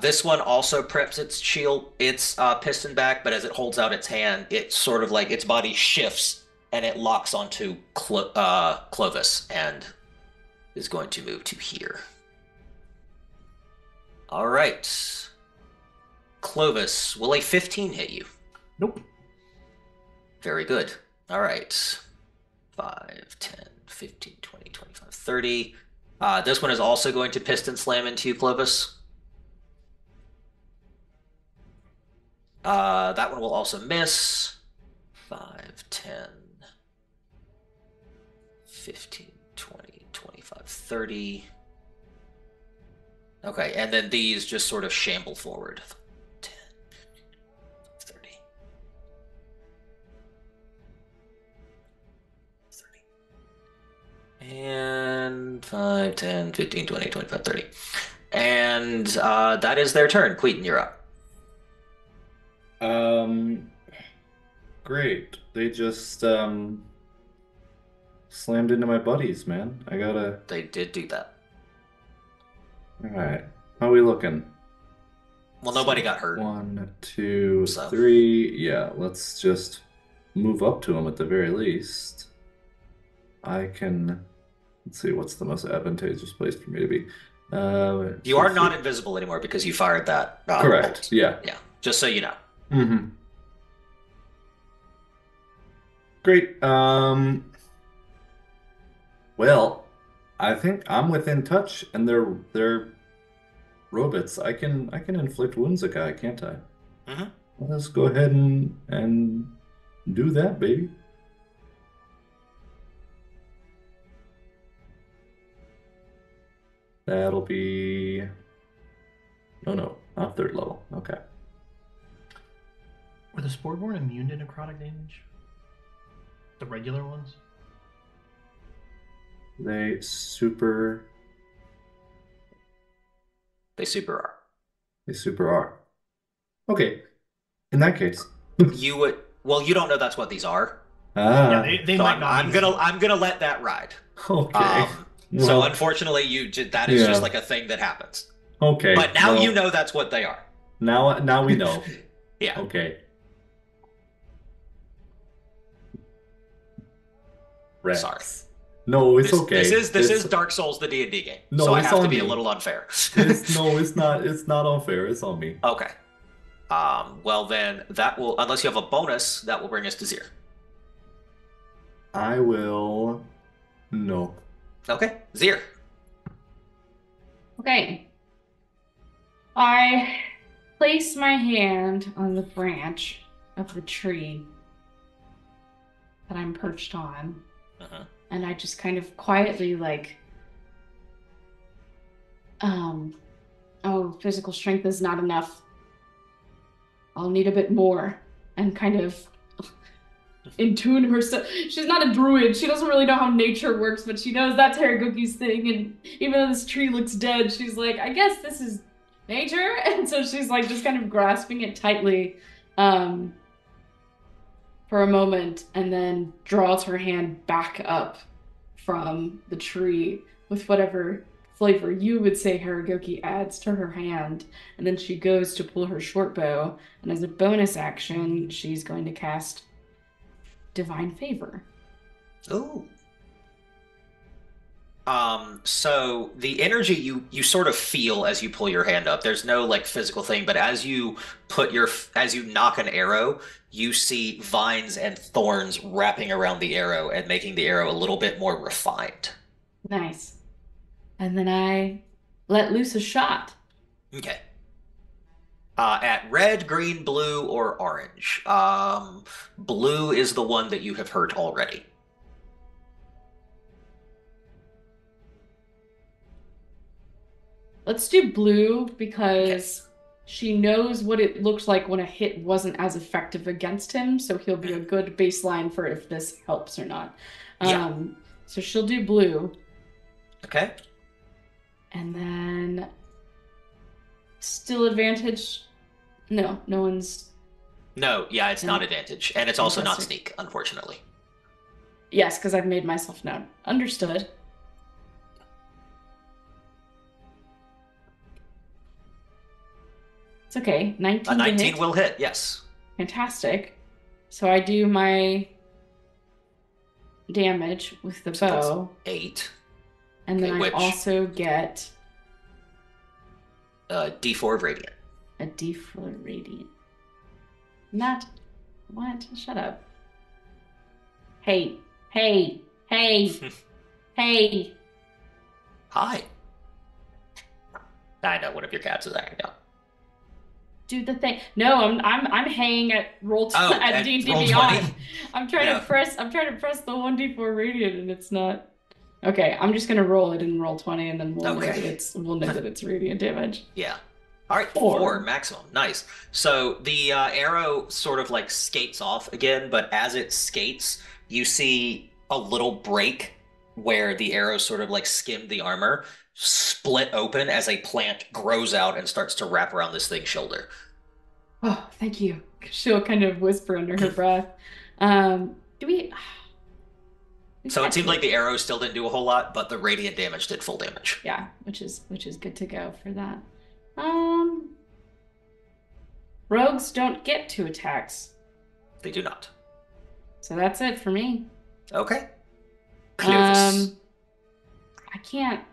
This one also preps its shield, its piston back, but as it holds out its hand, it sort of like its body shifts and it locks onto Clovis and is going to move to here. All right. Clovis, will a 15 hit you? Nope. Very good. All right. 5, 10, 15, 20, 25, 30. This one is also going to piston slam into you, Clovis. That one will also miss. 5, 10, 15, 20, 25, 30. Okay, and then these just sort of shamble forward. 10, 30. 30. And 5, 10, 15, 20, 25, 30. And that is their turn. Queden, you're up. Great. They just slammed into my buddies, man. I gotta... They did do that. Alright. How are we looking? Well, nobody got hurt. 1, 2, 3. Yeah, let's just move up to him at the very least. I can... Let's see, what's the most advantageous place for me to be? You are not invisible anymore because you fired that. Correct, bolt. Yeah. Yeah, just so you know. Mm-hmm. Great. Well, I think I'm within touch, and they're robots. I can inflict wounds a guy, can't I? Mm-hmm. Well, let's go ahead and do that, baby. That'll be... No, not third level. Okay. Were the Sporeborn immune to necrotic damage? The regular ones? They super are. Okay. In that case. You would... Well, you don't know that's what these are. Ah. Yeah, they so might not. I'm gonna let that ride. Okay. Well, so unfortunately, that is just like a thing that happens. Okay. But now you know that's what they are. Now we know. Yeah. Okay. Rex. Sorry. No, it's okay. This is Dark Souls, the D&D game. No, so I have to be a little unfair. No, it's not. It's not unfair. It's on me. Okay. Well, then that will, unless you have a bonus, that will bring us to Zier. I will. No. Okay, Zier. Okay. I place my hand on the branch of the tree that I'm perched on, and I just kind of quietly, like, oh, physical strength is not enough. I'll need a bit more, and kind of in tune herself. She's not a druid. She doesn't really know how nature works, but she knows that's Haragoki's thing, and even though this tree looks dead, she's like, I guess this is nature, and so she's like just kind of grasping it tightly for a moment, and then draws her hand back up from the tree with whatever flavor you would say Haragoki adds to her hand, and then she goes to pull her short bow, and as a bonus action, she's going to cast Divine Favor. Oh. So the energy you sort of feel as you pull your hand up, there's no like physical thing, but as you knock an arrow, you see vines and thorns wrapping around the arrow and making the arrow a little bit more refined. Nice. And then I let loose a shot. Okay. At red, green, blue, or orange. Blue is the one that you have hurt already. Let's do blue because she knows what it looked like when a hit wasn't as effective against him, so he'll be a good baseline for if this helps or not. So she'll do blue. Okay. And then still advantage? No, no one's... No, yeah, it's not advantage, and it's also not sneak, unfortunately. Yes, because I've made myself known. Understood. It's okay. 19 A 19 hit. Will hit, yes. Fantastic. So I do my damage with the bow. That's 8. And okay, then I also get... a D4 of radiant. A D4 radiant. Not... What? Shut up. Hey. Hey. Hey. Hey. Hi. I know one of your cats is acting up. Do the thing. No, I'm hanging at roll at D&D Beyond. I'm trying to press the 1d4 radiant and it's not. Okay, I'm just gonna roll it in roll 20 and then we'll know that it's radiant damage. Yeah. All right, 4 maximum. Nice. So the arrow sort of like skates off again, but as it skates, you see a little break where the arrow sort of like skimmed the armor, split open as a plant grows out and starts to wrap around this thing's shoulder. Oh, thank you. She'll kind of whisper under her breath. So it seemed like the arrow still didn't do a whole lot, but the radiant damage did full damage. Yeah, which is good to go for that. Rogues don't get 2 attacks. They do not. So that's it for me. Okay. Clovis. I can't.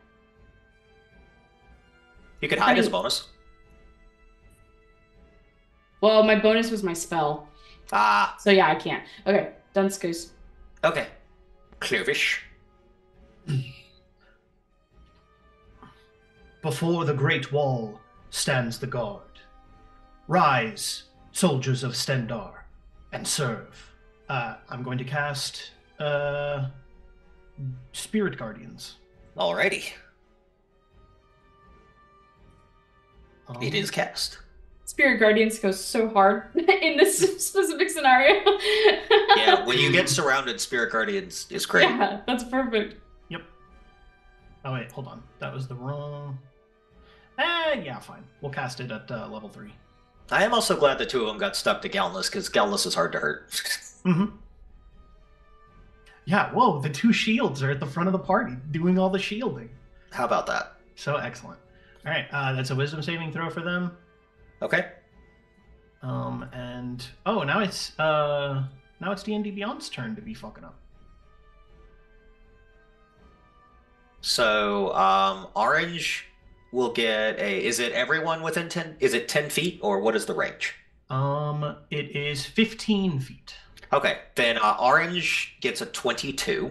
You could hide as a bonus. Well, my bonus was my spell. Ah. So yeah, I can't. Okay, Dunskus. Okay. Clovis. Before the great wall stands the guard. Rise, soldiers of Stendar, and serve. I'm going to cast Spirit Guardians. Alrighty. It is cast. Spirit Guardians goes so hard in this specific scenario. Yeah, when you get surrounded, Spirit Guardians is great. Yeah, that's perfect. Yep. Oh, wait, hold on. That was the wrong... yeah, fine. We'll cast it at level 3. I am also glad the 2 of them got stuck to Galnus, because Galnus is hard to hurt. Mm-hmm. Yeah, whoa, the 2 shields are at the front of the party, doing all the shielding. How about that? So excellent. All right, that's a wisdom saving throw for them. Okay. And... Oh, now it's D&D Beyond's turn to be fucking up. So, Orange... We'll get a... Is it everyone within 10... Is it 10 feet, or what is the range? It is 15 feet. Okay, then Orange gets a 22.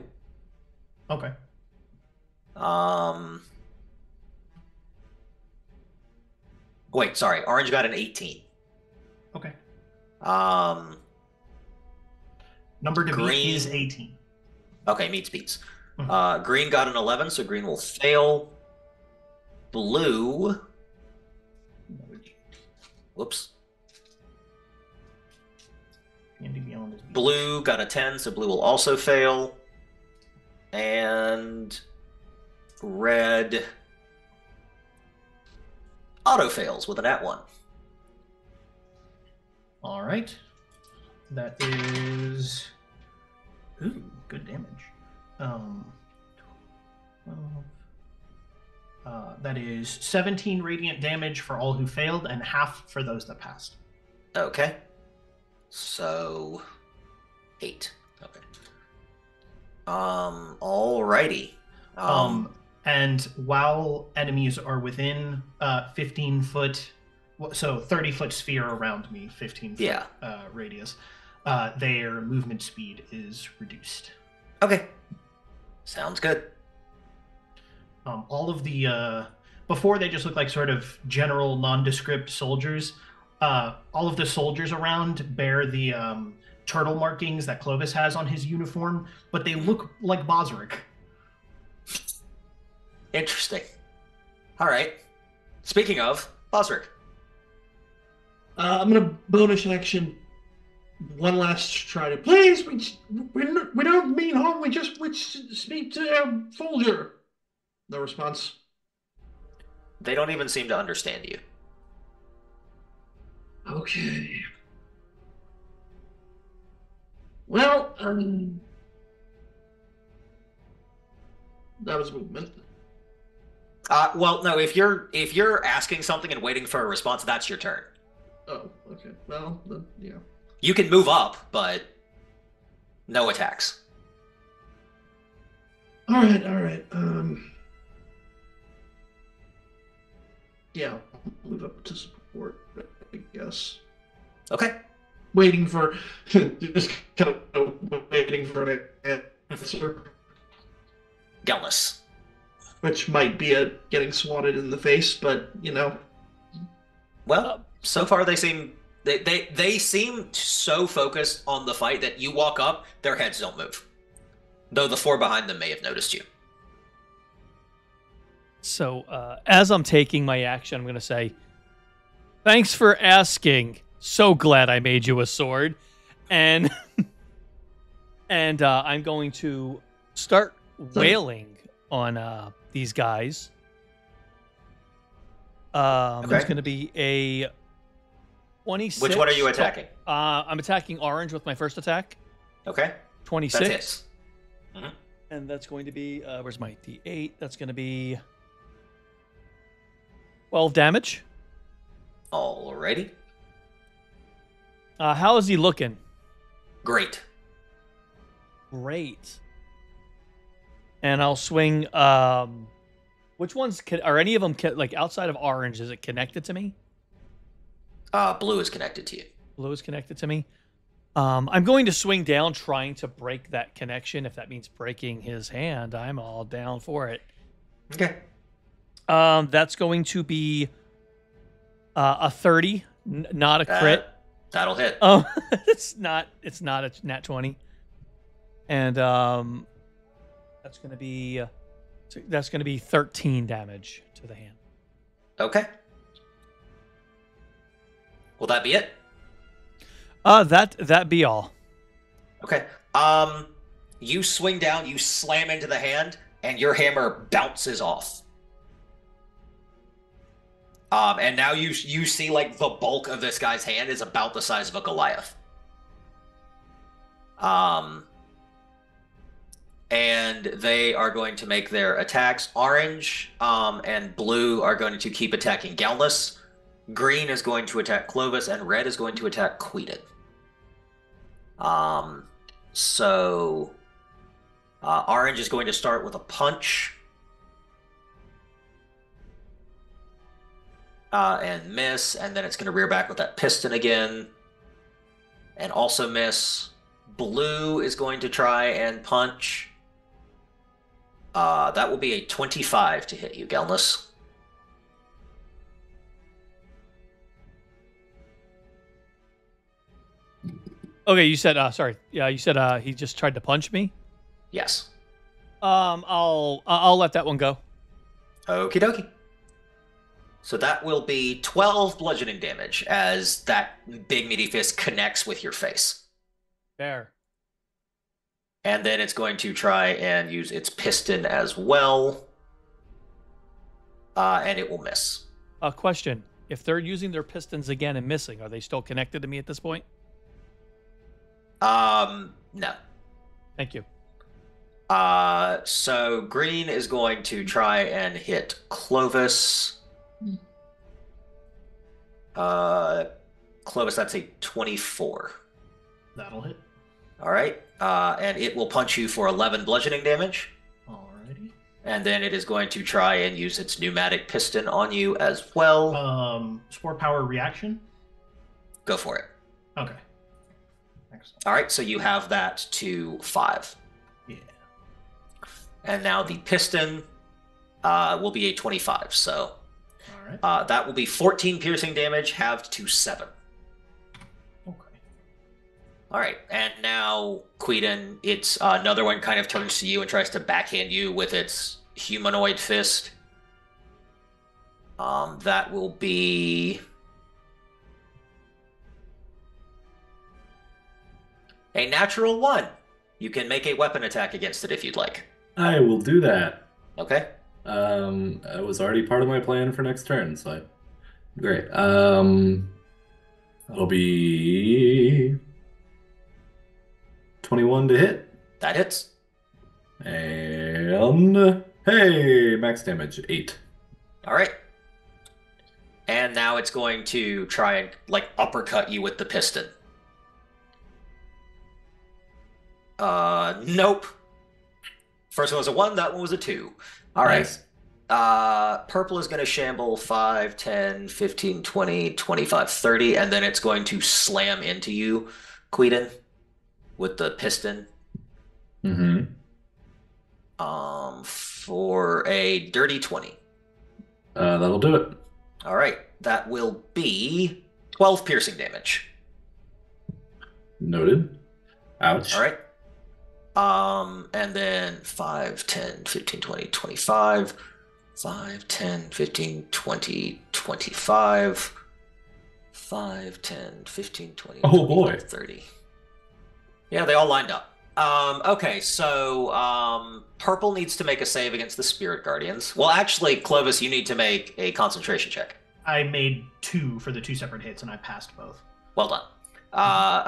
Okay. Wait, sorry. Orange got an 18. Okay. Number to beat is 18. Okay, beats. Mm-hmm. Green got an 11, so Green will fail... Blue. Whoops. Blue got a 10, so blue will also fail. And red auto fails with an @1. All right. That is good damage. That is 17 radiant damage for all who failed and half for those that passed. Okay. So 8. Okay. Alrighty. And while enemies are within 15-foot, so 30-foot sphere around me, 15-foot radius, their movement speed is reduced. Okay. Sounds good. All of the, before they just look like sort of general nondescript soldiers, all of the soldiers around bear the turtle markings that Clovis has on his uniform, but they look like Bosric. Interesting. All right. Speaking of Bosric. I'm going to bonus action one last try to, please, we don't mean harm, we speak to Herr Folger. No response. They don't even seem to understand you. Okay. Well, that was movement. Well, no. If you're asking something and waiting for a response, that's your turn. Oh, okay. Well, then, yeah. You can move up, but no attacks. Alright, alright. Yeah, move up to support, I guess. Okay. Waiting for... just kind of waiting for an answer. Galnus. Which might be a getting swatted in the face, but, you know. Well, so far they seem... They seem so focused on the fight that you walk up, their heads don't move. Though the four behind them may have noticed you. So, as I'm taking my action, I'm going to say, thanks for asking. So glad I made you a sword. And I'm going to start wailing on these guys. Okay. There's going to be a 26. Which one are you attacking? I'm attacking orange with my first attack. Okay. 26. That's hits. Mm-hmm. And that's going to be, where's my D8? That's going to be 12 damage. Alrighty. How is he looking? Great. Great. And I'll swing, which ones, are any of them, like, outside of orange, is it connected to me? Blue is connected to you. Blue is connected to me. I'm going to swing down, trying to break that connection. If that means breaking his hand, I'm all down for it. Okay. That's going to be a 30, not a crit. That'll hit. Oh, it's not a nat 20. And that's going to be 13 damage to the hand. Okay. Will that be it? That be all. Okay. You swing down, you slam into the hand, and your hammer bounces off. And now you see, like, the bulk of this guy's hand is about the size of a Goliath. And they are going to make their attacks. Orange, and blue are going to keep attacking Galnus. Green is going to attack Clovis, and red is going to attack Queden. Orange is going to start with a punch. And miss, and then it's going to rear back with that piston again. And also miss. Blue is going to try and punch. That will be a 25 to hit you, Galnus. Okay, you said, sorry. Yeah, you said he just tried to punch me? Yes. I'll let that one go. Okie dokie. So that will be 12 bludgeoning damage as that big meaty fist connects with your face. Fair. And then it's going to try and use its piston as well. And it will miss. A question. If they're using their pistons again and missing, are they still connected to me at this point? No. Thank you. So green is going to try and hit Clovis. Clovis, that's a 24. That'll hit. All right. And it will punch you for 11 bludgeoning damage. Alrighty. And then it is going to try and use its pneumatic piston on you as well. Spore power reaction? Go for it. Okay. All right, so you have that to 5. Yeah. And now the piston will be a 25, so all right. That will be 14 piercing damage, halved to 7. Okay. All right, and now, Queden, it's another one kind of turns to you and tries to backhand you with its humanoid fist. That will be... a natural 1. You can make a weapon attack against it if you'd like. I will do that. Okay. It was already part of my plan for next turn, so great. It'll be 21 to hit. That hits. And hey, max damage 8. All right. And now it's going to try and, like, uppercut you with the piston. Nope. First one was a 1, that one was a 2. All nice. Right. Purple is going to shamble 5, 10, 15, 20, 25, 30, and then it's going to slam into you, Queden, with the piston. Mm-hmm. For a dirty 20. That'll do it. All right. That will be 12 piercing damage. Noted. Ouch. All right. And then 5, 10, 15, 20, 25. 5, 10, 15, 20, 25. 5, 10, 15, 20, oh, boy. 30. Yeah, they all lined up. Okay, so Purple needs to make a save against the Spirit Guardians. Well, actually, Clovis, you need to make a concentration check. I made 2 for the 2 separate hits, and I passed both. Well done.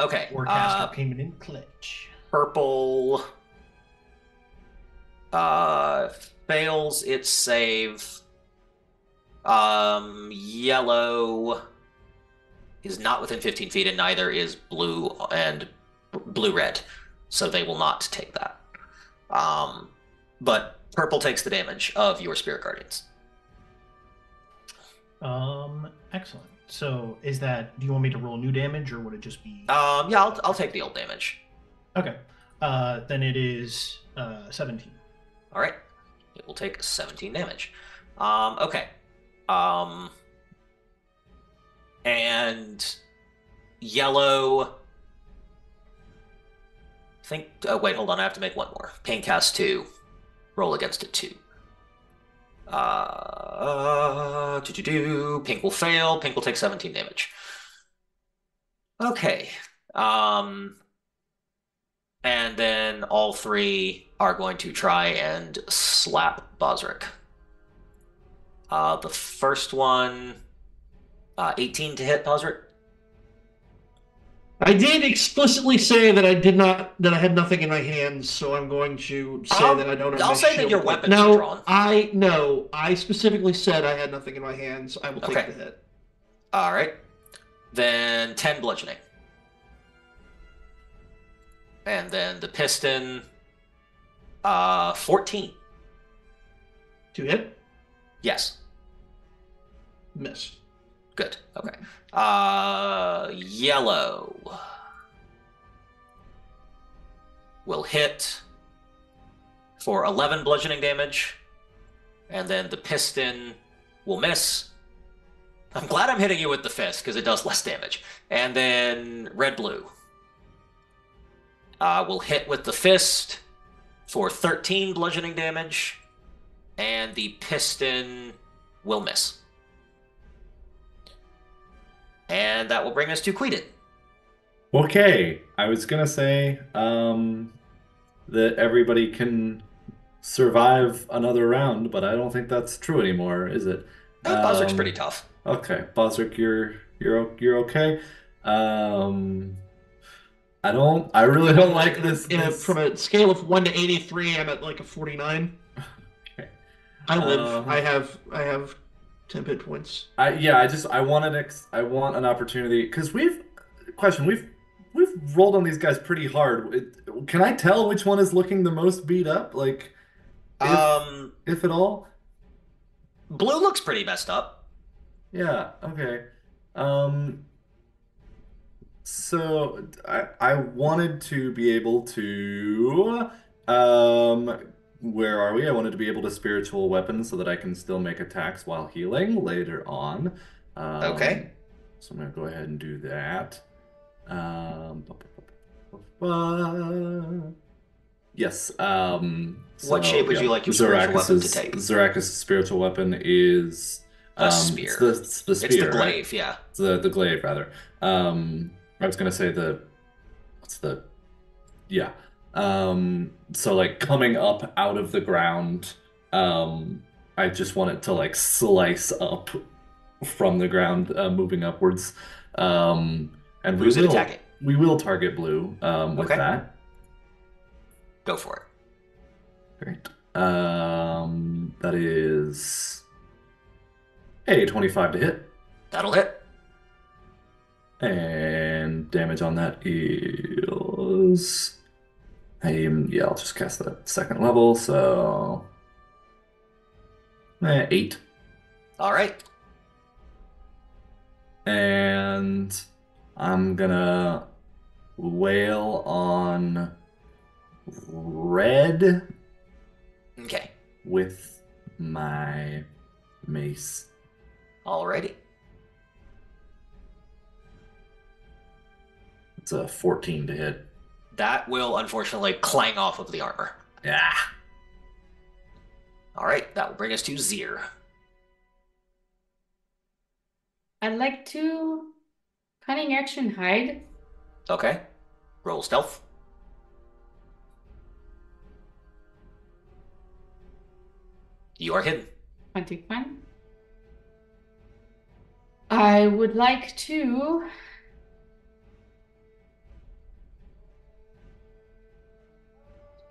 Okay. Warcaster came in clutch. Purple fails its save. Yellow is not within 15 feet, and neither is blue and blue-red. So they will not take that. But purple takes the damage of your Spirit Guardians. Excellent. So is that, do you want me to roll new damage, or would it just be... yeah, I'll take the old damage. Okay. Then it is 17. All right. It will take 17 damage. Okay. And yellow... think, oh wait, hold on, I have to make one more. Pain cast 2, roll against it 2. Pink will fail, pink will take 17 damage. Okay. And then all 3 are going to try and slap Bosric. The first one, 18 to hit Bosric. I did explicitly say that I had nothing in my hands, so I'm going to say that I don't have. I'll say that your weapon's drawn. I specifically said I had nothing in my hands. I will take the hit. All right, then 10 bludgeoning, and then the piston, 14. To hit? Yes. Miss. Good. Okay. Yellow will hit for 11 bludgeoning damage, and then the piston will miss. I'm glad I'm hitting you with the fist because it does less damage. And then red-blue will hit with the fist for 13 bludgeoning damage, and the piston will miss. And that will bring us to Queden. Okay, I was gonna say that everybody can survive another round, but I don't think that's true anymore, is it? No, Bosric's pretty tough. Okay, Bosric, you're okay. I really don't like this. From a scale of 1 to 83, I'm at like a 49. Okay, I live. I have 10 hit points. I want an opportunity because we've rolled on these guys pretty hard. Can I tell which one is looking the most beat up? Like, if at all. Blue looks pretty messed up. Yeah. Okay. So I wanted to be able to where are we? I wanted to be able to spiritual weapon so that I can still make attacks while healing later on. Okay. So I'm going to go ahead and do that. Yes. What shape would you like your spiritual weapon to take? Zarakis' spiritual weapon is... a spear. It's the spear, it's the glaive, right? Yeah. The glaive, rather. I was going to say the... What's the... Yeah. So like coming up out of the ground, I just want it to like slice up from the ground, moving upwards. And we will attack it. We will target blue with that. Go for it. Great. That is a 25 to hit. That'll hit. And damage on that is... yeah, I'll just cast that second level, so... 8. Alright. And I'm gonna wail on red. Okay. With my mace. Alrighty. It's a 14 to hit. That will unfortunately clang off of the armor. Yeah. Alright, that will bring us to Zier. I'd like to cunning action hide. Okay. Roll stealth. You are hidden. 21. I would like to...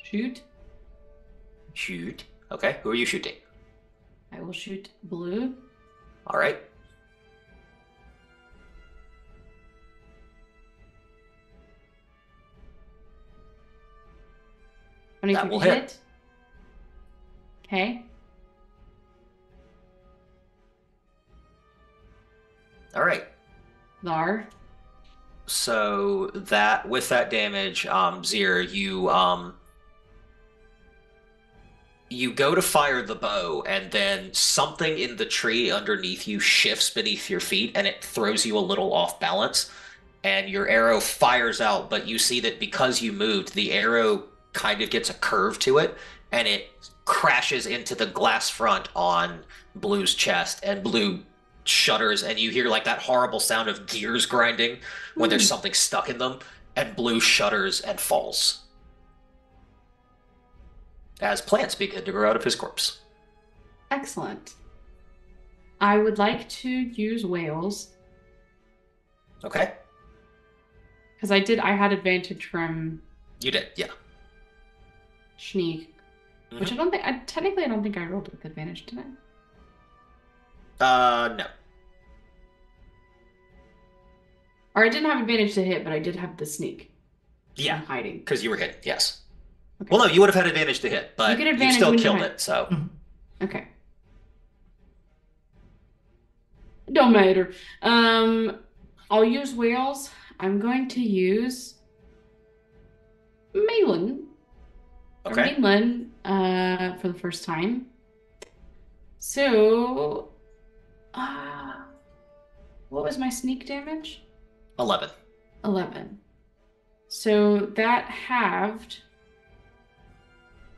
shoot. Shoot. Okay, who are you shooting? I will shoot blue. All right. That will hit. Okay. All right. Lar. So that with that damage, Zier, you you go to fire the bow, and then something in the tree underneath you shifts beneath your feet, and it throws you a little off balance, and your arrow fires out, but you see that because you moved, the arrow kind of gets a curve to it, and it crashes into the glass front on Blue's chest, and Blue shudders, and you hear like that horrible sound of gears grinding when there's something stuck in them, and Blue shudders and falls. As plants begin to grow out of his corpse. Excellent. I would like to use whales. Okay. Because I had advantage from... You did, yeah. Sneak. Mm-hmm. Which I don't think I rolled with advantage, did I? No. Or I didn't have advantage to hit, but I did have the sneak. Yeah. I'm hiding. Because you were hidden, yes. Okay. Well, no, you would have had advantage to hit, but you still killed it, so. Okay. Don't matter. I'll use whales. I'm going to use Mainland. Okay. Mainland for the first time. So, what was my sneak damage? 11. 11. So that halved.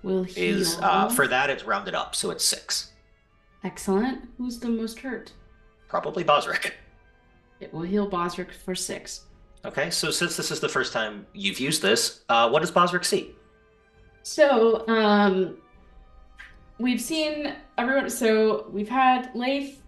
Will heal. Is, for that, it's rounded up, so it's 6. Excellent. Who's the most hurt? Probably Bosric. It will heal Bosric for 6. Okay, so since this is the first time you've used this, what does Bosric see? So, we've seen everyone. So we've had Leith,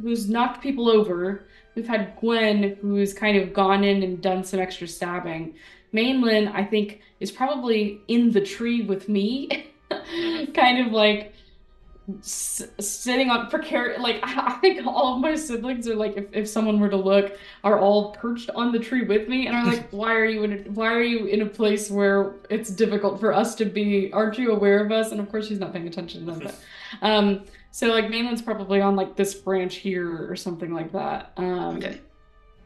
who's knocked people over. We've had Gwen, who's kind of gone in and done some extra stabbing. Mainland, I think, is probably in the tree with me, kind of like sitting on precarious, like I think all of my siblings are like, if someone were to look, are all perched on the tree with me, and I'm like, why are you in a place where it's difficult for us to be? Aren't you aware of us? And of course she's not paying attention to them. But, so like Mainland's probably on like this branch here or something like that. Okay.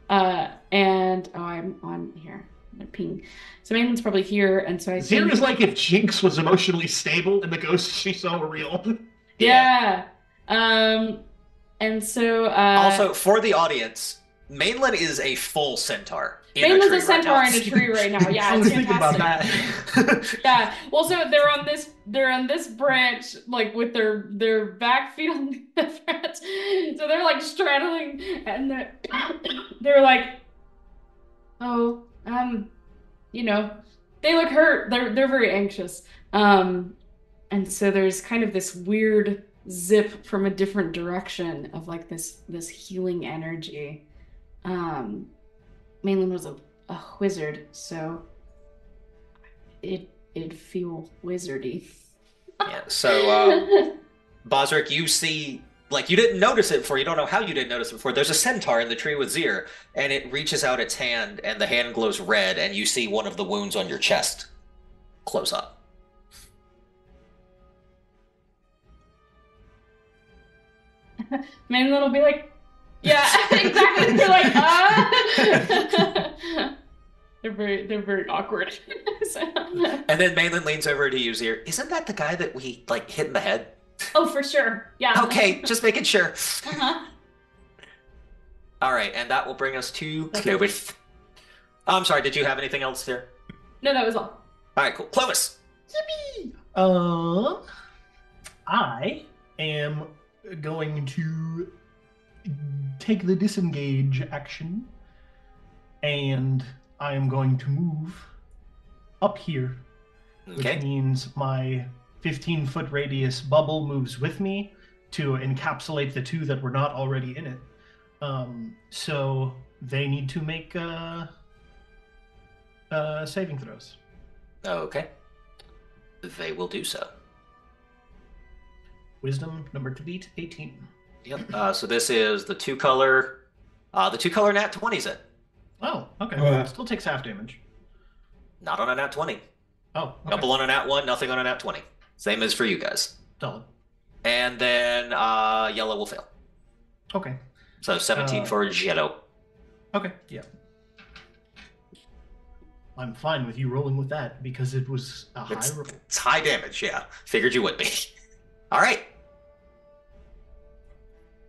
And oh, I'm on here. Ping. So Mainland's probably here, and so I think... Zier is like if Jinx was emotionally stable and the ghosts she saw were real. Yeah. And so... also, for the audience, Mainland is a full centaur. Mainland's a centaur right in a tree right now. Yeah, it's fantastic. About that. Yeah. Well, so they're on this branch, like with their back feet on the branch. So they're like straddling, and they're like, oh... you know, they look hurt. They're very anxious. And so there's kind of this weird zip from a different direction of like this healing energy. Mainland was a wizard, so it'd feel wizardy. Yeah. So, Bosric, you see Like, you didn't notice it before. You don't know how you didn't notice it before. There's a centaur in the tree with Zier, and it reaches out its hand, and the hand glows red, and you see one of the wounds on your chest close up. Maybe it'll be like, yeah, exactly. They're like, They're very awkward. So. And then Mainland leans over to you, Zier. Isn't that the guy that we, like, hit in the head? Oh, for sure. Yeah. Okay, just making sure. Uh-huh. All right, and that will bring us to Clovis. Oh, I'm sorry, did you have anything else there? No, that was all. All right, cool. Clovis. Yippee! I am going to take the disengage action, and I am going to move up here, which means my 15-foot radius bubble moves with me to encapsulate the two that were not already in it. So they need to make saving throws. Okay. They will do so. Wisdom number to beat, 18. Yep. So this is the two-color. The two-color nat 20's it. Oh, okay. Well, it still takes half damage. Not on a nat 20. Oh. Okay. Double on a nat 1, nothing on a nat 20. Same as for you guys. Solid. And then yellow will fail. Okay. So 17 for yellow. Okay. Yeah. I'm fine with you rolling with that because it was high roll. It's high damage, yeah. Figured you would be. All right.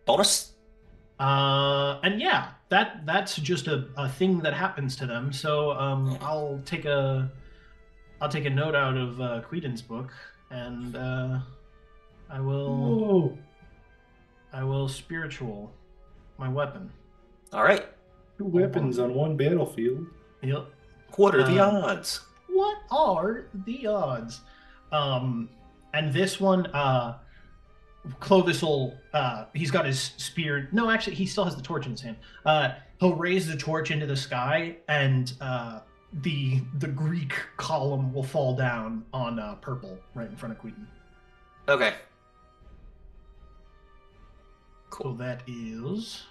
Bonus. And yeah, that's just a thing that happens to them. So I'll take a note out of Queden's book. And I will spiritual my weapon. All right. Two weapons on one battlefield. Yep. What are the odds? What are the odds? And this one, Clovis will, he's got his spear. No, actually, he still has the torch in his hand. He'll raise the torch into the sky, and the Greek column will fall down on purple right in front of Queden. Okay. Cool. So that is...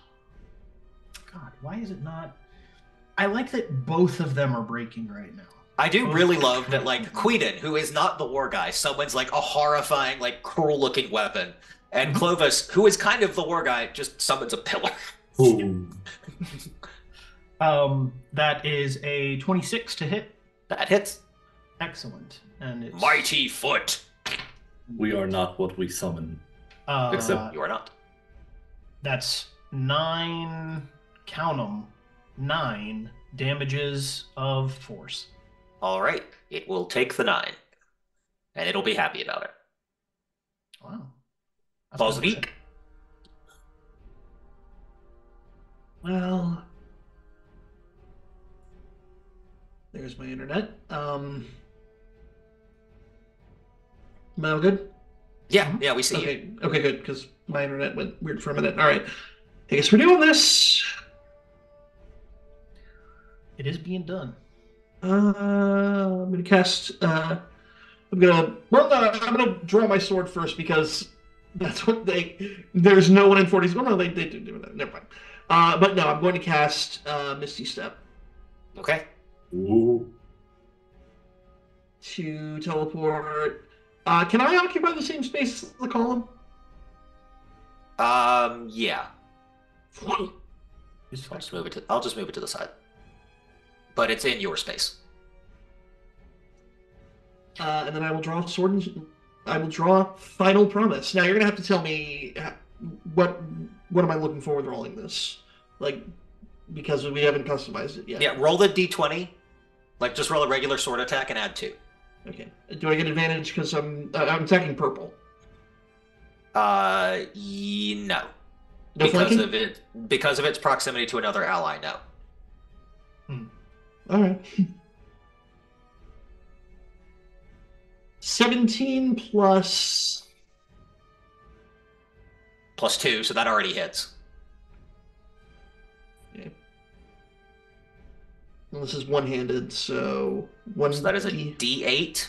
God, why is it not... I like that both of them are breaking right now. I do really love that, like, Queden, who is not the war guy, someone's like a horrifying, like, cruel-looking weapon. And Clovis, who is kind of the war guy, just summons a pillar. Ooh. That is a 26 to hit. That hits. Excellent. And it's... Mighty foot. We are not what we summon. Except you are not. That's 9, count them, 9 damages of force. All right, it will take the 9, and it'll be happy about it. Wow. Bosric. Well, there's my internet. Am I all good? Yeah, yeah, we see you. Okay, good, because my internet went weird for a minute. All right, I guess we're doing this. It is being done. I'm gonna cast. I'm gonna draw my sword first because that's what they. There's no one in 40s. Well, no, they do do that. Never mind. But no, I'm going to cast Misty Step. Okay. Ooh. To teleport. Can I occupy the same space as the column? Yeah. I'll just move it to the side. But it's in your space. And then I will draw sword. And I will draw Final Promise. Now you're gonna have to tell me what am I looking for with rolling this, like, because we haven't customized it yet. Yeah, roll the d20, like just roll a regular sword attack and add 2. Okay. Do I get advantage because I'm attacking purple? No. No because flanking? Of it because of its proximity to another ally. No. Hmm. All right. 17 plus 2, so that already hits. Okay. And this is one-handed, so one. So that is a D8.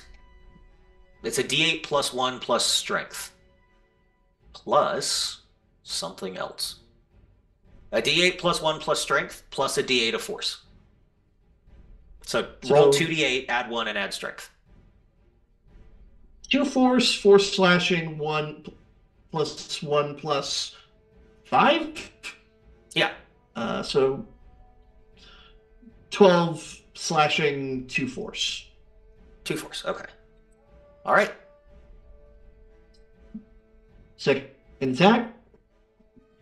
It's a D8 plus 1 plus strength. Plus something else. A d8 plus 1 plus strength plus a d8 of force. So roll 2d8, add 1, and add strength. 2 force, 4 slashing, 1 plus 5? Yeah. So 12 slashing, 2 force. 2 force, okay. All right. Second attack.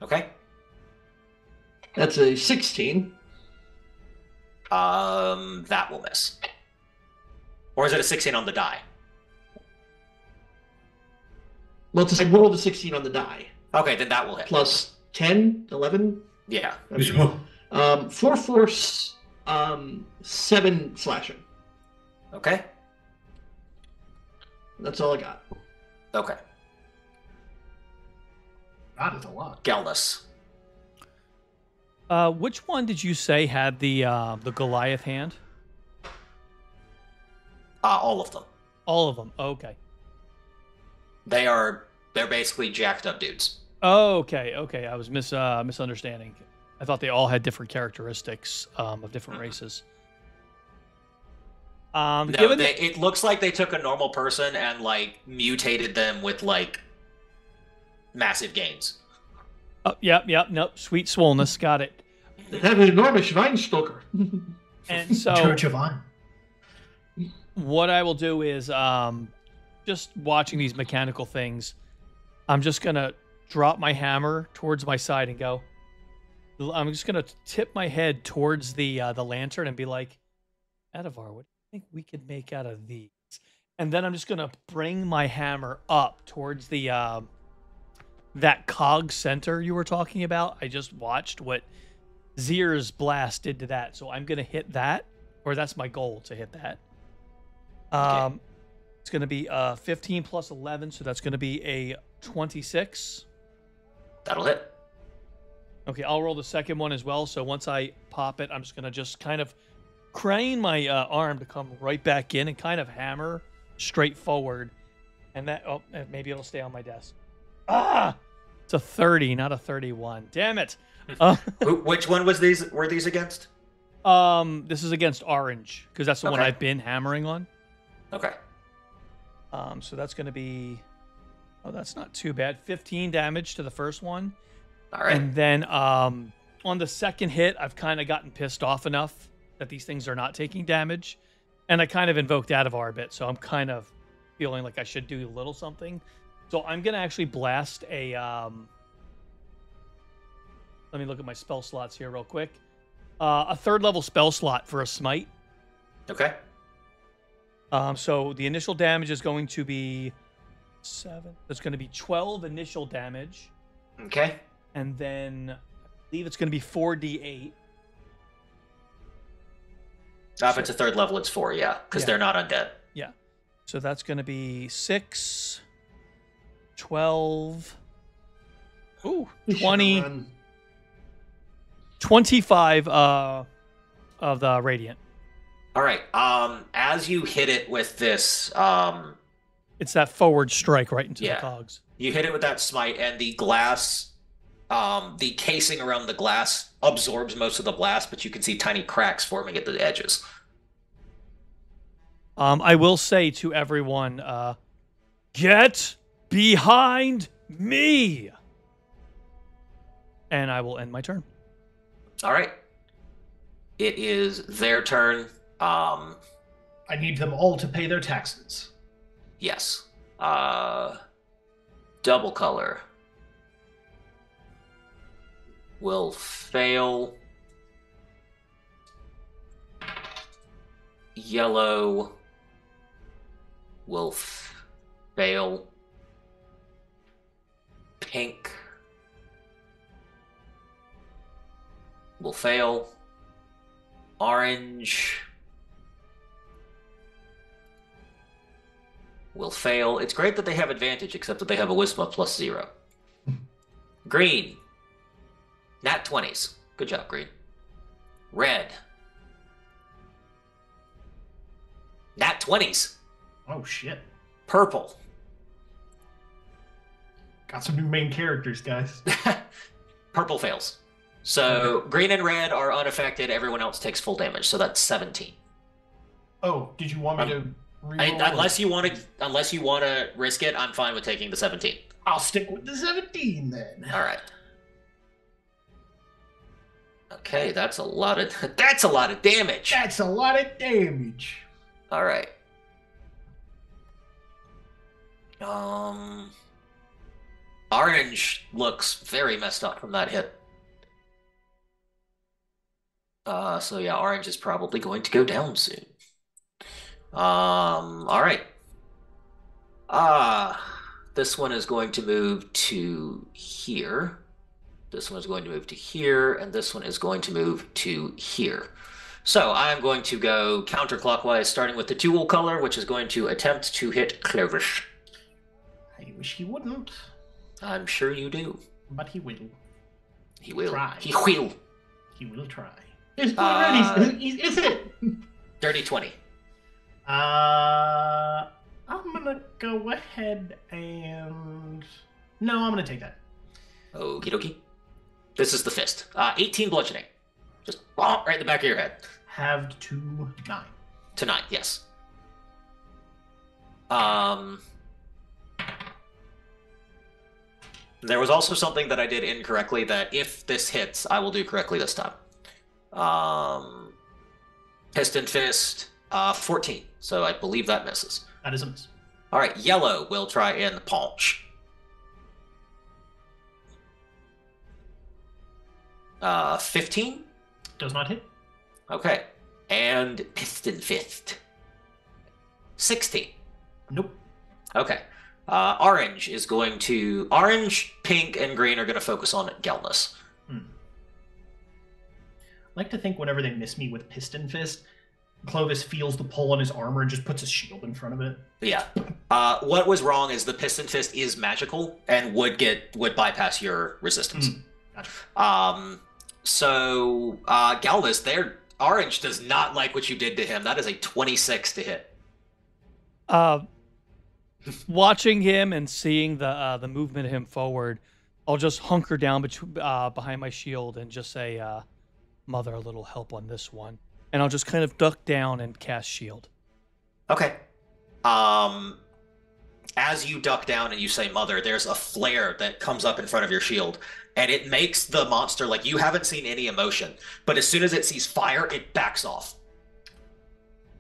Okay. That's a 16. That will miss. Or is it a 16 on the die? Well, it's I rolled a 16 on the die. Okay, then that will hit. Plus 10, 11? Yeah. Okay. 4 force, 7 slashing. Okay. That's all I got. Okay. That is a lot. Galnus. Which one did you say had the Goliath hand? All of them. All of them. Okay. They're basically jacked up dudes. Oh, okay. Okay. I was misunderstanding. I thought they all had different characteristics of different races. No, it looks like they took a normal person and like mutated them with like massive gains. Oh, yep, nope. Sweet swollenness, got it. They have an enormous Schweinstoker. And so, Church of Vine. What I will do is, just watching these mechanical things, I'm just gonna drop my hammer towards my side and go. I'm just gonna tip my head towards the lantern and be like, Adivar, what do you think we could make out of these? And then I'm just gonna bring my hammer up towards the. That cog center you were talking about, I just watched what Zier's blast did to that. So I'm going to hit that, or that's my goal to hit that. Okay. It's going to be 15 plus 11, so that's going to be a 26. That'll hit. Okay, I'll roll the second one as well. So once I pop it, I'm just going to just kind of crane my arm to come right back in and kind of hammer straight forward. And that, oh, maybe it'll stay on my desk. Ah, it's a 30, not a 31. Damn it! Which one was these? Were these against? This is against orange because that's the one I've been hammering on. Okay. So that's going to be, oh, that's not too bad. 15 damage to the first one. All right. And then on the second hit, I've kind of gotten pissed off enough that these things are not taking damage, and I kind of invoked Adivar a bit, so I'm kind of feeling like I should do a little something. So I'm going to actually blast a... let me look at my spell slots here real quick. A third level spell slot for a smite. Okay. So the initial damage is going to be 7. That's going to be 12 initial damage. Okay. And then I believe it's going to be 4d8. If it's a third level, it's 4, yeah. Because they're not undead. Yeah. So that's going to be 6... 12, ooh, 20, 25 of the radiant. All right. As you hit it with this... it's that forward strike right into the cogs. You hit it with that smite, and the glass, the casing around the glass absorbs most of the blast, but you can see tiny cracks forming at the edges. I will say to everyone, get... behind me! And I will end my turn. All right. It is their turn. I need them all to pay their taxes. Yes. Double color will fail. Yellow will fail. Pink will fail. Orange will fail. It's great that they have advantage, except that they have a wisdom plus 0. Green, nat 20s. Good job, green. Red, nat 20s. Oh, shit. Purple. Got some new main characters, guys. Purple fails. So green and red are unaffected. Everyone else takes full damage. So that's 17. Oh, did you want me to reroll? Unless you want to risk it, I'm fine with taking the 17. I'll stick with the 17 then. All right. Okay, that's a lot of damage. That's a lot of damage. All right. Orange looks very messed up from that hit. So yeah, orange is probably going to go down soon. All right. This one is going to move to here. This one is going to move to here, and this one is going to move to here. So I'm going to go counterclockwise, starting with the jewel color, which is going to attempt to hit Clovis. I wish he wouldn't. I'm sure you do. But he will. He will. Try. He will. He will try. It's already. Is it? Dirty 20. I'm gonna go ahead and no, I'm gonna take that. Okie dokie. This is the fist. 18 bludgeoning. Just bomb right in the back of your head. Halved to 9. To 9, yes. There was also something that I did incorrectly that if this hits, I will do correctly this time. Piston fist, 14. So I believe that misses. That is a miss. All right, yellow will try and punch. Uh, 15 does not hit. Okay, and piston fist. 16. Nope. Okay. Orange is going to... Orange, pink, and green are going to focus on Galnus. I like to think whenever they miss me with piston fist, Clovis feels the pull on his armor and just puts a shield in front of it. Yeah. What was wrong is the piston fist is magical and would bypass your resistance. Gotcha. So Galnus, orange does not like what you did to him. That is a 26 to hit. Watching him and seeing the movement of him forward, I'll just hunker down behind my shield and just say, "Mother, a little help on this one." And I'll just kind of duck down and cast shield. Okay. As you duck down and you say "Mother," there's a flare that comes up in front of your shield, and it makes the monster like you haven't seen any emotion. But as soon as it sees fire, it backs off.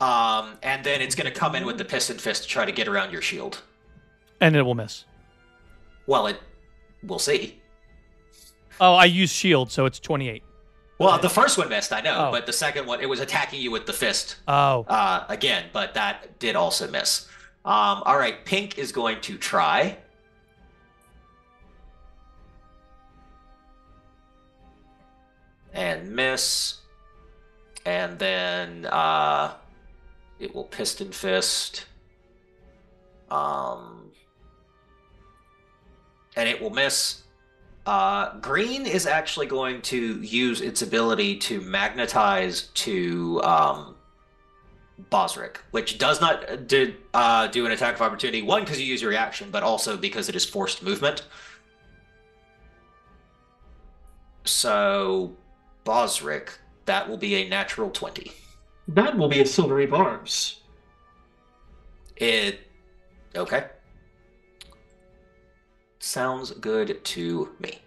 And then it's going to come in with the piston fist to try to get around your shield. And it will miss. Well, we'll see. Oh, I used shield, so it's 28. Well, the first one missed, I know, but the second one, it was attacking you with the fist. Again, but that did also miss. All right, pink is going to try. And miss. And then... it will piston fist, and it will miss. Green is actually going to use its ability to magnetize to Bosric, which does not do an attack of opportunity. One, because you use your reaction, but also because it is forced movement. So Bosric, that will be a natural 20. That will be a silvery barbs. Okay. Sounds good to me.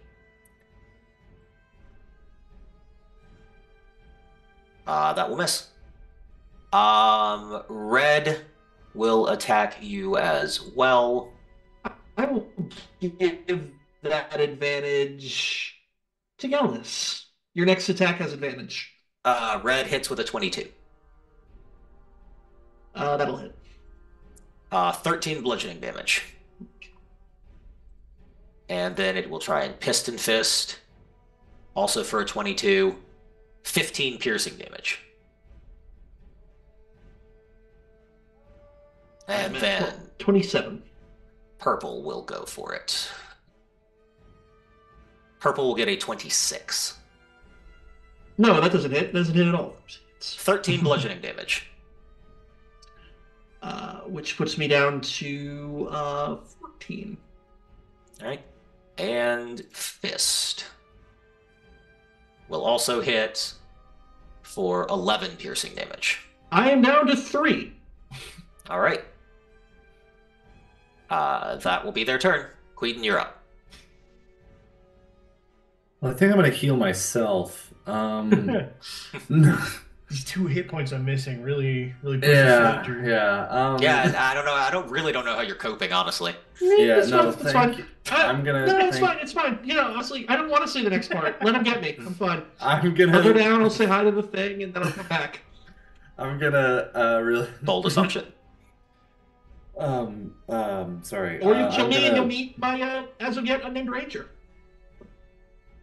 That will miss. Red will attack you as well. I will give that advantage to Galnus. Your next attack has advantage. Red hits with a 22. That'll hit. 13 bludgeoning damage. And then it will try and piston fist. Also for a 22. 15 piercing damage. And then... 27. Purple will go for it. Purple will get a 26. No, that doesn't hit. It doesn't hit at all. It's 13 bludgeoning damage. Which puts me down to 14. All right. and Fist will also hit for 11 piercing damage. I am down to 3. All right. That will be their turn. Queden, you're up. Well, I think I'm going to heal myself. These 2 hit points I'm missing really pushes you. Yeah. I don't really know how you're coping, honestly. Yeah, it's fine. It's fine. It's fine. You know, honestly, I don't want to see the next part. Let him get me. I'm fine. I'll go down. I'll say hi to the thing, and then I'll come back. I'm gonna really bold assumption. Sorry. Or you kill me and you'll meet my as of yet unnamed ranger.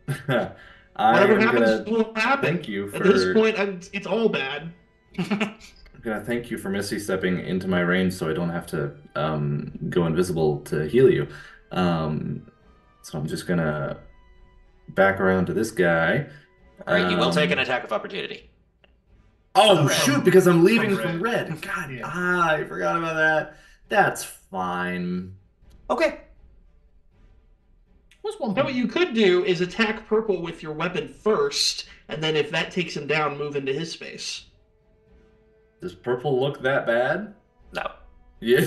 Whatever happens will happen. Thank you for... At this point, it's all bad. I'm gonna thank you for Misty stepping into my range so I don't have to go invisible to heal you. So I'm just gonna back around to this guy. Alright, you will take an attack of opportunity. Oh, shoot, because I'm leaving from red. God, yeah. I forgot about that. That's fine. Okay. Now what you could do is attack purple with your weapon first, and then if that takes him down, move into his space. Does purple look that bad? No. Yeah.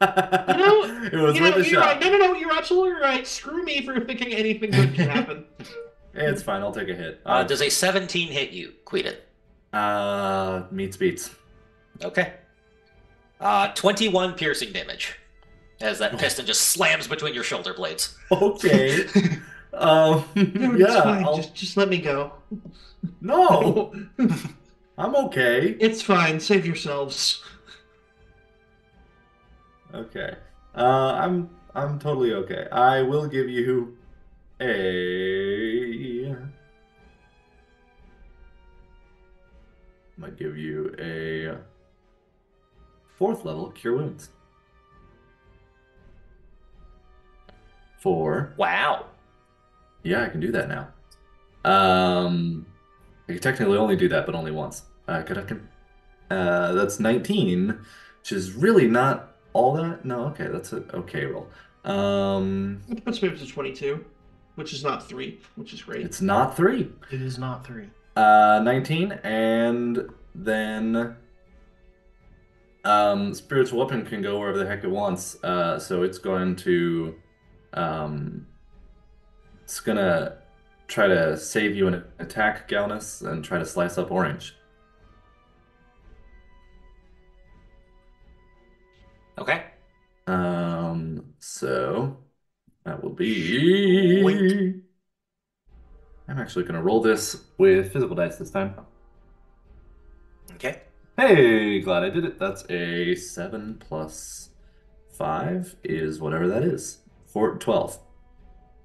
It was worth a shot. Right. No, you're absolutely right. Screw me for thinking anything good can happen. It's fine, I'll take a hit. Does a 17 hit you, Queden? Meets beats. Okay. 21 piercing damage. As that piston just slams between your shoulder blades. Okay. It's fine. Just let me go. No. I'm okay. It's fine. Save yourselves. Okay. I'm totally okay. I will give you a 4th level Cure Wounds. 4. Wow. Yeah, I can do that now. I can technically only do that, but only once. That's 19, which is really not all that. No, okay, that's an okay roll. It puts me up to 22, which is not 3, which is great. It's not 3. It is not 3. 19, and then spiritual weapon can go wherever the heck it wants. So it's going to. It's gonna try to save you and attack Galnus and try to slice up orange. Okay. So that will be. Wait. I'm actually gonna roll this with physical dice this time. Okay. Hey, glad I did it. That's a 7 plus 5 is whatever that is. 12,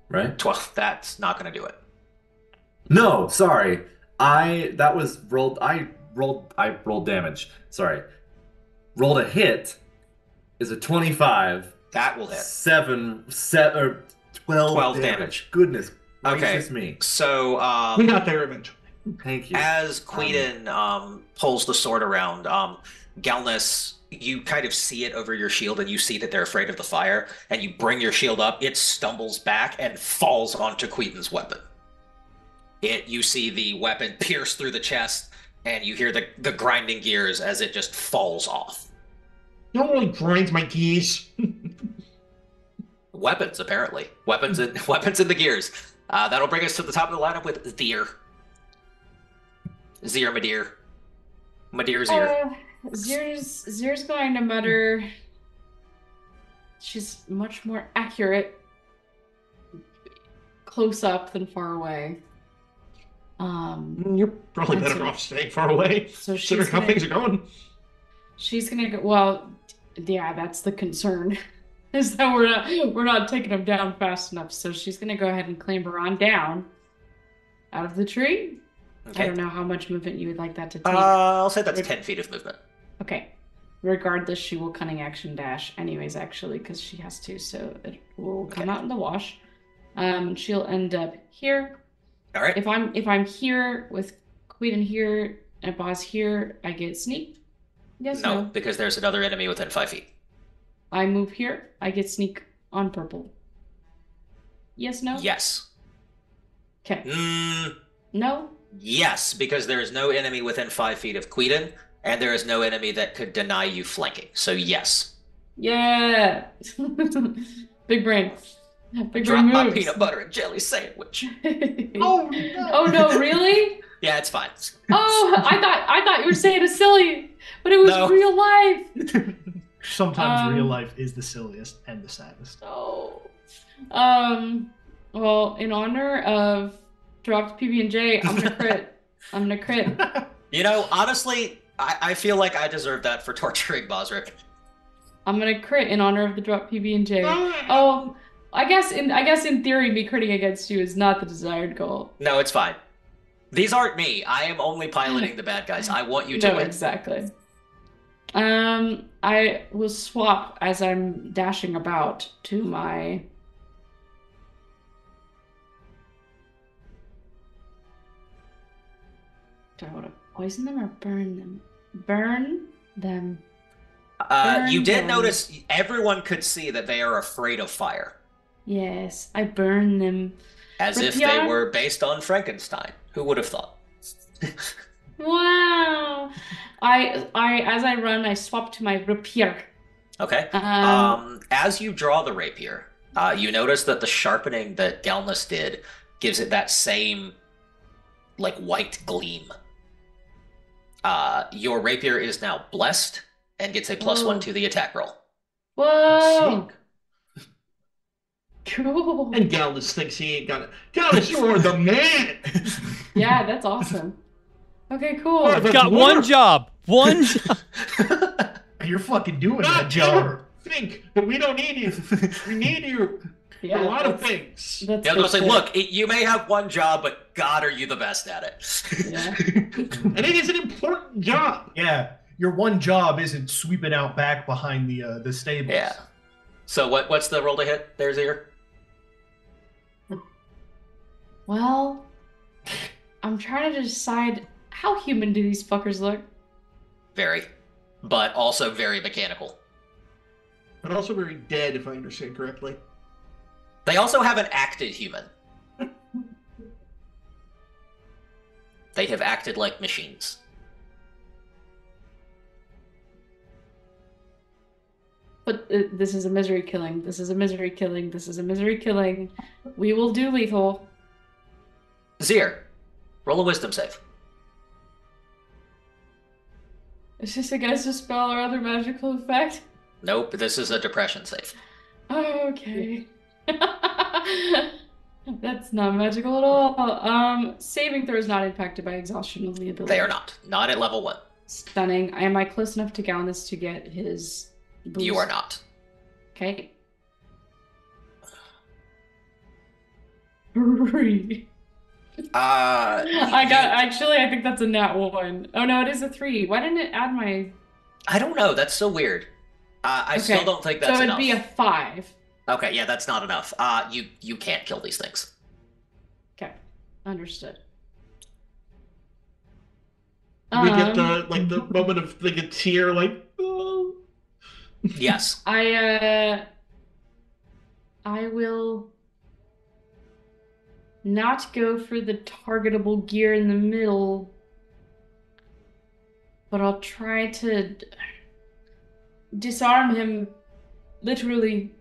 right? 12. That's not gonna do it. No, sorry. I rolled damage. Sorry. Rolled a hit is a 25. That will hit. 12 damage. Goodness gracious me. So we got there eventually. Thank you. As Queden pulls the sword around, Galnus, you kind of see it over your shield, and you see that they're afraid of the fire, and you bring your shield up. It stumbles back and falls onto Queden's weapon. You see the weapon pierce through the chest, and you hear the grinding gears as it just falls off. No one really grinds my gears. Weapons, apparently. Weapons in the gears. That'll bring us to the top of the lineup with Zier. Madeir's ear. Zier's going to mutter. She's much more accurate close up than far away. You're probably better off staying far away. So considering how things are going. She's gonna go. Well, yeah, that's the concern. Is that we're not taking them down fast enough. So she's gonna go ahead and clamber on down out of the tree. Okay. I don't know how much movement you would like that to take. I'll say that's 10 feet of movement. Okay. Regardless, she will cunning action dash anyways, actually, because she has to, so it will come out in the wash. She'll end up here. All right. If I'm here with Queden here and Boss here, I get sneak. Yes. No, because there's another enemy within 5 feet. I move here. I get sneak on purple. Yes, no? Yes. Okay. No? Yes, because there is no enemy within 5 feet of Queden, and there is no enemy that could deny you flanking. So yes. Yeah. Big brain. Big Drop brain moves. My peanut butter and jelly sandwich. Oh no. Oh no, really? Yeah, it's fine. Oh, I thought you were saying a silly, but it was real life. Sometimes real life is the silliest and the saddest. Oh. Well, in honor of dropped PB&J, I'm gonna crit. I'm gonna crit. You know, honestly, I feel like I deserve that for torturing Bosric. I'm gonna crit in honor of the dropped PB&J. Oh, I guess in theory, me critting against you is not the desired goal. No, it's fine. These aren't me. I am only piloting the bad guys. I want you to win. Exactly. I will swap as I'm dashing about to my... Do I want to poison them or burn them? Burn them. You did notice everyone could see that they are afraid of fire. Yes, I burn them. As if they were based on Frankenstein. Who would have thought? Wow! I as I run, I swap to my rapier. Okay. As you draw the rapier, you notice that the sharpening that Galnus did gives it that same, like, white gleam. Your rapier is now blessed and gets a +1 to the attack roll. Whoa! Cool. And Galnus thinks he ain't got it. Galnus, you are the man! Yeah, that's awesome. Okay, cool. I've got one job. One job. You're fucking doing that job. Think that we don't need you. We need you for a lot of things. That's I was going to say, look, you may have one job, but God, are you the best at it. Yeah. And it is an important job. Yeah. Your one job isn't sweeping out back behind the stables. Yeah. So what's the roll to hit there, Zier? Well, I'm trying to decide how human do these fuckers look. Very. But also very mechanical. But also very dead, if I understand correctly. They also haven't acted human. They have acted like machines. But this is a misery killing. This is a misery killing. This is a misery killing. We will do lethal. Zier, roll a wisdom save. Is this against a spell or other magical effect? Nope, this is a depression save. Oh, okay. That's not magical at all. Saving throw is not impacted by exhaustion of the ability. They are not. Not at level 1. Stunning. Am I close enough to Galnus to get his... boost? You are not. Okay. 3. I think that's a nat 1. Oh no, it is a 3. Why didn't it add my... I don't know. That's so weird. I still don't think that's enough. So it'd be a 5. Okay, yeah, that's not enough. You can't kill these things. Okay, understood. We get the moment of the tear, like... Oh. Yes. I will not go for the targetable gear in the middle, but I'll try to disarm him, literally.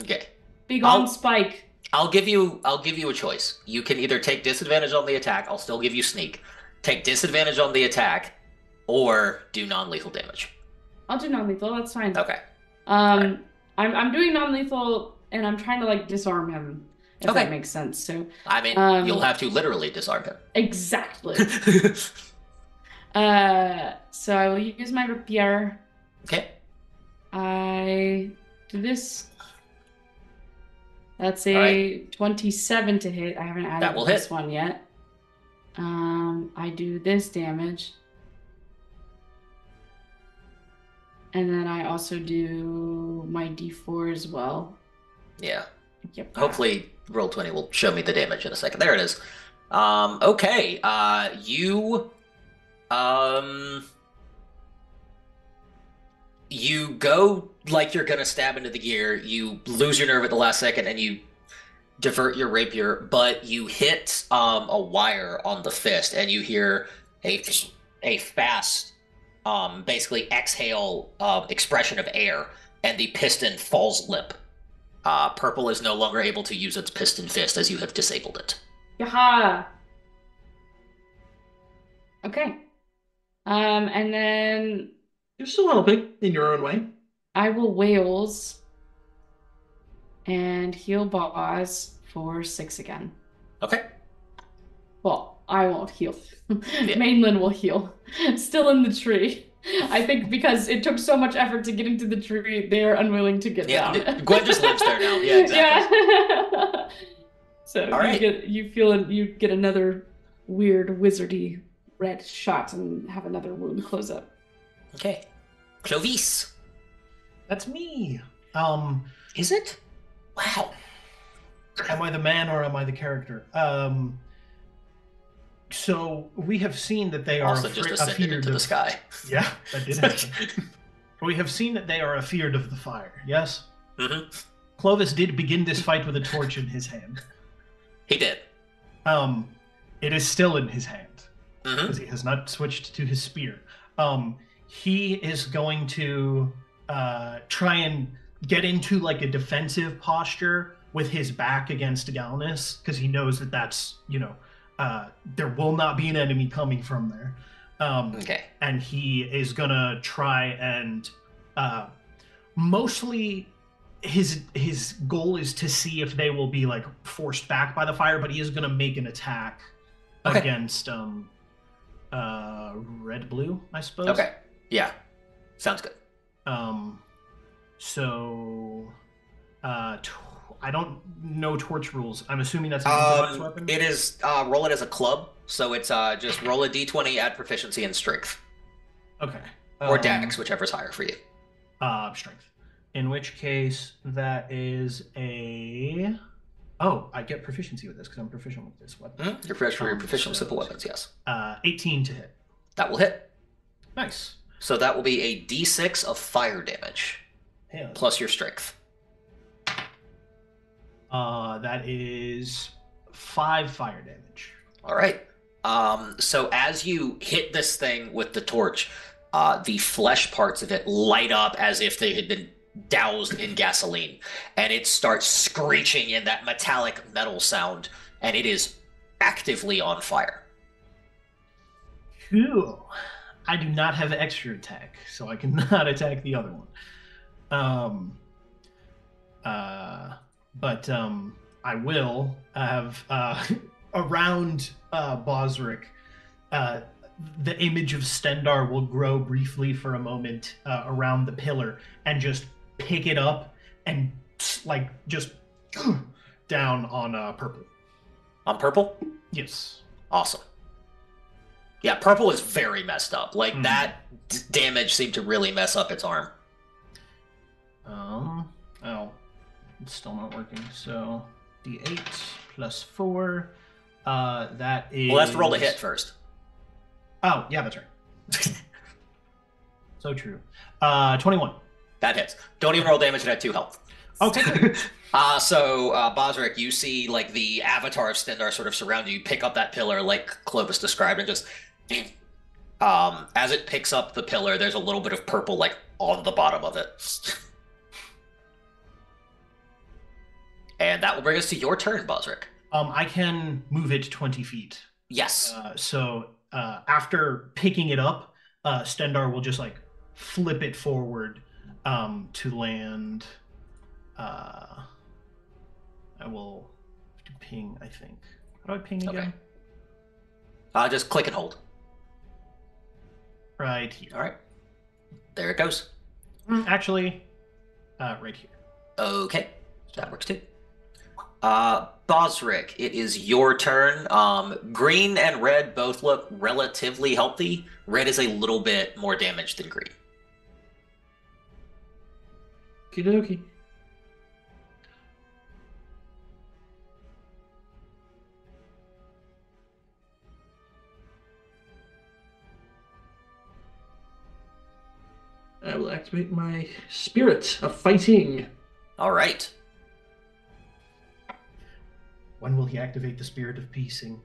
Okay. Big on spike. I'll give you a choice. You can either take disadvantage on the attack. I'll still give you sneak. Take disadvantage on the attack, or do non-lethal damage. I'll do non-lethal. That's fine. Okay. Right. I'm doing non-lethal, and I'm trying to disarm him. If that makes sense. So I mean, you'll have to literally disarm him. Exactly. So I will use my rapier. Okay. I do this. That's a 27 to hit. I haven't added this one yet. I do this damage. And then I also do my d4 as well. Yeah. Yep. Hopefully roll20 will show me the damage in a second. There it is. Okay. You go like you're going to stab into the gear. You lose your nerve at the last second, and you divert your rapier, but you hit a wire on the fist, and you hear a fast, basically exhale expression of air, and the piston falls limp. Purple is no longer able to use its piston fist as you have disabled it. Yaha! Okay. And then... You're still helping in your own way. I will wails and heal Boz for 6 again. Okay. Well, I won't heal. Yeah. Mainland will heal. Still in the tree. I think because it took so much effort to get into the tree, they're unwilling to get down. Gwen just lives there now. Yeah, exactly. Yeah. So you get another weird wizardy red shot and have another wound close up. Okay. Clovis. That's me. Is it? Wow. Am I the man or am I the character? So we have seen that they are afeared into the sky. Yeah, that did happen. We have seen that they are afeared of the fire. Yes. Mm-hmm. Clovis did begin this fight with a torch in his hand. He did. It is still in his hand because he has not switched to his spear. He is going to try and get into like a defensive posture with his back against Galnus because he knows that that's, you know. There will not be an enemy coming from there. Okay. And he is gonna try and mostly his goal is to see if they will be like forced back by the fire, but he is gonna make an attack against red blue, I suppose. Okay. Yeah. Sounds good. I don't know torch rules. I'm assuming that's a weapon. It is. Roll it as a club, so it's just roll a d20, add proficiency and strength. Okay. Or dex, whichever's higher for you. Strength. In which case, that is a. Oh, I get proficiency with this because I'm proficient with this weapon. Mm-hmm. You're proficient with simple weapons, yes. 18 to hit. That will hit. Nice. So that will be a d6 of fire damage, plus your strength. That is 5 fire damage. All right. So as you hit this thing with the torch, the flesh parts of it light up as if they had been doused in gasoline, and it starts screeching in that metallic metal sound, and it is actively on fire. Cool. I do not have extra attack, so I cannot attack the other one. But I will have around Bosric, the image of Stendar will grow briefly for a moment around the pillar and just pick it up and like just down on purple. On purple? Yes. Awesome. Yeah, purple is very messed up. Like that damage seemed to really mess up its arm. Oh. It's still not working, so d8 plus 4, that is... Well, that's roll to hit first. Oh, yeah, that's right. So true. 21. That hits. Don't even roll damage, it had 2 health. Okay. So, Bosric, you see, like, the avatar of Stendar sort of surround you, pick up that pillar like Clovis described, and just... as it picks up the pillar, there's a little bit of purple, like, on the bottom of it. And that will bring us to your turn, Bosric. I can move it 20 feet. Yes. So after picking it up, Stendar will just like flip it forward to land. I will ping, I think. How do I ping again? Just click and hold. Right here. All right. There it goes. Actually, right here. Okay. That works too. Bosric, it is your turn. Green and red both look relatively healthy. Red is a little bit more damaged than green. Okie dokie. I will activate my spirit of fighting. All right. When will he activate the spirit of piecing?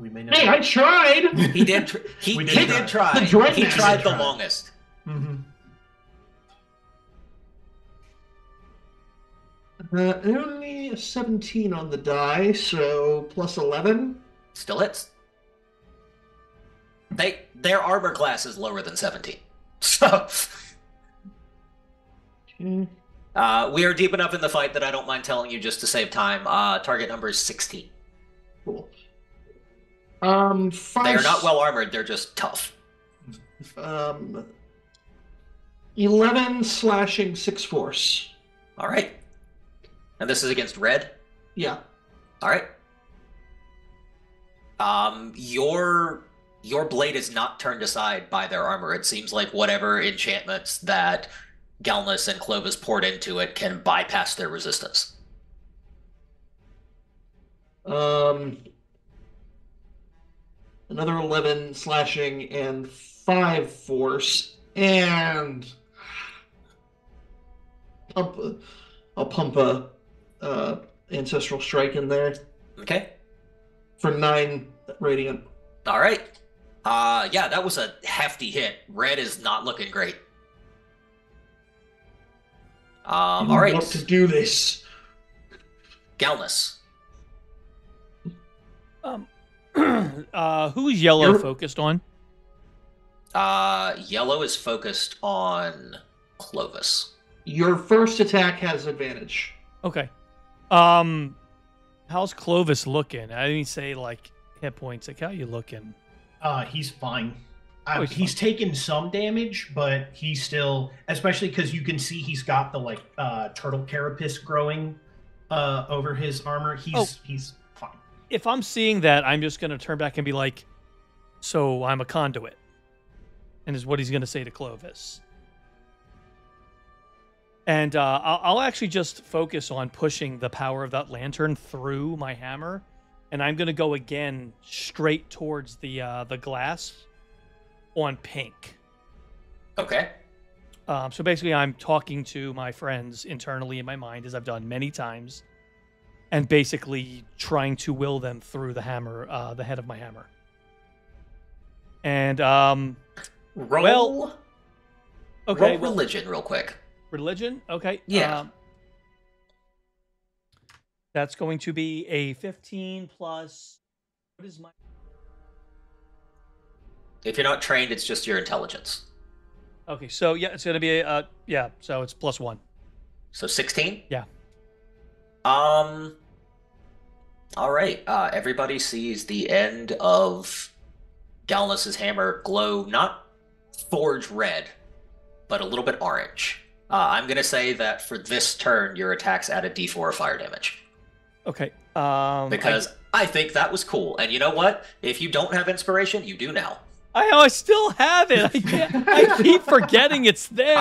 We may not. Hey, I tried! He did try. He did try. He tried the longest. Mm-hmm. Only a 17 on the die, so plus 11. Still hits. Their armor class is lower than 17. So... okay. We are deep enough in the fight that I don't mind telling you just to save time. Target number is 16. Cool. They are not well armored, they're just tough. 11 slashing 6 force. Alright. And this is against red? Yeah. Alright. Your blade is not turned aside by their armor. It seems like whatever enchantments that Galnus and Clovis poured into it can bypass their resistance. Another 11 slashing and 5 force, and I'll pump a ancestral strike in there. Okay. For 9 radiant. All right. Yeah, that was a hefty hit. Red is not looking great. All right. I want to do this. Galnus. Who's yellow focused on? Yellow is focused on Clovis. Your first attack has advantage. Okay. How's Clovis looking? I didn't say like hit points. Like how you looking? He's fine. He's taken some damage, but he's still, especially because you can see he's got the like turtle carapace growing over his armor. He's fine. If I'm seeing that, I'm just gonna turn back and be like, "So I'm a conduit," and is what he's gonna say to Clovis. And I'll actually just focus on pushing the power of that lantern through my hammer, and I'm gonna go again straight towards the glass. On pink. Okay. So basically I'm talking to my friends internally in my mind, as I've done many times, and basically trying to will them through the hammer, the head of my hammer. And, roll religion real quick. Religion? Okay. Yeah. That's going to be a 15 plus... What is my... If you're not trained, it's just your intelligence. Okay, so yeah, it's going to be a, yeah, so it's plus 1. So 16? Yeah. All right. Everybody sees the end of Galnus's hammer glow, not forge red, but a little bit orange. I'm going to say that for this turn, your attacks add a d4 of fire damage. Okay. Because I think that was cool. And you know what? If you don't have inspiration, you do now. I still have it. I keep forgetting it's there.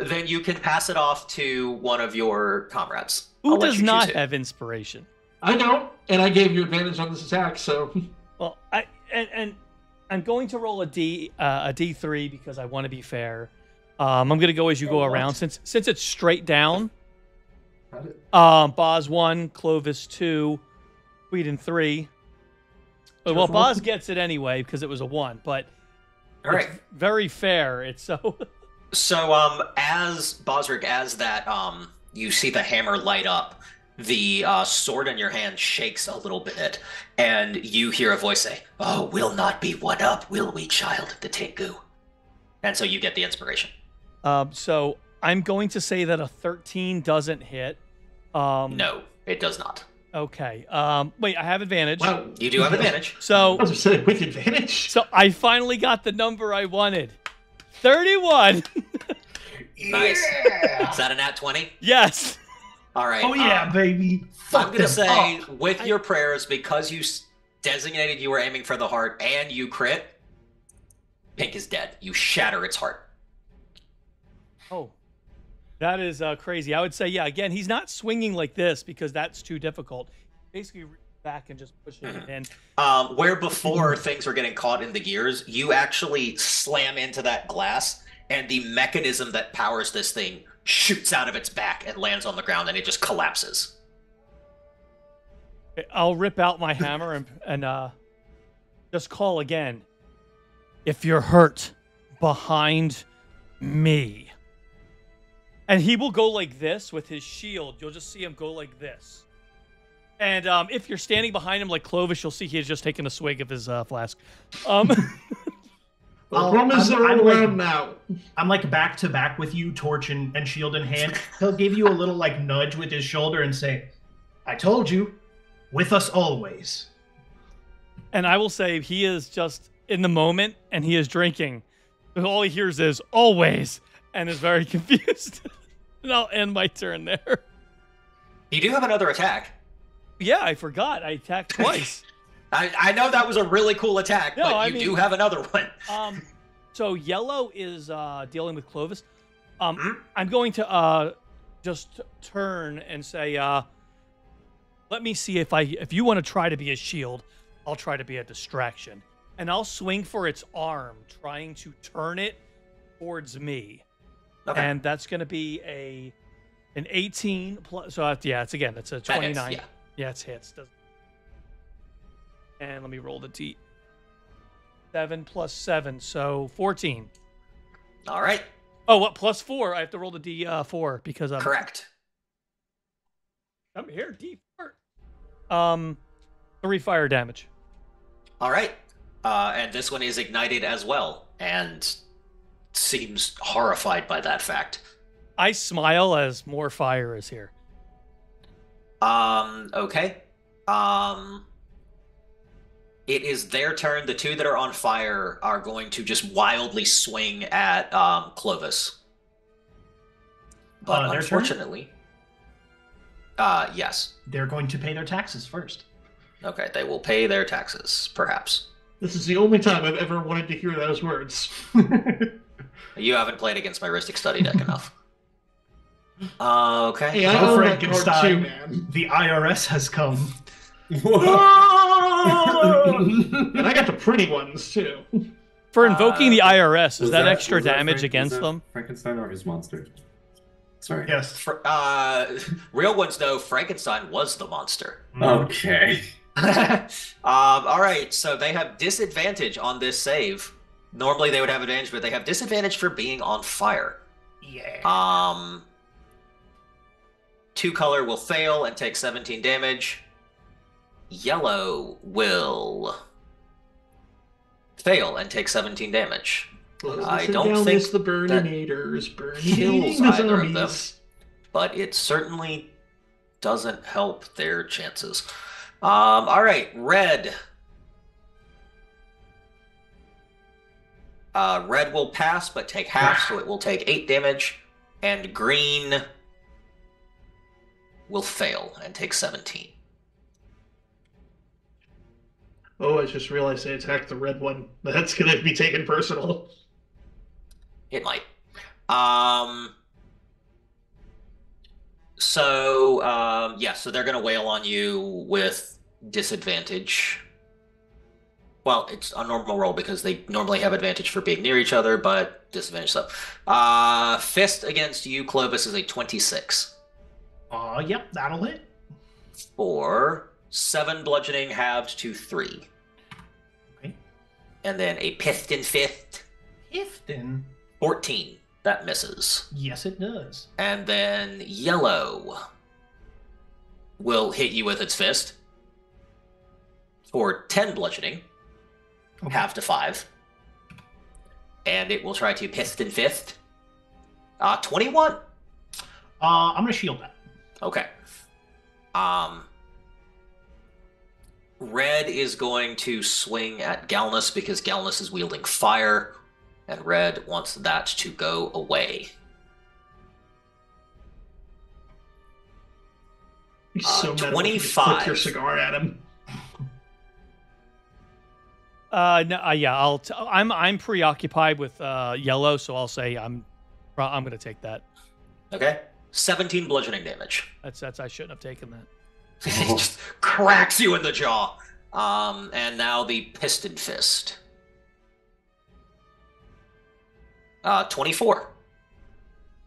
Then you can pass it off to one of your comrades. Who does not have inspiration? I don't, and I gave you advantage on this attack. So, well, and I'm going to roll a d3 because I want to be fair. I'm going to go as you go around since it's straight down. Boz 1, Clovis 2, Queden 3. Well, Boz gets it anyway because it was a 1, but all right. It's very fair. It's so. So, as Bosric, as that, you see the hammer light up, the sword in your hand shakes a little bit, and you hear a voice say, "Oh, we'll not be one up, will we, child of the Tengu?" And so you get the inspiration. So I'm going to say that a 13 doesn't hit. No, it does not. Okay. Wait, I have advantage. Well, you do have advantage. So I was saying with advantage. So I finally got the number I wanted. 31. Nice. Yeah. Is that a nat 20? Yes. All right. Oh yeah, baby. I'm gonna say with your prayers, because you designated you were aiming for the heart and you crit. Pink is dead. You shatter its heart. Oh. That is crazy. I would say, yeah, again, he's not swinging like this because that's too difficult. Basically, back and just pushing it in. Where before things were getting caught in the gears, you actually slam into that glass, and the mechanism that powers this thing shoots out of its back and lands on the ground, and it just collapses. I'll rip out my hammer and just call again. If you're hurt, behind me. And he will go like this with his shield. You'll just see him go like this. And if you're standing behind him like Clovis, you'll see he has just taken a swig of his flask. Well, I'm like back to back with you, torch and shield in hand. He'll give you a little like nudge with his shoulder and say, I told you, with us always. And I will say he is just in the moment and he is drinking. All he hears is always and is very confused. And I'll end my turn there. You do have another attack. Yeah, I forgot. I attacked twice. I know that was a really cool attack, no, but I mean, do have another one. So yellow is dealing with Clovis. I'm going to just turn and say, let me see if you want to try to be a shield, I'll try to be a distraction. And I'll swing for its arm, trying to turn it towards me. Okay. And that's going to be an 18 plus. So yeah, it's again, that's a 29. That hits, yeah. Yeah, it's hits. And let me roll the D. 7 plus 7, so 14. All right. Oh, what +4? I have to roll the D4 because I'm correct. I'm here. D4. 3 fire damage. All right. And this one is ignited as well, and seems horrified by that fact. I smile as more fire is here. Okay. It is their turn. The two that are on fire are going to just wildly swing at Clovis. But unfortunately... yes. They're going to pay their taxes first. Okay, they will pay their taxes, perhaps. This is the only time I've ever wanted to hear those words. You haven't played against my Ristic Study deck enough. Okay. Hey, oh, Frankenstein, man. The IRS has come. Whoa! And I got the pretty ones, too. For invoking the IRS, is that extra damage against them? Frankenstein or his monster? Sorry. Yes. Real ones know Frankenstein was the monster. Okay. All right, so they have disadvantage on this save. Normally they would have advantage, but they have disadvantage for being on fire. Yeah. 2 color will fail and take 17 damage. Yellow will fail and take 17 damage. Well, I don't think the Burninator's burn kills either of them, but it certainly doesn't help their chances. All right, red. Red will pass, but take half, so it will take 8 damage. And green will fail and take 17. Oh, I just realized I attacked the red one. That's going to be taken personal. It might. Yeah, so they're going to wail on you with disadvantage. Well, it's a normal roll because they normally have advantage for being near each other, but disadvantage stuff. Fist against you, Clovis, is a 26. Yep, that'll hit. 4, 7 bludgeoning halved to 3. Okay. And then a Pifton fifth. Pifton? 14. That misses. Yes, it does. And then yellow will hit you with its fist for 10 bludgeoning, okay. Half to 5. And it will try to piston fifth. 21. I'm going to shield that. Okay. Red is going to swing at Galnus because Galnus is wielding fire. And red wants that to go away. He's so mad 25. When you flick your cigar at him. Yeah, I'm preoccupied with yellow, so I'll say I'm going to take that. Okay. 17 bludgeoning damage. That's I shouldn't have taken that. It just cracks you in the jaw. And now the piston fist. 24.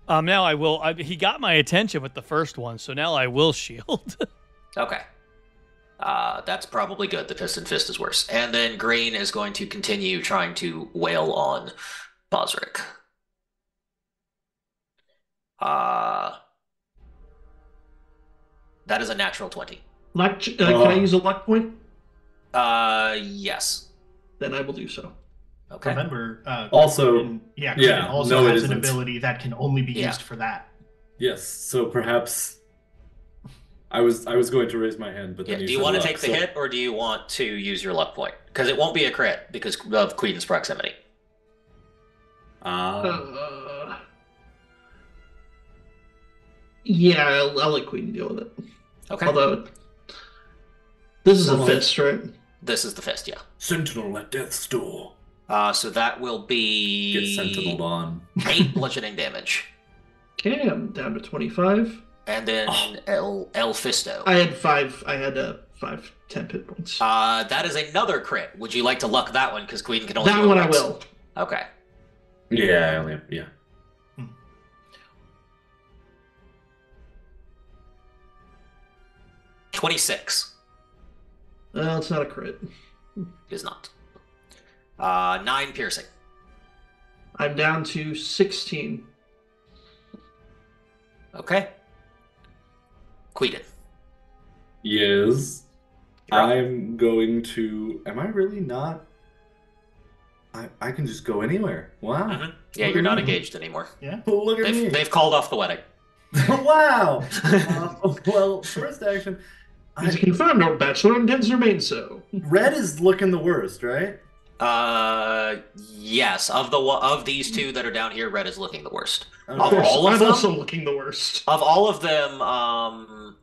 Now I will. He got my attention with the first one, so now I will shield. Okay. That's probably good. The Piston Fist is worse. And then Green is going to continue trying to wail on Bosric. That is a natural 20. Luck, can I use a luck point? Yes. Then I will do so. Okay. Remember, Queden also has an ability that can only be used for that. Yes, so perhaps... I was going to raise my hand, but then you said luck. Do you want to take the hit, or do you want to use your luck point? Because it won't be a crit, because of Queden's proximity. Yeah, I'll let Queden deal with it. Okay. Although, this is a fist, right? This is the fist, yeah. Sentinel at death's door. So that will be... Get sentineled on. 8 bludgeoning damage. Okay, I'm down to 25. And then El Fisto. I had 5 temp hit points. That is another crit. Would you like to luck that one? Because Queden can only do one. That one I will. Okay. Yeah, I only have, yeah. Hmm. 26. Well, it's not a crit. It is not. 9 piercing. I'm down to 16. Okay. Queden. Yes. I'm going to... Am I really not... I can just go anywhere. Wow. Mm-hmm. Yeah, you're not engaged anymore. Yeah. Look at me. They've called off the wedding. Wow. Well, first action... It's confirmed, our bachelor intends to remain so. Red is looking the worst, right? Yes. Of these two that are down here, Red is looking the worst. Of all of them, I'm also looking the worst. Of all of them, of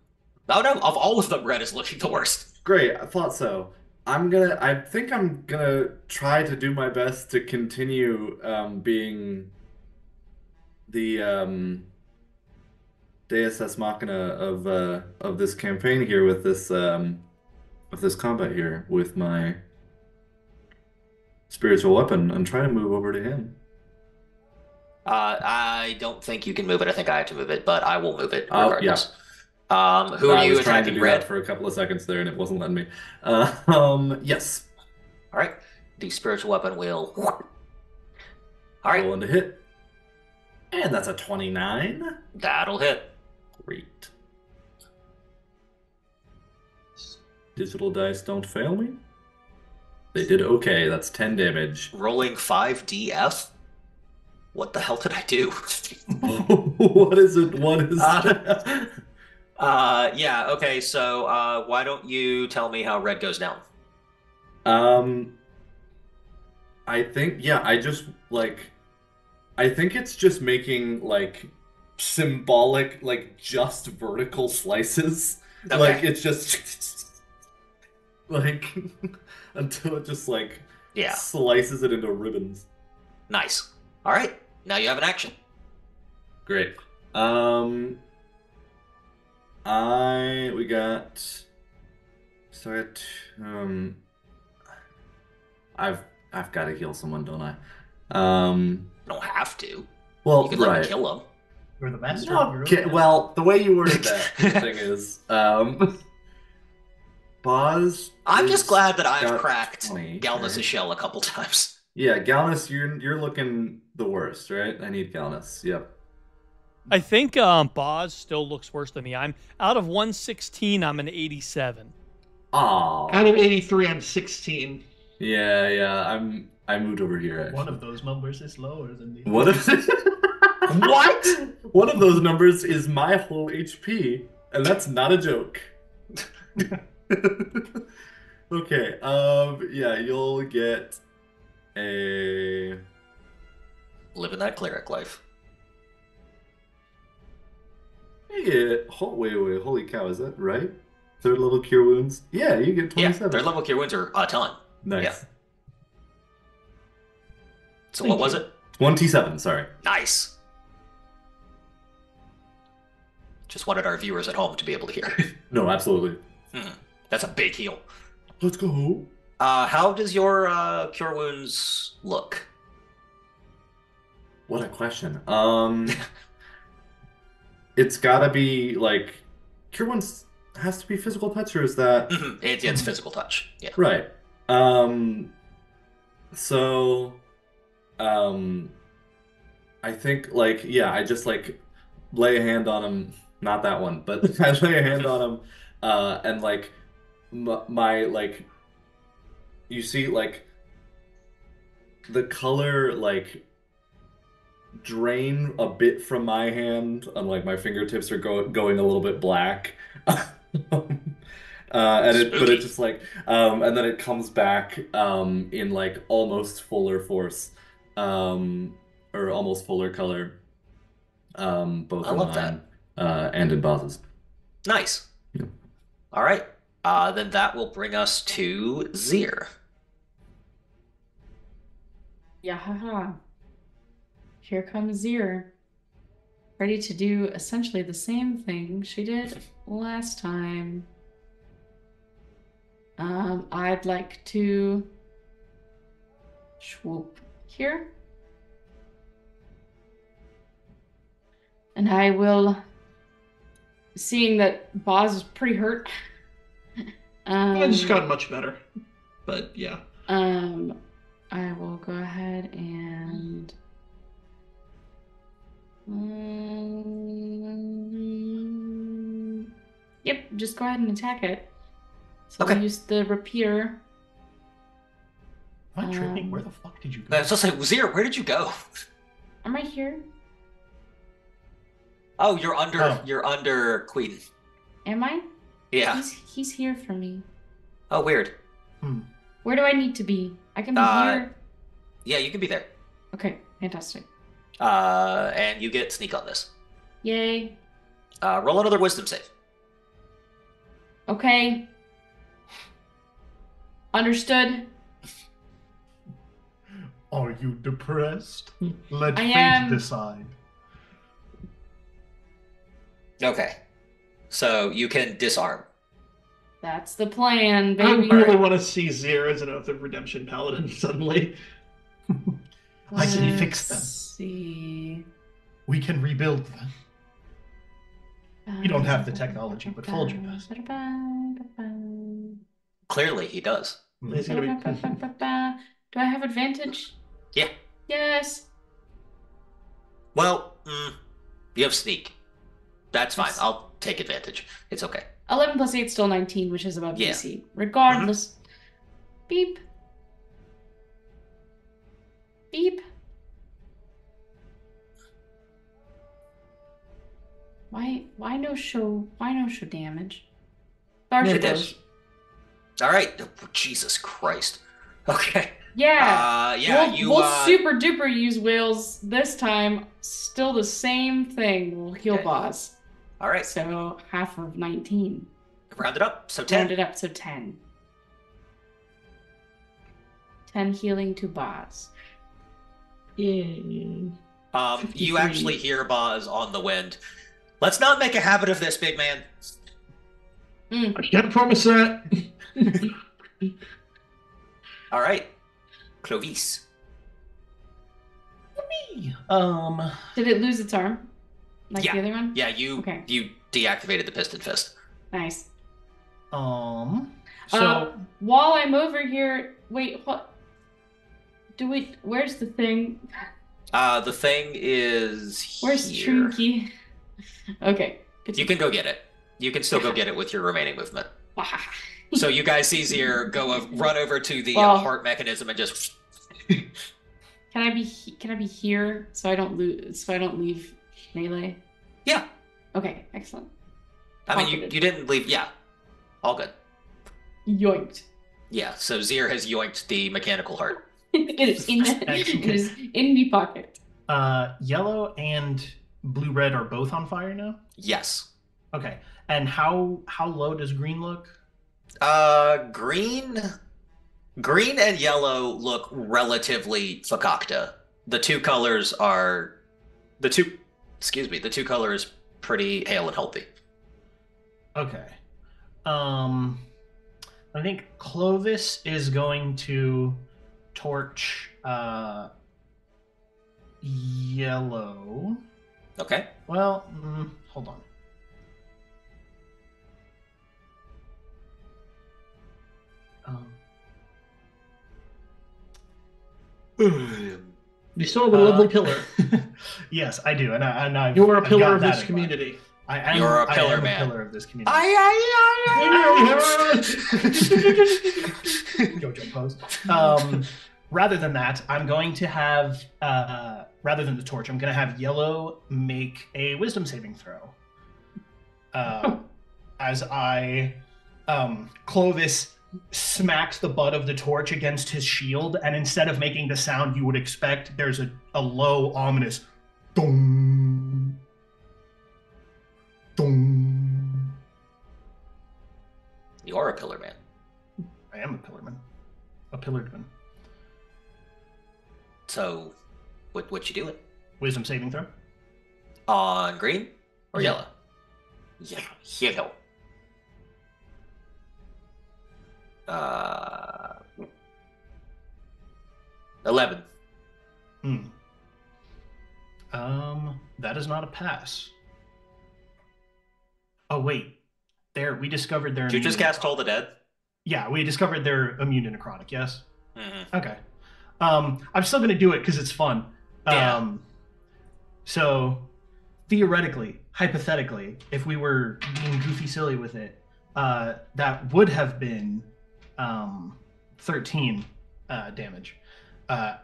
all of them, Red is looking the worst. Great, I thought so. I think I'm gonna try to do my best to continue being the Deus Ex Machina of this campaign here with this combat here with my spiritual weapon and try to move over to him. I don't think you can move it. I think I have to move it, but I will move it regardless. Yeah. Who are you attacking? Red for a couple of seconds there, and it wasn't letting me. Yes. All right. The spiritual weapon will. All right. Roll into hit, and that's a 29. That'll hit. Great. Digital dice don't fail me. They did okay. That's 10 damage. Rolling 5DF? What the hell did I do? What is it? What is that? Yeah, okay, so why don't you tell me how Red goes down? I think it's just making, like, symbolic, like, just vertical slices. Okay. Like, it's just... like... until it just, like, slices it into ribbons. Nice. All right. Now you have an action. Great. I've got to heal someone, don't I? You don't have to. Well, you can let me kill him. You're the master. Okay. Well, the way you worded that thing is, Boz. I'm just glad that I've cracked Galnus' shell a couple times. Yeah, Galnus, you're looking the worst, right? I need Galnus. Yep. I think Boz still looks worse than me. I'm out of 116. I'm an 87. Oh. Out of 83, I'm 16. Yeah. I moved over here. Actually. One of those numbers is lower than the. What? What? One of those numbers is my whole HP, and that's not a joke. Okay, yeah, you'll get a... Living that cleric life. Yeah, wait, holy cow, is that right? 3rd level cure wounds? Yeah, you get 27. Yeah, 3rd level cure wounds are a ton. Nice. Yeah. So what was it? 27, sorry. Nice. Just wanted our viewers at home to be able to hear. No, absolutely. That's a big heal. Let's go. How does your cure wounds look? What a question. It's gotta be like cure wounds has to be physical touch, or is that... Mm-hmm. It's physical touch. Yeah. Right. I think, like, yeah, I just, like, lay a hand on him. Not that one, but I lay a hand on him, and, like, my, like, you see, like, the color, like, drain a bit from my hand, and, like, my fingertips are going a little bit black. But it just, like, and then it comes back in, like, almost fuller force, or almost fuller color, both online and in bosses. Nice. Yeah. All right. Then that will bring us to Zier. Yahaha. Here comes Zier. Ready to do essentially the same thing she did last time. I'd like to swoop here. And I will, seeing that Boz is pretty hurt. I just got much better, but yeah. I will go ahead and yep, just go ahead and attack it. So okay. I'll use the rapier. Am I tripping? Where the fuck did you go? I was just like, Zier, where did you go? I'm right here. Oh, you're under Queen. Am I? Yeah. He's here for me. Oh, weird. Hmm. Where do I need to be? I can be here. Yeah, you can be there. Okay, fantastic. And you get sneak on this. Yay. Roll another wisdom save. Okay. Understood. Are you depressed? Let fate decide. Okay. So you can disarm. That's the plan, baby. I really want to see Zier as an Oath of Redemption Paladin suddenly. I can fix them. See. We can rebuild them. You don't have the technology, but Folger does. Clearly, he does. He's gonna be... Do I have advantage? Yeah. Yes. Well, you have sneak. That's fine. I'll take advantage. It's okay. 11 plus 8 is still 19, which is above DC. Regardless. Mm-hmm. Beep. Beep. Why no show? Why no show damage? It all right. Oh, Jesus Christ. Okay. Yeah. We'll super duper use wheels this time. Still the same thing. We'll heal Boss. All right. So half of 19. Round it up. So 10. Round it up. So 10. 10 healing to Boz. Yay. You actually hear Boz on the wind. Let's not make a habit of this, big man. Mm. I can't promise that. All right. Clovis. Me. Did it lose its arm? Like the other one? Yeah, you deactivated the piston fist. Nice. So while I'm over here, wait, what? Where's the thing? The thing is. Where's Trinky? Okay. You can go get it. You can still go get it with your remaining movement. So you guys see Zier run over to the heart mechanism and just. Can I be here so I don't lose? So I don't leave. Melee? Yeah. Okay, excellent. I mean, you didn't leave. Yeah. All good. Yoinked. Yeah, so Zier has yoinked the mechanical heart. It is in the pocket. Yellow and blue-red are both on fire now? Yes. Okay, and how low does green look? Green and yellow look relatively fakakta. The two colors pretty hale and healthy. Okay. I think Clovis is going to torch yellow. Okay. Well, hold on. You still have a lovely pillar. Yes, I do, and you are a pillar of this community. You are a pillar, man. I am a pillar of this community. JoJo pose. Rather than that, I'm going to have, rather than the torch, I'm going to have Yellow make a wisdom saving throw. As I, Clovis smacks the butt of the torch against his shield, and instead of making the sound you would expect, there's a low, ominous dong, dong. You are a pillar man. I am a pillar man. A pillared man. So, what you doing? Wisdom saving throw. On green or yellow? Yeah, yellow. Uh, 11. That is not a pass. Oh wait, there we discovered their. Did you just cast Toll the Dead? Yeah, we discovered they're immune to necrotic. Yes. Mm-hmm. Okay. I'm still gonna do it because it's fun. Yeah. So theoretically, hypothetically, if we were being goofy silly with it, that would have been 13 damage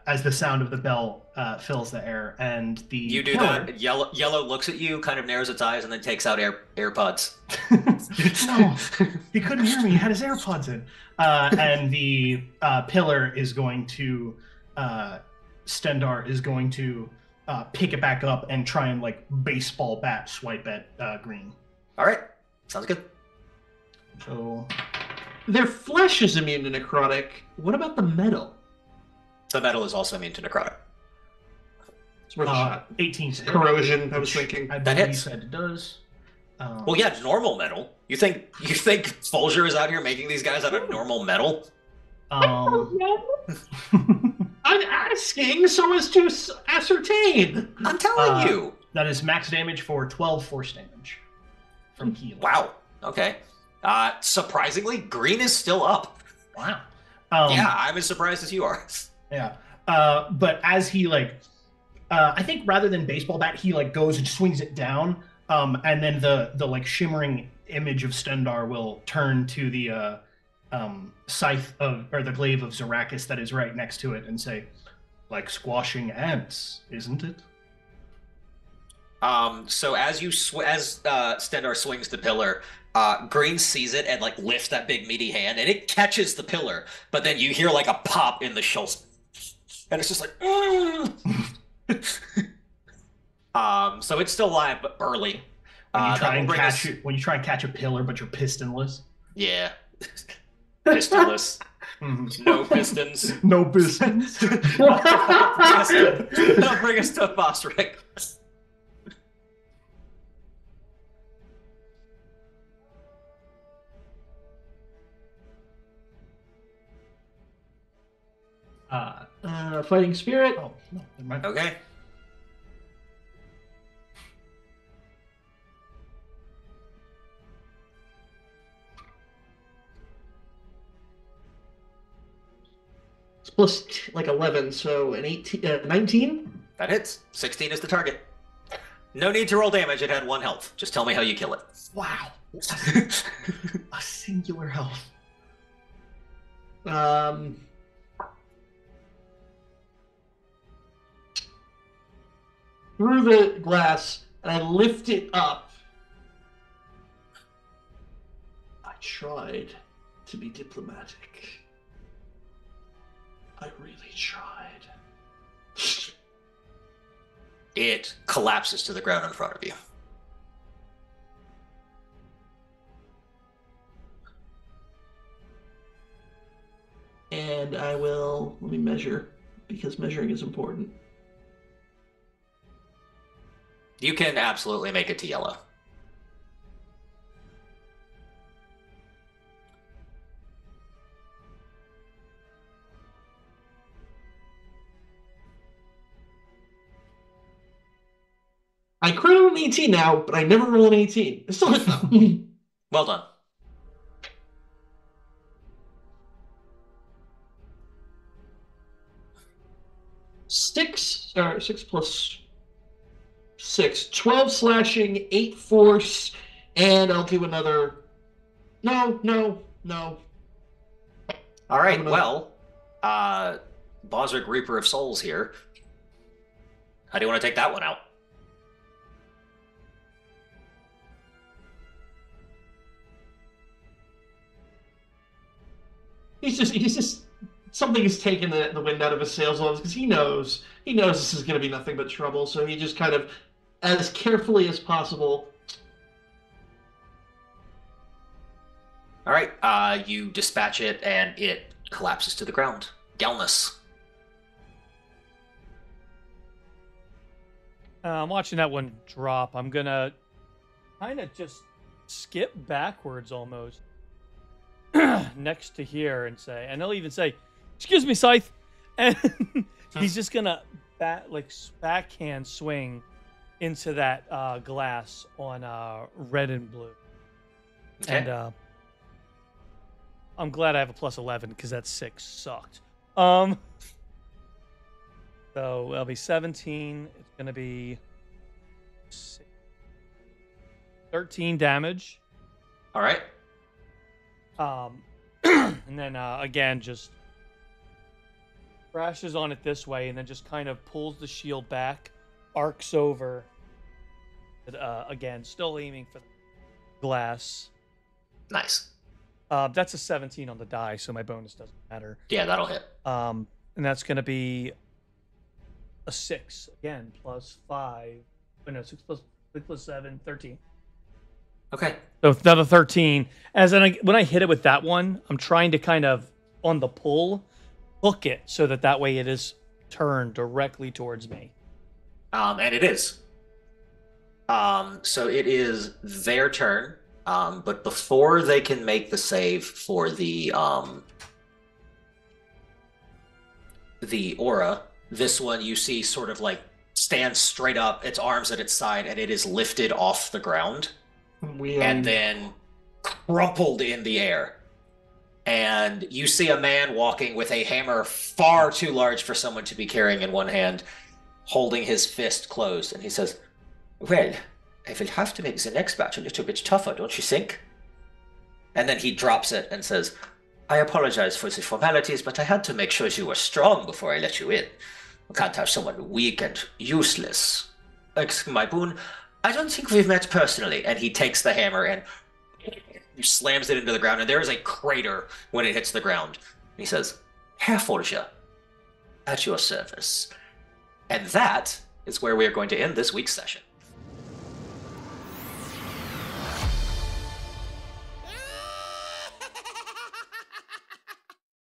as the sound of the bell fills the air, and the you do pillar... that. Yellow looks at you, kind of narrows its eyes, and then takes out AirPods. No, he couldn't hear me. He had his AirPods in. And the pillar is going to Stendar is going to pick it back up and try and like baseball bat swipe at green. All right, sounds good. So their flesh is immune to necrotic. What about the metal? The metal is also immune to necrotic. It's worth a shot. 18 corrosion. Hit. I was thinking. I that hits. You said it does. Well, yeah, it's normal metal. You think Folger is out here making these guys out of normal metal? I'm asking so as to ascertain. I'm telling you. That is max damage for 12 force damage from healing. Wow. Okay. Surprisingly, green is still up. Wow. Yeah, I'm as surprised as you are. Yeah. But as he like, I think rather than baseball bat, he like goes and swings it down. And then the like shimmering image of Stendar will turn to the scythe of or the glaive of Zarakis that is right next to it and say, like squashing ants, isn't it? So as you Stendar swings the pillar, green sees it and like lifts that big meaty hand and it catches the pillar, but then you hear like a pop in the shoulder, and it's just like so it's still alive but burly. When you try and catch a pillar but you're pistonless. Yeah. Pistonless. No pistons. No pistons. That'll bring us to Bosric. Fighting spirit. Oh, no, never mind. Okay. It's plus like 11, so an 18, 19. That hits. 16 is the target. No need to roll damage. It had 1 health. Just tell me how you kill it. Wow. A singular health. Through the glass, and I lift it up. I tried to be diplomatic. I really tried. It collapses to the ground in front of you. And I will, let me measure, because measuring is important. You can absolutely make it to yellow. I crit on an 18 now, but I never roll an 18. It's still a Well done. Sorry, 6 plus 6. 12 slashing, 8 force, and I'll do another... No. All right, well, Bosric Reaper of Souls here. How do you want to take that one out? He's just something is taking the wind out of his sails because he knows this is going to be nothing but trouble. So he just kind of, as carefully as possible. All right, you dispatch it and it collapses to the ground. Galnus. I'm watching that one drop. I'm going to kind of just skip backwards almost next to here and say, and they'll even say, "Excuse me, Scythe." And he's just going to backhand swing into that glass on red and blue. Okay. And I'm glad I have a plus 11 because that 6 sucked. So it'll be 17. It's going to be 13 damage. All right. And then again, just crashes on it this way and then just kind of pulls the shield back, arcs over. Again, still aiming for the glass. Nice. That's a 17 on the die, so my bonus doesn't matter. Yeah, that'll hit. And that's going to be... a 6 again, plus 5. Oh, no, 6 plus 7, 13. Okay. So another 13. As in, when I hit it with that one, I'm trying to kind of, on the pull, hook it so that way it is turned directly towards me. And it is. So it is their turn, but before they can make the save for the aura, this one you see sort of like stands straight up, its arms at its side, and it is lifted off the ground. Weird. And then crumpled in the air. And you see a man walking with a hammer far too large for someone to be carrying in one hand, holding his fist closed. And he says, "Well, I will have to make the next batch a little bit tougher, don't you think?" And then he drops it and says, "I apologize for the formalities, but I had to make sure you were strong before I let you in. We can't have someone weak and useless. Excuse my boon, I don't think we've met personally." And he takes the hammer and slams it into the ground, and there is a crater when it hits the ground. He says, "Herr Folger, at your service." And that is where we are going to end this week's session.